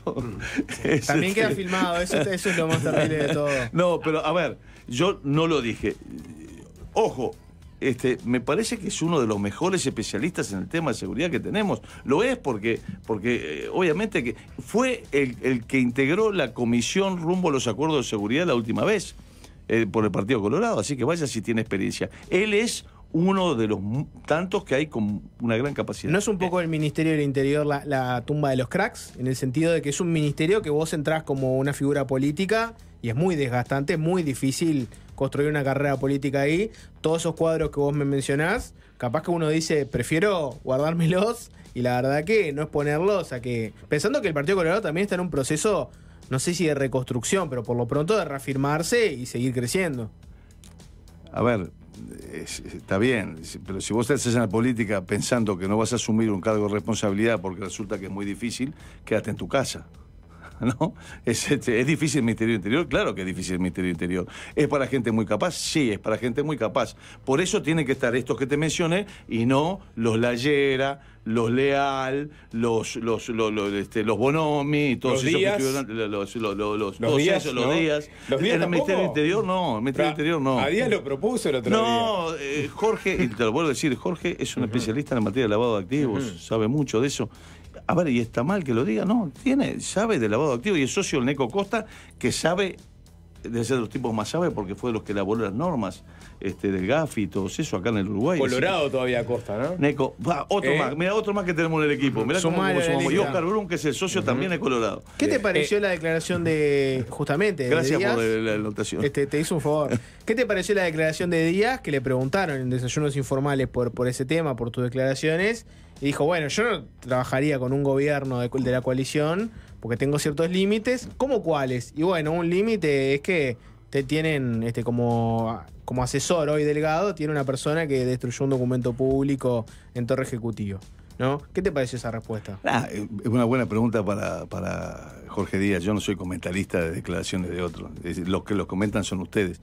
También queda filmado. Eso, eso es lo más terrible de todo. No, pero a ver, yo no lo dije. Ojo, este, me parece que es uno de los mejores especialistas en el tema de seguridad que tenemos. Lo es porque, porque eh, obviamente, que fue el, el que integró la comisión rumbo a los acuerdos de seguridad la última vez. Eh, por el Partido Colorado, así que vaya si tiene experiencia. Él es uno de los tantos que hay con una gran capacidad. ¿No es un poco el Ministerio del Interior la, la tumba de los cracks? En el sentido de que es un ministerio que vos entrás como una figura política y es muy desgastante, es muy difícil construir una carrera política ahí. Todos esos cuadros que vos me mencionás, capaz que uno dice, prefiero guardármelos y la verdad que no exponerlos a que... Pensando que el Partido Colorado también está en un proceso... No sé si de reconstrucción, pero por lo pronto de reafirmarse y seguir creciendo. A ver, es, está bien, pero si vos estás en la política pensando que no vas a asumir un cargo de responsabilidad porque resulta que es muy difícil, quédate en tu casa. ¿No? Es, es, es difícil el Ministerio Interior, claro que es difícil el Ministerio Interior. ¿Es para gente muy capaz? Sí, es para gente muy capaz. Por eso tienen que estar estos que te mencioné y no los Lallera, los Leal, los los los, los, este, los Bonomi, todos los esos días, que tuvieron, los, los, los, los, los días, esos, los ¿no? días. ¿Los días en el Ministerio Interior no, el Ministerio Interior no. A Díaz lo propuso el otro no, día. No, eh, Jorge, y te lo vuelvo a decir, Jorge es un uh-huh. especialista en la materia de lavado de activos, uh-huh. sabe mucho de eso. A ver, ¿y está mal que lo diga? No, tiene, sabe de lavado de activos y es socio del Neco Costa, que sabe, de ser los tipos más sabe, porque fue de los que elaboró las normas este, del G A F I y todo eso acá en el Uruguay. Colorado así. Todavía Costa, ¿no? Neco, bah, otro eh. más, mira otro más que tenemos en el equipo. Mirá cómo, cómo sumamos. Y Oscar Brun, que es el socio, uh-huh. también es Colorado. ¿Qué te pareció eh. la declaración de, justamente, Gracias de Díaz, por la anotación. Este, te hizo un favor. ¿Qué te pareció la declaración de Díaz, que le preguntaron en desayunos informales por, por ese tema, por tus declaraciones? Y dijo, bueno, yo no trabajaría con un gobierno de, de la coalición porque tengo ciertos límites. ¿Cómo cuáles? Y bueno, un límite es que te tienen este, como, como asesor hoy Delgado, tiene una persona que destruyó un documento público en Torre Ejecutiva, ¿no? ¿Qué te parece esa respuesta? Ah, es una buena pregunta para, para Jorge Díaz. Yo no soy comentarista de declaraciones de otros. Los que los comentan son ustedes.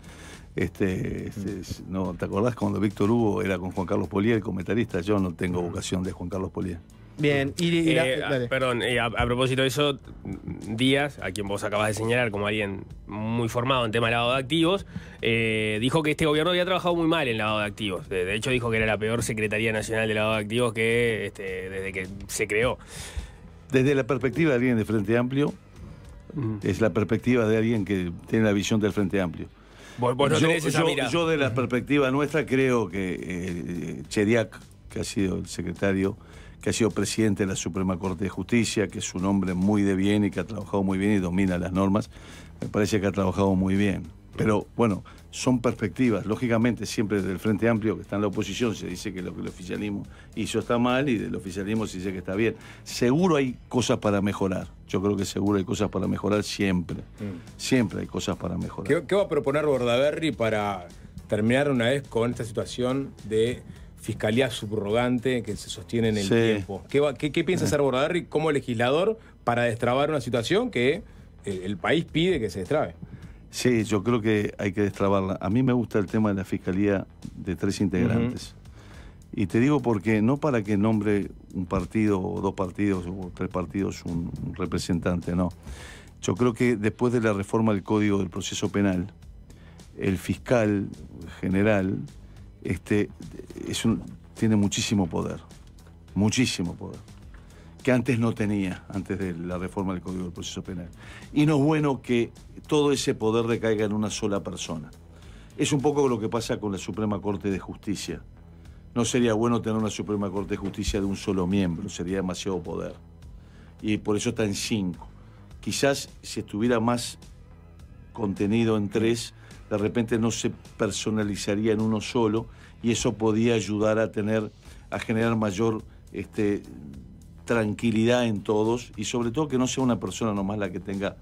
Este, este, no, ¿te acordás cuando Víctor Hugo era con Juan Carlos Polié, el comentarista? Yo no tengo vocación de Juan Carlos Polié. Bien, y, y la, eh, dale. Perdón, eh, a, a propósito de eso, Díaz, a quien vos acabas de señalar como alguien muy formado en tema de lavado de activos, eh, dijo que este gobierno había trabajado muy mal en lavado de activos. De, de hecho, dijo que era la peor Secretaría Nacional de Lavado de Activos que este, desde que se creó. Desde la perspectiva de alguien de Frente Amplio, mm. es la perspectiva de alguien que tiene la visión del Frente Amplio. ¿Vos, vos no yo, tenés esa yo, mira? Yo de la perspectiva nuestra creo que eh, Cheriak, que ha sido el secretario, que ha sido presidente de la Suprema Corte de Justicia, que es un hombre muy de bien y que ha trabajado muy bien y domina las normas, me parece que ha trabajado muy bien. Pero, bueno, son perspectivas. Lógicamente, siempre desde el Frente Amplio, que está en la oposición, se dice que lo que el oficialismo hizo está mal y del oficialismo se dice que está bien. Seguro hay cosas para mejorar. Yo creo que seguro hay cosas para mejorar siempre. Mm. Siempre hay cosas para mejorar. ¿Qué, qué va a proponer Bordaberry para terminar una vez con esta situación de fiscalía subrogante que se sostiene en el sí. tiempo? ¿Qué, va, qué, ¿Qué piensa hacer Bordaberry como legislador para destrabar una situación que el, el país pide que se destrabe? Sí, yo creo que hay que destrabarla. A mí me gusta el tema de la fiscalía de tres integrantes. Uh-huh. Y te digo porque no para que nombre un partido o dos partidos o tres partidos un, un representante, no. Yo creo que después de la reforma del Código del Proceso Penal, el fiscal general Este, es un, tiene muchísimo poder, muchísimo poder, que antes no tenía, antes de la reforma del Código del Proceso Penal. Y no es bueno que todo ese poder recaiga en una sola persona. Es un poco lo que pasa con la Suprema Corte de Justicia. No sería bueno tener una Suprema Corte de Justicia de un solo miembro, sería demasiado poder. Y por eso está en cinco. Quizás si estuviera más contenido en tres, de repente no se personalizaría en uno solo y eso podía ayudar a tener, a generar mayor este, tranquilidad en todos y sobre todo que no sea una persona nomás la que tenga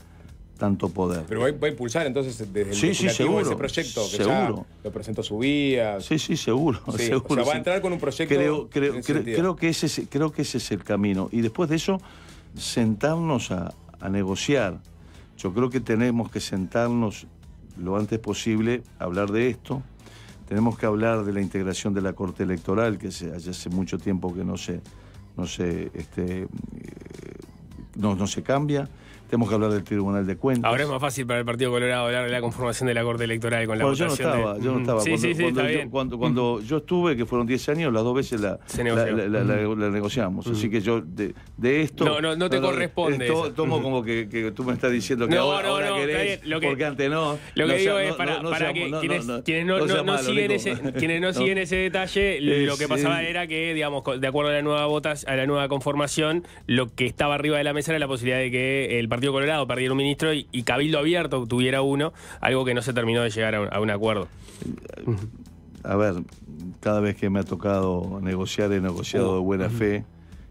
tanto poder. Pero va a impulsar entonces desde el sí, legislativo sí, ese proyecto que seguro. Ya lo presentó su vía. Sí, sí, seguro. Sí, seguro o sea, sí. Va a entrar con un proyecto. Creo, creo, creo, creo, que ese, creo que ese es el camino. Y después de eso, sentarnos a, a negociar. Yo creo que tenemos que sentarnos lo antes posible, hablar de esto. Tenemos que hablar de la integración de la Corte Electoral, que se, hace mucho tiempo que no se, no, se, este, no, no se cambia. Tenemos que hablar del Tribunal de Cuentas. Ahora es más fácil para el Partido Colorado hablar de la conformación de la Corte Electoral con la bueno, votación. Yo no estaba, de... yo no estaba. Sí, cuando, sí, sí, cuando, yo, cuando, cuando yo estuve, que fueron diez años, las dos veces la, la, la, la, la, la negociamos. Mm. Así que yo de, de esto... No, no, no te no, corresponde. To, tomo mm. como que, que tú me estás diciendo que no, ahora, no, ahora no, querés, lo que, porque antes no. Lo que no, digo no, es para, no, para no, que no, quienes no, no, no, no siguen ese, quienes no siguen ese detalle, lo que pasaba era que, digamos, de acuerdo a la nueva votación, a la nueva conformación, lo que estaba arriba de la mesa era la posibilidad de que el Partido Colorado perdiera un ministro y, y Cabildo Abierto tuviera uno, algo que no se terminó de llegar a un, a un acuerdo. A ver, cada vez que me ha tocado negociar, he negociado de buena fe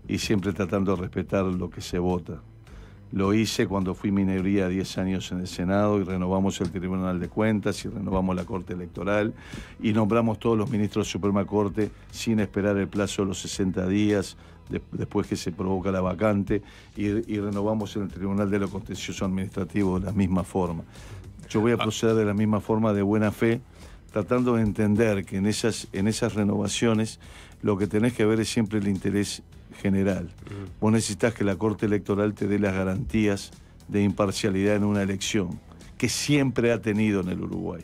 y siempre tratando de respetar lo que se vota. Lo hice cuando fui minoría diez años en el Senado y renovamos el Tribunal de Cuentas y renovamos la Corte Electoral y nombramos todos los ministros de Suprema Corte sin esperar el plazo de los sesenta días de, después que se provoca la vacante y, y renovamos en el Tribunal de lo Contencioso Administrativo de la misma forma. Yo voy a proceder de la misma forma, de buena fe, tratando de entender que en esas, en esas renovaciones lo que tenés que ver es siempre el interés general. Vos necesitás que la Corte Electoral te dé las garantías de imparcialidad en una elección, que siempre ha tenido en el Uruguay.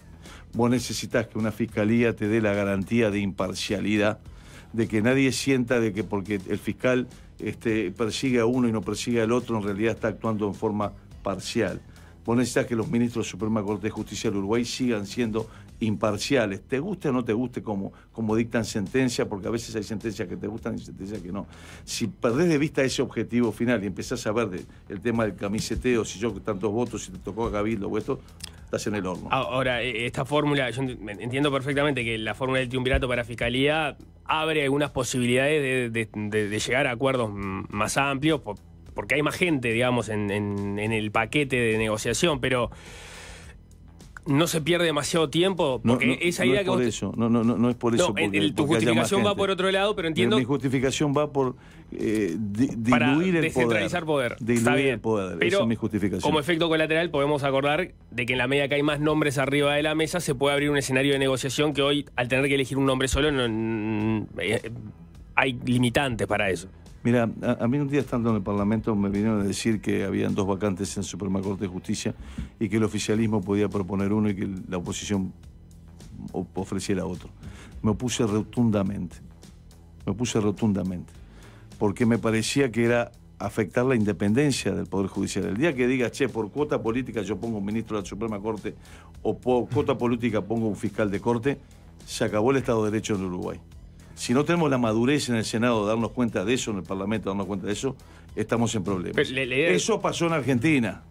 Vos necesitás que una fiscalía te dé la garantía de imparcialidad, de que nadie sienta de que porque el fiscal este, persigue a uno y no persigue al otro, en realidad está actuando en forma parcial. Vos necesitás que los ministros de Suprema Corte de Justicia del Uruguay sigan siendo imparciales, te guste o no te guste como, como dictan sentencias, porque a veces hay sentencias que te gustan y sentencias que no. Si perdés de vista ese objetivo final y empezás a ver de, el tema del camiseteo, si yo tantos votos, si te tocó a Cabildo o esto, estás en el horno. Ahora, esta fórmula, yo entiendo perfectamente que la fórmula del triunvirato para Fiscalía abre algunas posibilidades de, de, de, de llegar a acuerdos más amplios, porque hay más gente, digamos, en, en, en el paquete de negociación, pero no se pierde demasiado tiempo, porque no, no, esa idea no es que por vos... eso. No, no, no, no es por eso. No, porque, el, tu porque justificación va por otro lado, pero entiendo... Pero mi justificación va por eh, di, diluir Para el poder. descentralizar poder. Diluir Está bien. el poder, pero, esa es mi justificación. Como efecto colateral podemos acordar de que en la medida que hay más nombres arriba de la mesa se puede abrir un escenario de negociación que hoy, al tener que elegir un nombre solo, no, eh, hay limitantes para eso. Mira, a, a mí un día estando en el Parlamento me vinieron a decir que habían dos vacantes en Suprema Corte de Justicia y que el oficialismo podía proponer uno y que la oposición ofreciera otro. Me opuse rotundamente, me opuse rotundamente, porque me parecía que era afectar la independencia del Poder Judicial. El día que diga, che, por cuota política yo pongo un ministro de la Suprema Corte o por cuota política pongo un fiscal de corte, se acabó el Estado de Derecho en Uruguay. Si no tenemos la madurez en el Senado, darnos cuenta de eso, en el Parlamento, darnos cuenta de eso, estamos en problemas. Le, le... Eso pasó en Argentina,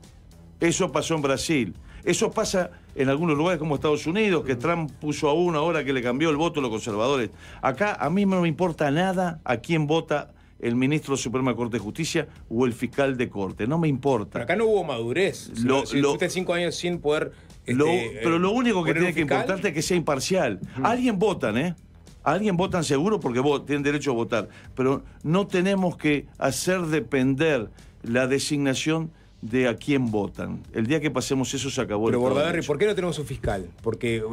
eso pasó en Brasil, eso pasa en algunos lugares como Estados Unidos, que Trump puso a uno ahora que le cambió el voto a los conservadores. Acá a mí no me importa nada a quién vota el ministro de la Suprema Corte de Justicia o el fiscal de corte, no me importa. Pero acá no hubo madurez, lo, si lo... usted cinco años sin poder... Este, lo... Pero lo único que tiene que importarte es que sea imparcial. Uh-huh. Alguien votan, ¿eh? Alguien votan seguro porque tienen derecho a votar, pero no tenemos que hacer depender la designación de a quién votan. El día que pasemos eso se acabó. Pero Bordaberry, ¿por qué no tenemos un fiscal? Porque,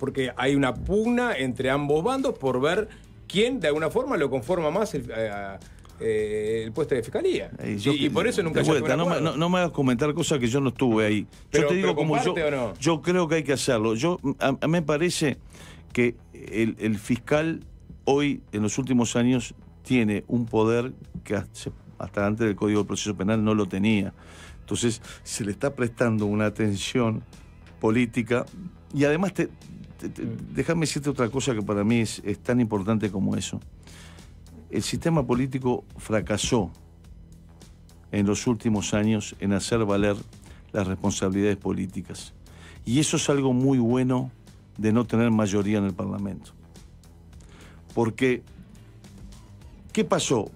porque hay una pugna entre ambos bandos por ver quién de alguna forma lo conforma más el, eh, eh, el puesto de fiscalía. Y, yo, y, y por eso nunca... Vuelta, no, me, no, no me hagas comentar cosas que yo no estuve ahí. Pero, yo te digo como yo, no? yo creo que hay que hacerlo. Yo, a, a me parece... que el, el fiscal hoy, en los últimos años, tiene un poder que hasta antes del Código de Proceso Penal no lo tenía. Entonces, se le está prestando una atención política. Y además, te, te, te, déjame decirte otra cosa que para mí es, es tan importante como eso. El sistema político fracasó en los últimos años en hacer valer las responsabilidades políticas. Y eso es algo muy bueno de no tener mayoría en el Parlamento. Porque, ¿qué pasó?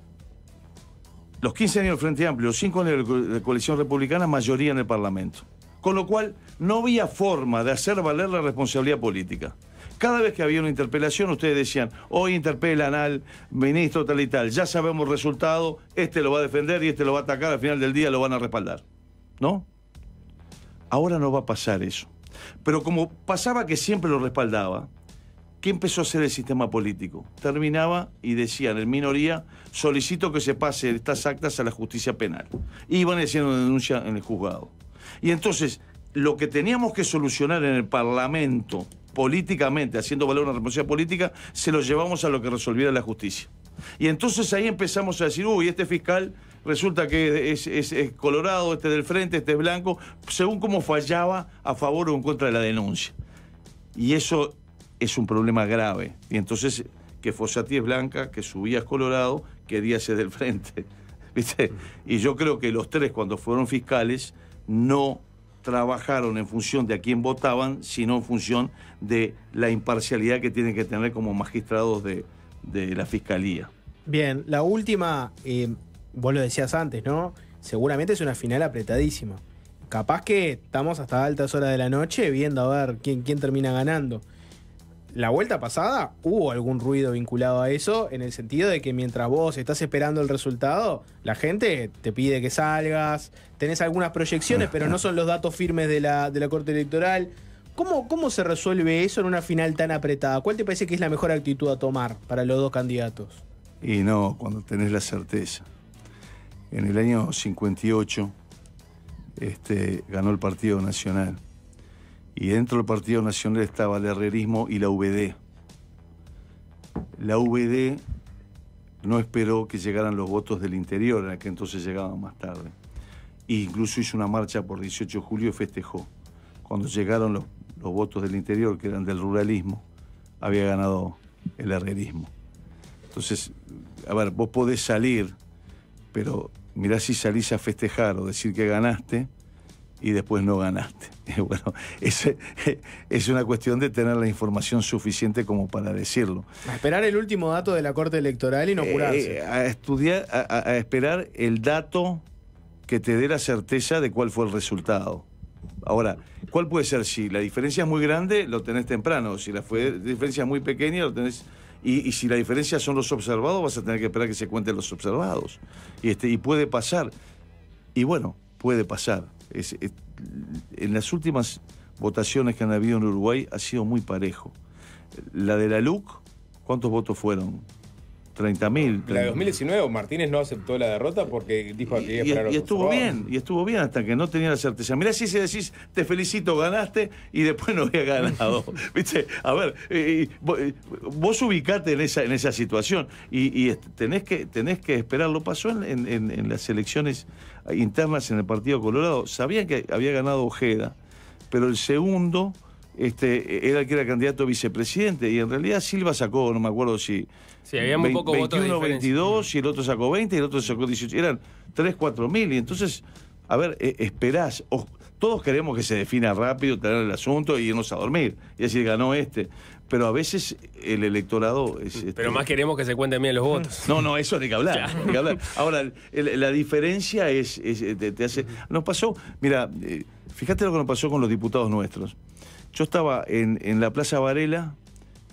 Los quince años del Frente Amplio, los cinco años de la coalición republicana, mayoría en el Parlamento. Con lo cual, no había forma de hacer valer la responsabilidad política. Cada vez que había una interpelación, ustedes decían, hoy interpelan al ministro tal y tal, ya sabemos el resultado, este lo va a defender y este lo va a atacar, al final del día lo van a respaldar. ¿No? Ahora no va a pasar eso. Pero como pasaba que siempre lo respaldaba, ¿qué empezó a hacer el sistema político? Terminaba y decían, en minoría, solicito que se pase estas actas a la justicia penal. Iban y hacían una denuncia en el juzgado. Y entonces, lo que teníamos que solucionar en el Parlamento, políticamente, haciendo valer una responsabilidad política, se lo llevamos a lo que resolviera la justicia. Y entonces ahí empezamos a decir, uy, este fiscal... resulta que es, es, es colorado, este del frente, este es blanco, según cómo fallaba a favor o en contra de la denuncia. Y eso es un problema grave. Y entonces, que Fossati es blanca, que Subía es colorado, que Díaz es del frente. ¿Viste? Y yo creo que los tres, cuando fueron fiscales, no trabajaron en función de a quién votaban, sino en función de la imparcialidad que tienen que tener como magistrados de, de la fiscalía. Bien, la última... Eh... Vos lo decías antes, ¿no? Seguramente es una final apretadísima. Capaz que estamos hasta altas horas de la noche viendo a ver quién, quién termina ganando. La vuelta pasada hubo algún ruido vinculado a eso, en el sentido de que mientras vos estás esperando el resultado, la gente te pide que salgas, tenés algunas proyecciones, pero no son los datos firmes de la, de la Corte Electoral. ¿Cómo, cómo se resuelve eso en una final tan apretada? ¿Cuál te parece que es la mejor actitud a tomar para los dos candidatos? Y no, cuando tenés la certeza. En el año cincuenta y ocho este, ganó el Partido Nacional. Y dentro del Partido Nacional estaba el herrerismo y la U B D. La U B D no esperó que llegaran los votos del interior, en aquel entonces llegaban más tarde. E incluso hizo una marcha por dieciocho de julio y festejó. Cuando llegaron los, los votos del interior, que eran del ruralismo, había ganado el herrerismo. Entonces, a ver, vos podés salir... pero mirá si salís a festejar o decir que ganaste y después no ganaste. Bueno, es, es una cuestión de tener la información suficiente como para decirlo. A esperar el último dato de la Corte Electoral y no apurarse. Eh, a estudiar, a, a esperar el dato que te dé la certeza de cuál fue el resultado. Ahora, ¿cuál puede ser? Si la diferencia es muy grande, lo tenés temprano. Si la diferencia es muy pequeña, lo tenés... Y, y si la diferencia son los observados, vas a tener que esperar que se cuenten los observados. Y, este, y puede pasar. Y bueno, puede pasar. Es, es, en las últimas votaciones que han habido en Uruguay ha sido muy parejo. La de la L U C, ¿cuántos votos fueron? treinta mil. La de dos mil diecinueve, Martínez no aceptó la derrota porque dijo que iba a y, y, y estuvo bien, y estuvo bien hasta que no tenía la certeza. Mirá, si se decís, te felicito, ganaste, y después no había ganado. ¿Viste? A ver, eh, vos, vos ubicate en esa, en esa situación y, y tenés que, tenés que esperar. Lo pasó en, en, en las elecciones internas en el Partido Colorado. Sabían que había ganado Ojeda, pero el segundo... Este, era el que era candidato a vicepresidente y en realidad Silva sacó, no me acuerdo si sí, había muy poco veintiuno, veintidós y el otro sacó veinte y el otro sacó dieciocho, eran tres, cuatro mil y entonces, a ver, eh, esperás, oh, todos queremos que se defina rápido, tener el asunto y irnos a dormir y decir ganó este, pero a veces el electorado es, este... pero más queremos que se cuenten bien los votos. No, no, eso hay que hablar, hay que hablar. Ahora, el, la diferencia es, es te, te hace, nos pasó, mira, eh, fíjate lo que nos pasó con los diputados nuestros. Yo estaba en, en la Plaza Varela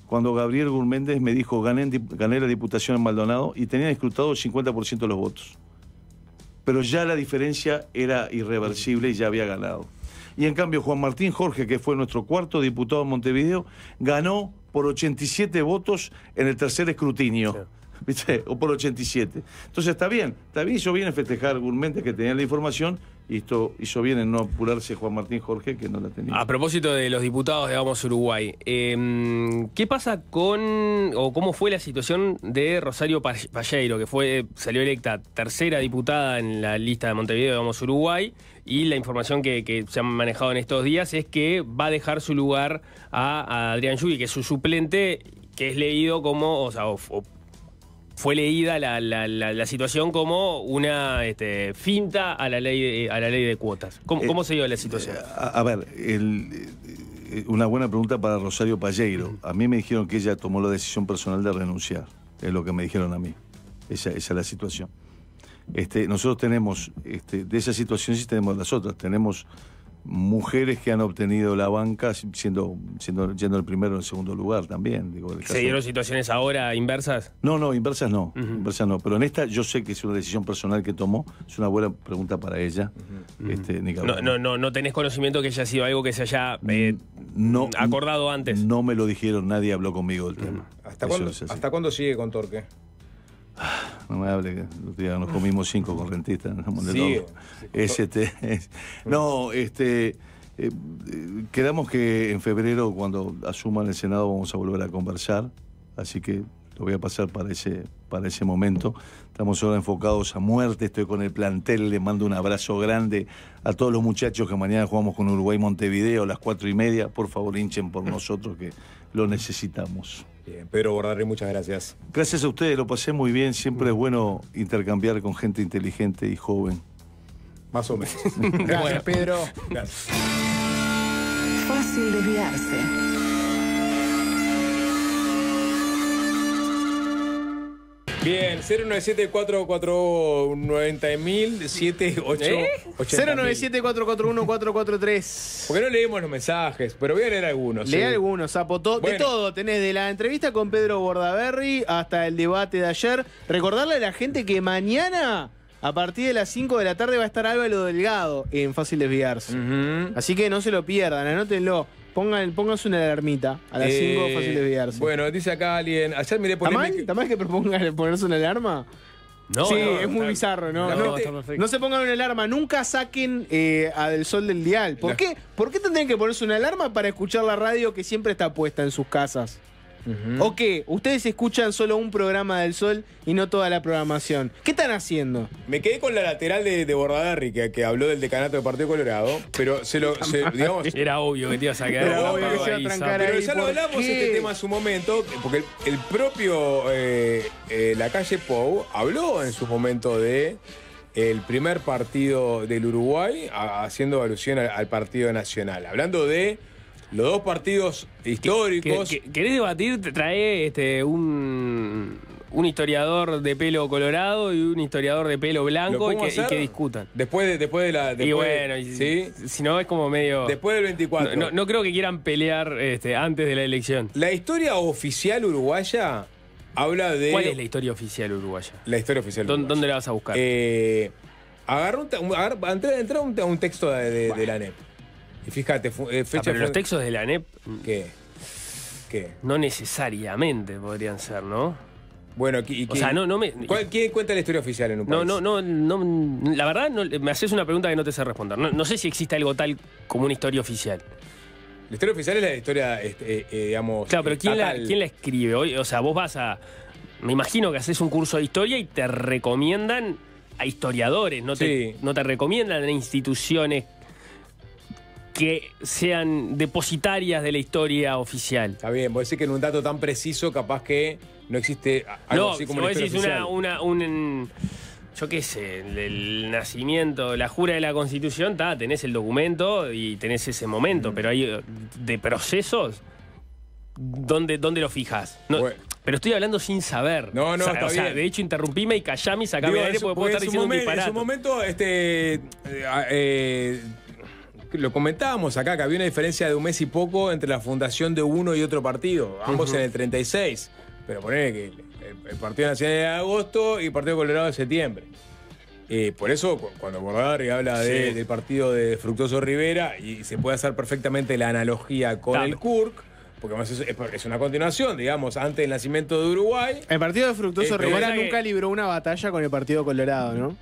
cuando Gabriel Gurméndez me dijo gané, gané la diputación en Maldonado y tenía escrutado el cincuenta por ciento de los votos. Pero ya la diferencia era irreversible y ya había ganado. Y en cambio Juan Martín Jorge, que fue nuestro cuarto diputado en Montevideo, ganó por ochenta y siete votos en el tercer escrutinio. Sí. ¿Viste? O por ochenta y siete. Entonces está bien, está bien, hizo bien en festejar Gurméndez que tenía la información. Y esto hizo bien en no apurarse Juan Martín Jorge, que no la tenía. A propósito de los diputados de Vamos Uruguay, eh, ¿qué pasa con, o cómo fue la situación de Rosario Palleiro, que fue, salió electa tercera diputada en la lista de Montevideo de Vamos Uruguay, y la información que, que se han manejado en estos días es que va a dejar su lugar a, a Adrián Yubi, que es su suplente, que es leído como, o sea, o, o, fue leída la, la, la, la situación como una este, finta a la ley de, a la ley de cuotas. ¿Cómo, eh, cómo se dio la situación? Eh, a, a ver, el, eh, una buena pregunta para Rosario Palleiro. A mí me dijeron que ella tomó la decisión personal de renunciar. Es lo que me dijeron a mí. Esa, esa es la situación. Este, nosotros tenemos, este, de esa situación sí tenemos las otras. Tenemos mujeres que han obtenido la banca siendo, siendo yendo el primero o el segundo lugar también. Digo, el ¿se dieron situaciones ahora inversas? No, no, inversas no. Uh -huh. Inversas no. Pero en esta yo sé que es una decisión personal que tomó. Es una buena pregunta para ella. Uh -huh. este, no, no, no, ¿no tenés conocimiento que haya sido algo que se haya eh, no, acordado antes? No me lo dijeron, nadie habló conmigo del tema. Uh -huh. ¿Hasta, cuándo, ¿Hasta cuándo sigue con Torque? No me hable, que nos comimos cinco con rentistas. No, sí, es, este, es, no este, eh, quedamos que en febrero, cuando asuman el Senado, vamos a volver a conversar. Así que lo voy a pasar para ese, para ese momento. Estamos ahora enfocados a muerte. Estoy con el plantel. Le mando un abrazo grande a todos los muchachos que mañana jugamos con Uruguay Montevideo a las cuatro y media. Por favor, hinchen por nosotros que lo necesitamos. Bien, Pedro Bordaberry, muchas gracias. Gracias a ustedes, lo pasé muy bien. Siempre es bueno intercambiar con gente inteligente y joven. Más o menos. Gracias, bueno. Pedro. Gracias. Fácil desviarse. Bien, cero nueve siete, cuatro cuatro nueve cero cero cero, siete ocho ocho cero. ¿Eh? cero nueve siete, cuatro cuatro uno, cuatro cuatro tres. Porque no leemos los mensajes, pero voy a leer algunos. Leer ¿sí? algunos, Sapo. To bueno. De todo tenés, de la entrevista con Pedro Bordaberry hasta el debate de ayer. Recordarle a la gente que mañana, a partir de las cinco de la tarde, va a estar Álvaro Delgado en Fácil Desviarse. Uh-huh. Así que no se lo pierdan, anótenlo. Pongan, pónganse una alarmita. A las cinco, eh, Fácil Desviarse. Bueno, dice acá alguien. Ayer miré por el... ¿Tamás que propongan ponerse una alarma? No. Sí, no, es muy bizarro, ¿no? No, no, no se pongan una alarma. Nunca saquen eh, al sol del dial. ¿Por no. qué? ¿Por qué tendrían que ponerse una alarma para escuchar la radio que siempre está puesta en sus casas? Uh-huh. ¿O qué? Ustedes escuchan solo un programa del Sol y no toda la programación. ¿Qué están haciendo? Me quedé con la lateral de, de Bordaberry que, que habló del decanato del Partido Colorado, pero se lo, se, digamos, era obvio que te ibas a quedar. Era obvio que se iba a trancar ahí. Pero ya lo hablamos este tema en su momento, porque el, el propio eh, eh, La Calle Pou habló en su momento de el primer partido del Uruguay, a, haciendo alusión al, al Partido Nacional, hablando de los dos partidos históricos. ¿Querés debatir? Trae este, un, un historiador de pelo colorado y un historiador de pelo blanco y que, y que discutan. Después de, después de la... Después y bueno, de, ¿sí? Si no es como medio... Después del veinticuatro. No, no, no creo que quieran pelear este, antes de la elección. La historia oficial uruguaya habla de... ¿Cuál es la historia oficial uruguaya? La historia oficial uruguaya. ¿Dónde la vas a buscar? Eh, agarra un, agarra, entra, entra un, un texto de, de, bueno. de la ANEP. Y fíjate, fecha... Ah, pero los textos de la ANEP... ¿Qué? ¿Qué? No necesariamente podrían ser, ¿no? Bueno, y, y, o sea, no, no me... ¿cuál, ¿quién cuenta la historia oficial en un país? No, no, no, no la verdad, no, me haces una pregunta que no te sé responder. No, no sé si existe algo tal como una historia oficial. La historia oficial es la historia, este, eh, eh, digamos... Claro, pero ¿quién la, ¿quién la escribe? Hoy, o sea, vos vas a... Me imagino que haces un curso de historia y te recomiendan a historiadores, no te, sí. no te recomiendan a instituciones que sean depositarias de la historia oficial. Está bien, vos decís que en un dato tan preciso capaz que no existe algo no, así como si vos decís una, una, un, yo qué sé, el, el nacimiento, la jura de la Constitución, ta, tenés el documento y tenés ese momento, mm. pero hay de procesos, ¿dónde, dónde lo fijas? No, bueno. Pero estoy hablando sin saber. No, no, o sea, está o sea, bien. De hecho, interrumpíme y callame y sacame al aire porque puedo estar diciendo un disparate. En su momento, este... Eh, eh, lo comentábamos acá, que había una diferencia de un mes y poco entre la fundación de uno y otro partido, ambos uh-huh. en el treinta y seis, pero ponele que el, el, el Partido Nacional de agosto y el Partido Colorado de septiembre. Eh, por eso, cuando Bordaberry habla sí. de, del partido de Fructuoso Rivera, y se puede hacer perfectamente la analogía con Dame. el C U R C, porque además es, es una continuación, digamos, antes del nacimiento de Uruguay. El partido de Fructuoso eh, Rivera nunca que... libró una batalla con el Partido Colorado, ¿no?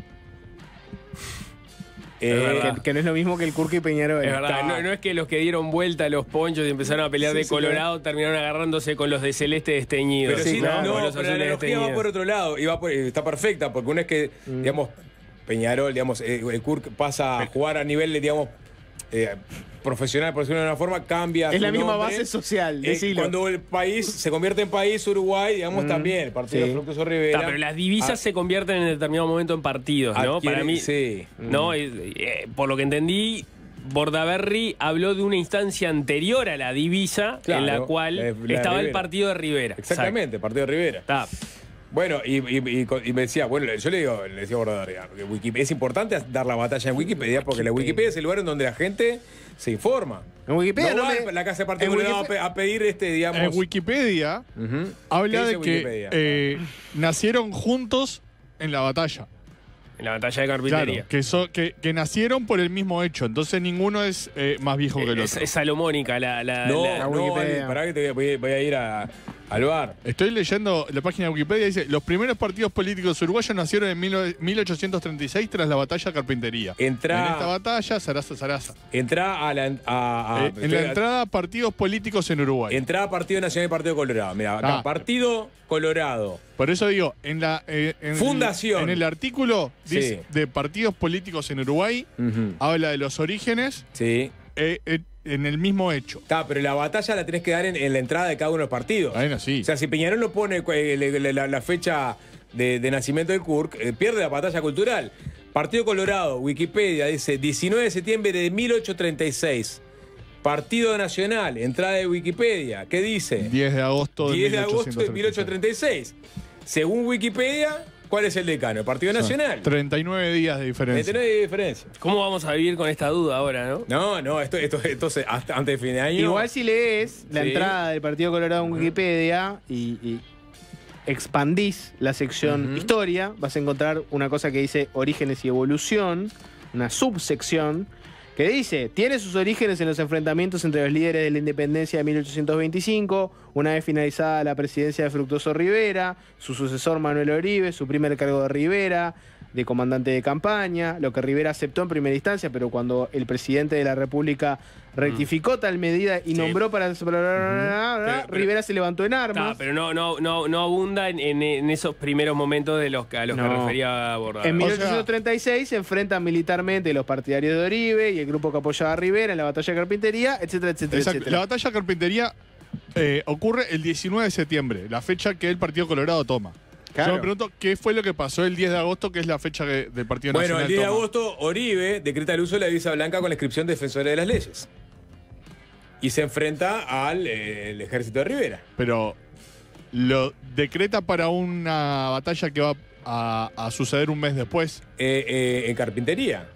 Eh, que, que no es lo mismo que el Curque y Peñarol. Es verdad, no, no es que los que dieron vuelta a los ponchos y empezaron a pelear sí, de sí, Colorado sí. terminaron agarrándose con los de celeste desteñidos. Pero sí, sí no, no, no pero la analogía va por otro lado y va por, está perfecta, porque uno es que, mm. digamos, Peñarol, digamos, el Curque pasa a jugar a nivel, digamos, eh, profesional, por decirlo de una forma, cambia. Es la misma nombre. base social, eh, cuando el país se convierte en país, Uruguay, digamos, mm. también, el partido sí. Fructuoso Rivera. Ta, pero las divisas ah, se convierten en determinado momento en partidos, ¿no? Adquiere, Para mí, sí. no, eh, eh, por lo que entendí, Bordaberry habló de una instancia anterior a la divisa, claro, en la cual la, la estaba Rivera. el partido de Rivera. Exactamente, el partido de Rivera. Ta. Bueno, y, y, y me decía, bueno, yo le digo, le decía a Bordaberry, es importante dar la batalla en Wikipedia, porque la Wikipedia es el lugar en donde la gente se informa. En Wikipedia no, no me... la casa de partido Wikipedia... a pedir este, digamos. En Wikipedia uh-huh. habla de Wikipedia? que eh, nacieron juntos en la batalla. En la batalla de carpintería. Claro, que, so, que, que nacieron por el mismo hecho. Entonces ninguno es eh, más viejo que el otro. Es, es salomónica la, la, no, la, la Wikipedia. No, pará que te voy, voy a ir a, al bar. Estoy leyendo la página de Wikipedia. Dice, los primeros partidos políticos uruguayos nacieron en mil ochocientos treinta y seis tras la batalla de Carpintería. Entra, en esta batalla, zaraza, zaraza. Entra a la... A, a, eh, en la entrada, a, partidos políticos en Uruguay. Entrada, Partido Nacional y Partido Colorado. Mirá, acá, ah, Partido Colorado. Por eso digo, en la eh, en, fundación. En el artículo dice, sí. de partidos políticos en Uruguay, uh-huh. habla de los orígenes sí. eh, eh, en el mismo hecho. Está, pero la batalla la tenés que dar en, en la entrada de cada uno de los partidos. Bueno, sí. O sea, si Peñarol no pone eh, la, la, la fecha de, de nacimiento del C U R C, eh, pierde la batalla cultural. Partido Colorado, Wikipedia, dice diecinueve de septiembre de mil ochocientos treinta y seis. Partido Nacional, entrada de Wikipedia, ¿qué dice? diez de agosto de mil ochocientos treinta y seis. Según Wikipedia, ¿cuál es el decano? El Partido Nacional. treinta y nueve días de diferencia. treinta y nueve días de diferencia. ¿Cómo vamos a vivir con esta duda ahora, no? No, no, esto, esto, entonces, hasta antes de fin de año. Igual si lees la sí. entrada del Partido Colorado en Wikipedia y, y expandís la sección uh-huh. historia, vas a encontrar una cosa que dice orígenes y evolución, una subsección. Que dice, tiene sus orígenes en los enfrentamientos entre los líderes de la independencia de mil ochocientos veinticinco, una vez finalizada la presidencia de Fructuoso Rivera, su sucesor Manuel Oribe, su primer cargo de Rivera, de comandante de campaña, lo que Rivera aceptó en primera instancia, pero cuando el presidente de la República rectificó mm. tal medida y sí. nombró para... Mm-hmm. Rivera pero, pero, se levantó en armas. No, pero no, no, no, no abunda en, en, en esos primeros momentos de los, a los no. que refería Bordaberry. En mil ochocientos treinta y seis o sea, se enfrentan militarmente los partidarios de Oribe y el grupo que apoyaba a Rivera en la batalla de Carpintería, etcétera, etcétera, exacto. etcétera. La batalla de Carpintería eh, ocurre el diecinueve de septiembre, la fecha que el Partido Colorado toma. Claro. Yo me pregunto, ¿qué fue lo que pasó el diez de agosto, que es la fecha que, del Partido bueno, Nacional? Bueno, el diez de agosto, Oribe decreta el uso de la divisa blanca con la inscripción de defensores de las leyes. Y se enfrenta al eh, el ejército de Rivera. Pero lo decreta para una batalla que va a, a suceder un mes después. Eh, eh, en carpintería.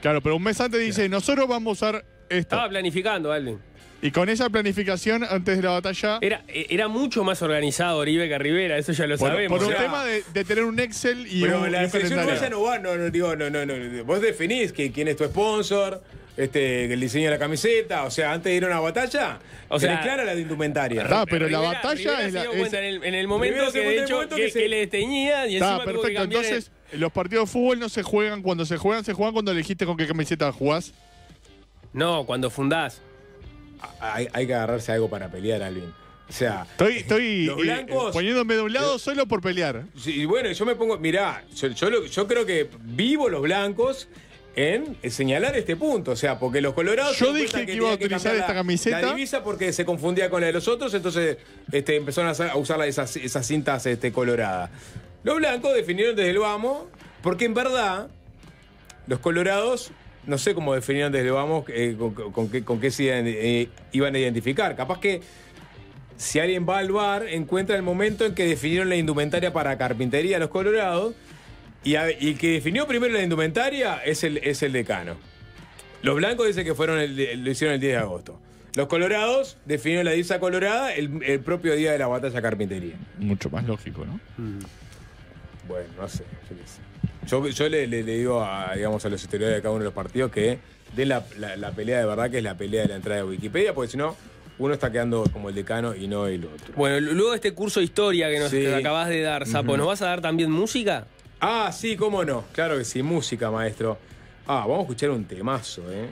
Claro, pero un mes antes dice, claro, nosotros vamos a usar esto. Estaba planificando, Alden. Y con esa planificación, antes de la batalla... Era, era mucho más organizado Oribe que Rivera, eso ya lo por, sabemos. Por un ya. tema de, de tener un Excel y pero un, la un selección uruguaya no va, no, no, digo, no, no, no. Vos definís que, quién es tu sponsor, este, el diseño de la camiseta, o sea, antes de ir a una batalla, o sea, clara la de indumentaria. Está, pero Rivera, la batalla... Es la, se dio cuenta es, en, el, en el momento que, de hecho, momento que, que, se... que le desteñía y está, encima perfecto, tuvo que cambiar entonces, el... los partidos de fútbol no se juegan cuando se juegan, se juegan cuando elegiste con qué camiseta jugás. No, cuando fundás. Hay, hay que agarrarse a algo para pelear, Alvin. O sea, estoy, estoy los blancos, eh, poniéndome de un lado yo, solo por pelear. Y bueno, yo me pongo, mirá, yo, yo, yo creo que vivo los blancos en señalar este punto. O sea, porque los colorados... Yo dije que iba a utilizar esta camiseta. La, la divisa porque se confundía con la de los otros, entonces este, empezaron a usar esas, esas cintas este, coloradas. Los blancos definieron desde el vamos, porque en verdad los colorados... No sé cómo definían desde vamos eh, con, con, con, qué, con qué se iban, eh, iban a identificar. Capaz que si alguien va al bar, encuentra el momento en que definieron la indumentaria para carpintería a los colorados y, a, y el que definió primero la indumentaria es el, es el decano. Los blancos dicen que fueron el, lo hicieron el diez de agosto. Los colorados definieron la divisa colorada el, el propio día de la batalla carpintería. Mucho más lógico, ¿no? Mm. Bueno, no sé, yo qué sé. Yo, yo le, le, le digo a, digamos, a los historiadores de cada uno de los partidos que den la, la, la pelea de verdad, que es la pelea de la entrada de Wikipedia, porque si no, uno está quedando como el decano y no el otro. Bueno, luego de este curso de historia que nos sí. acabás de dar, Sapo, ¿nos vas a dar también música? Ah, sí, cómo no. Claro que sí, música, maestro. Ah, vamos a escuchar un temazo, ¿eh?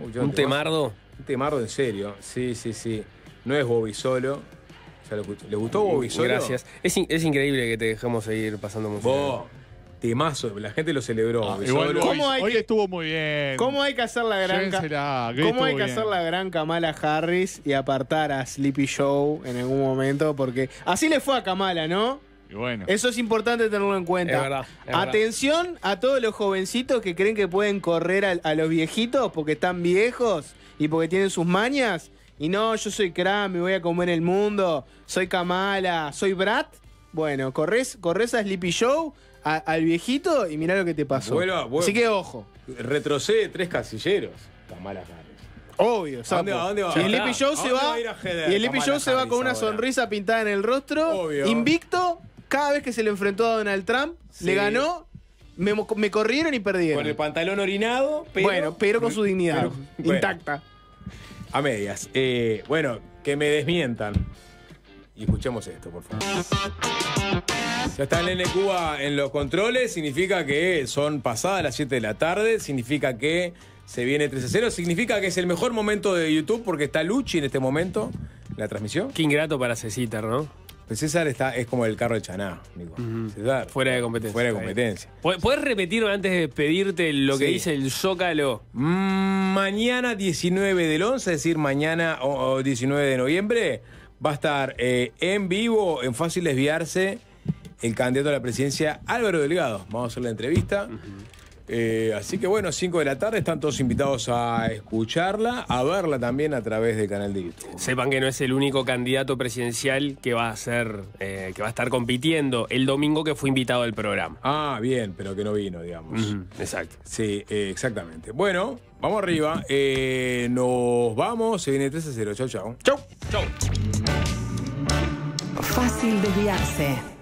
¿Un, ¿Un temardo? Un temardo en serio, sí, sí, sí. No es Bobby solo. O sea, lo, ¿le gustó Bobby solo? Gracias. Es, in es increíble que te dejemos seguir pasando música. Bo. Temazo, la gente lo celebró. Ah, igual, hoy, ¿Cómo hay hoy que, estuvo muy bien. ¿Cómo hay que hacer la gran ca ¿Cómo hay que bien. hacer la gran Kamala Harris y apartar a Sleepy Joe en algún momento? Porque así le fue a Kamala, ¿no? Y bueno. Eso es importante tenerlo en cuenta. Es verdad, es Atención verdad. a todos los jovencitos que creen que pueden correr a, a los viejitos porque están viejos y porque tienen sus mañas. Y no, yo soy Kram, me voy a comer el mundo, soy Kamala, soy Brat. Bueno, corres, corres a Sleepy Joe. A, al viejito y mirá lo que te pasó. Vuelva, vuelva. Así que ojo. Retrocede tres casilleros. Kamala Harris. Obvio. ¿A dónde va? ¿A dónde va? Y el Sleepy Joe se va, y el Sleepy Joe se va con una sonrisa pintada en el rostro. Obvio. Invicto. Cada vez que se le enfrentó a Donald Trump, sí. le ganó. Me, me corrieron y perdieron. Con el pantalón orinado. Pero, bueno, pero con su dignidad. Pero, intacta. Bueno. A medias. Eh, bueno, que me desmientan. Y escuchemos esto, por favor. Ya está el N Cuba en los controles, significa que son pasadas las siete de la tarde, significa que se viene tres a cero, significa que es el mejor momento de YouTube porque está Luchi en este momento, la transmisión. Qué ingrato para César, ¿no? Pues César está, es como el carro de Chaná, amigo. Uh-huh. César, fuera de competencia. Fuera de competencia. ¿Puedes repetir antes de despedirte lo que sí. dice el Zócalo? Mm, mañana diecinueve del once, es decir, mañana o, o diecinueve de noviembre, va a estar eh, en vivo, en Fácil Desviarse, el candidato a la presidencia Álvaro Delgado. Vamos a hacer la entrevista. Uh-huh. eh, así que bueno, cinco de la tarde, están todos invitados a escucharla, a verla también a través del canal de YouTube. Sepan que no es el único candidato presidencial que va a ser, eh, que va a estar compitiendo el domingo, que fue invitado al programa. Ah, bien, pero que no vino, digamos. Uh-huh. Exacto. Sí, eh, exactamente. Bueno, vamos arriba. Eh, nos vamos. Se viene tres a cero. Chau, chau. Chau. Chau. Fácil Desviarse.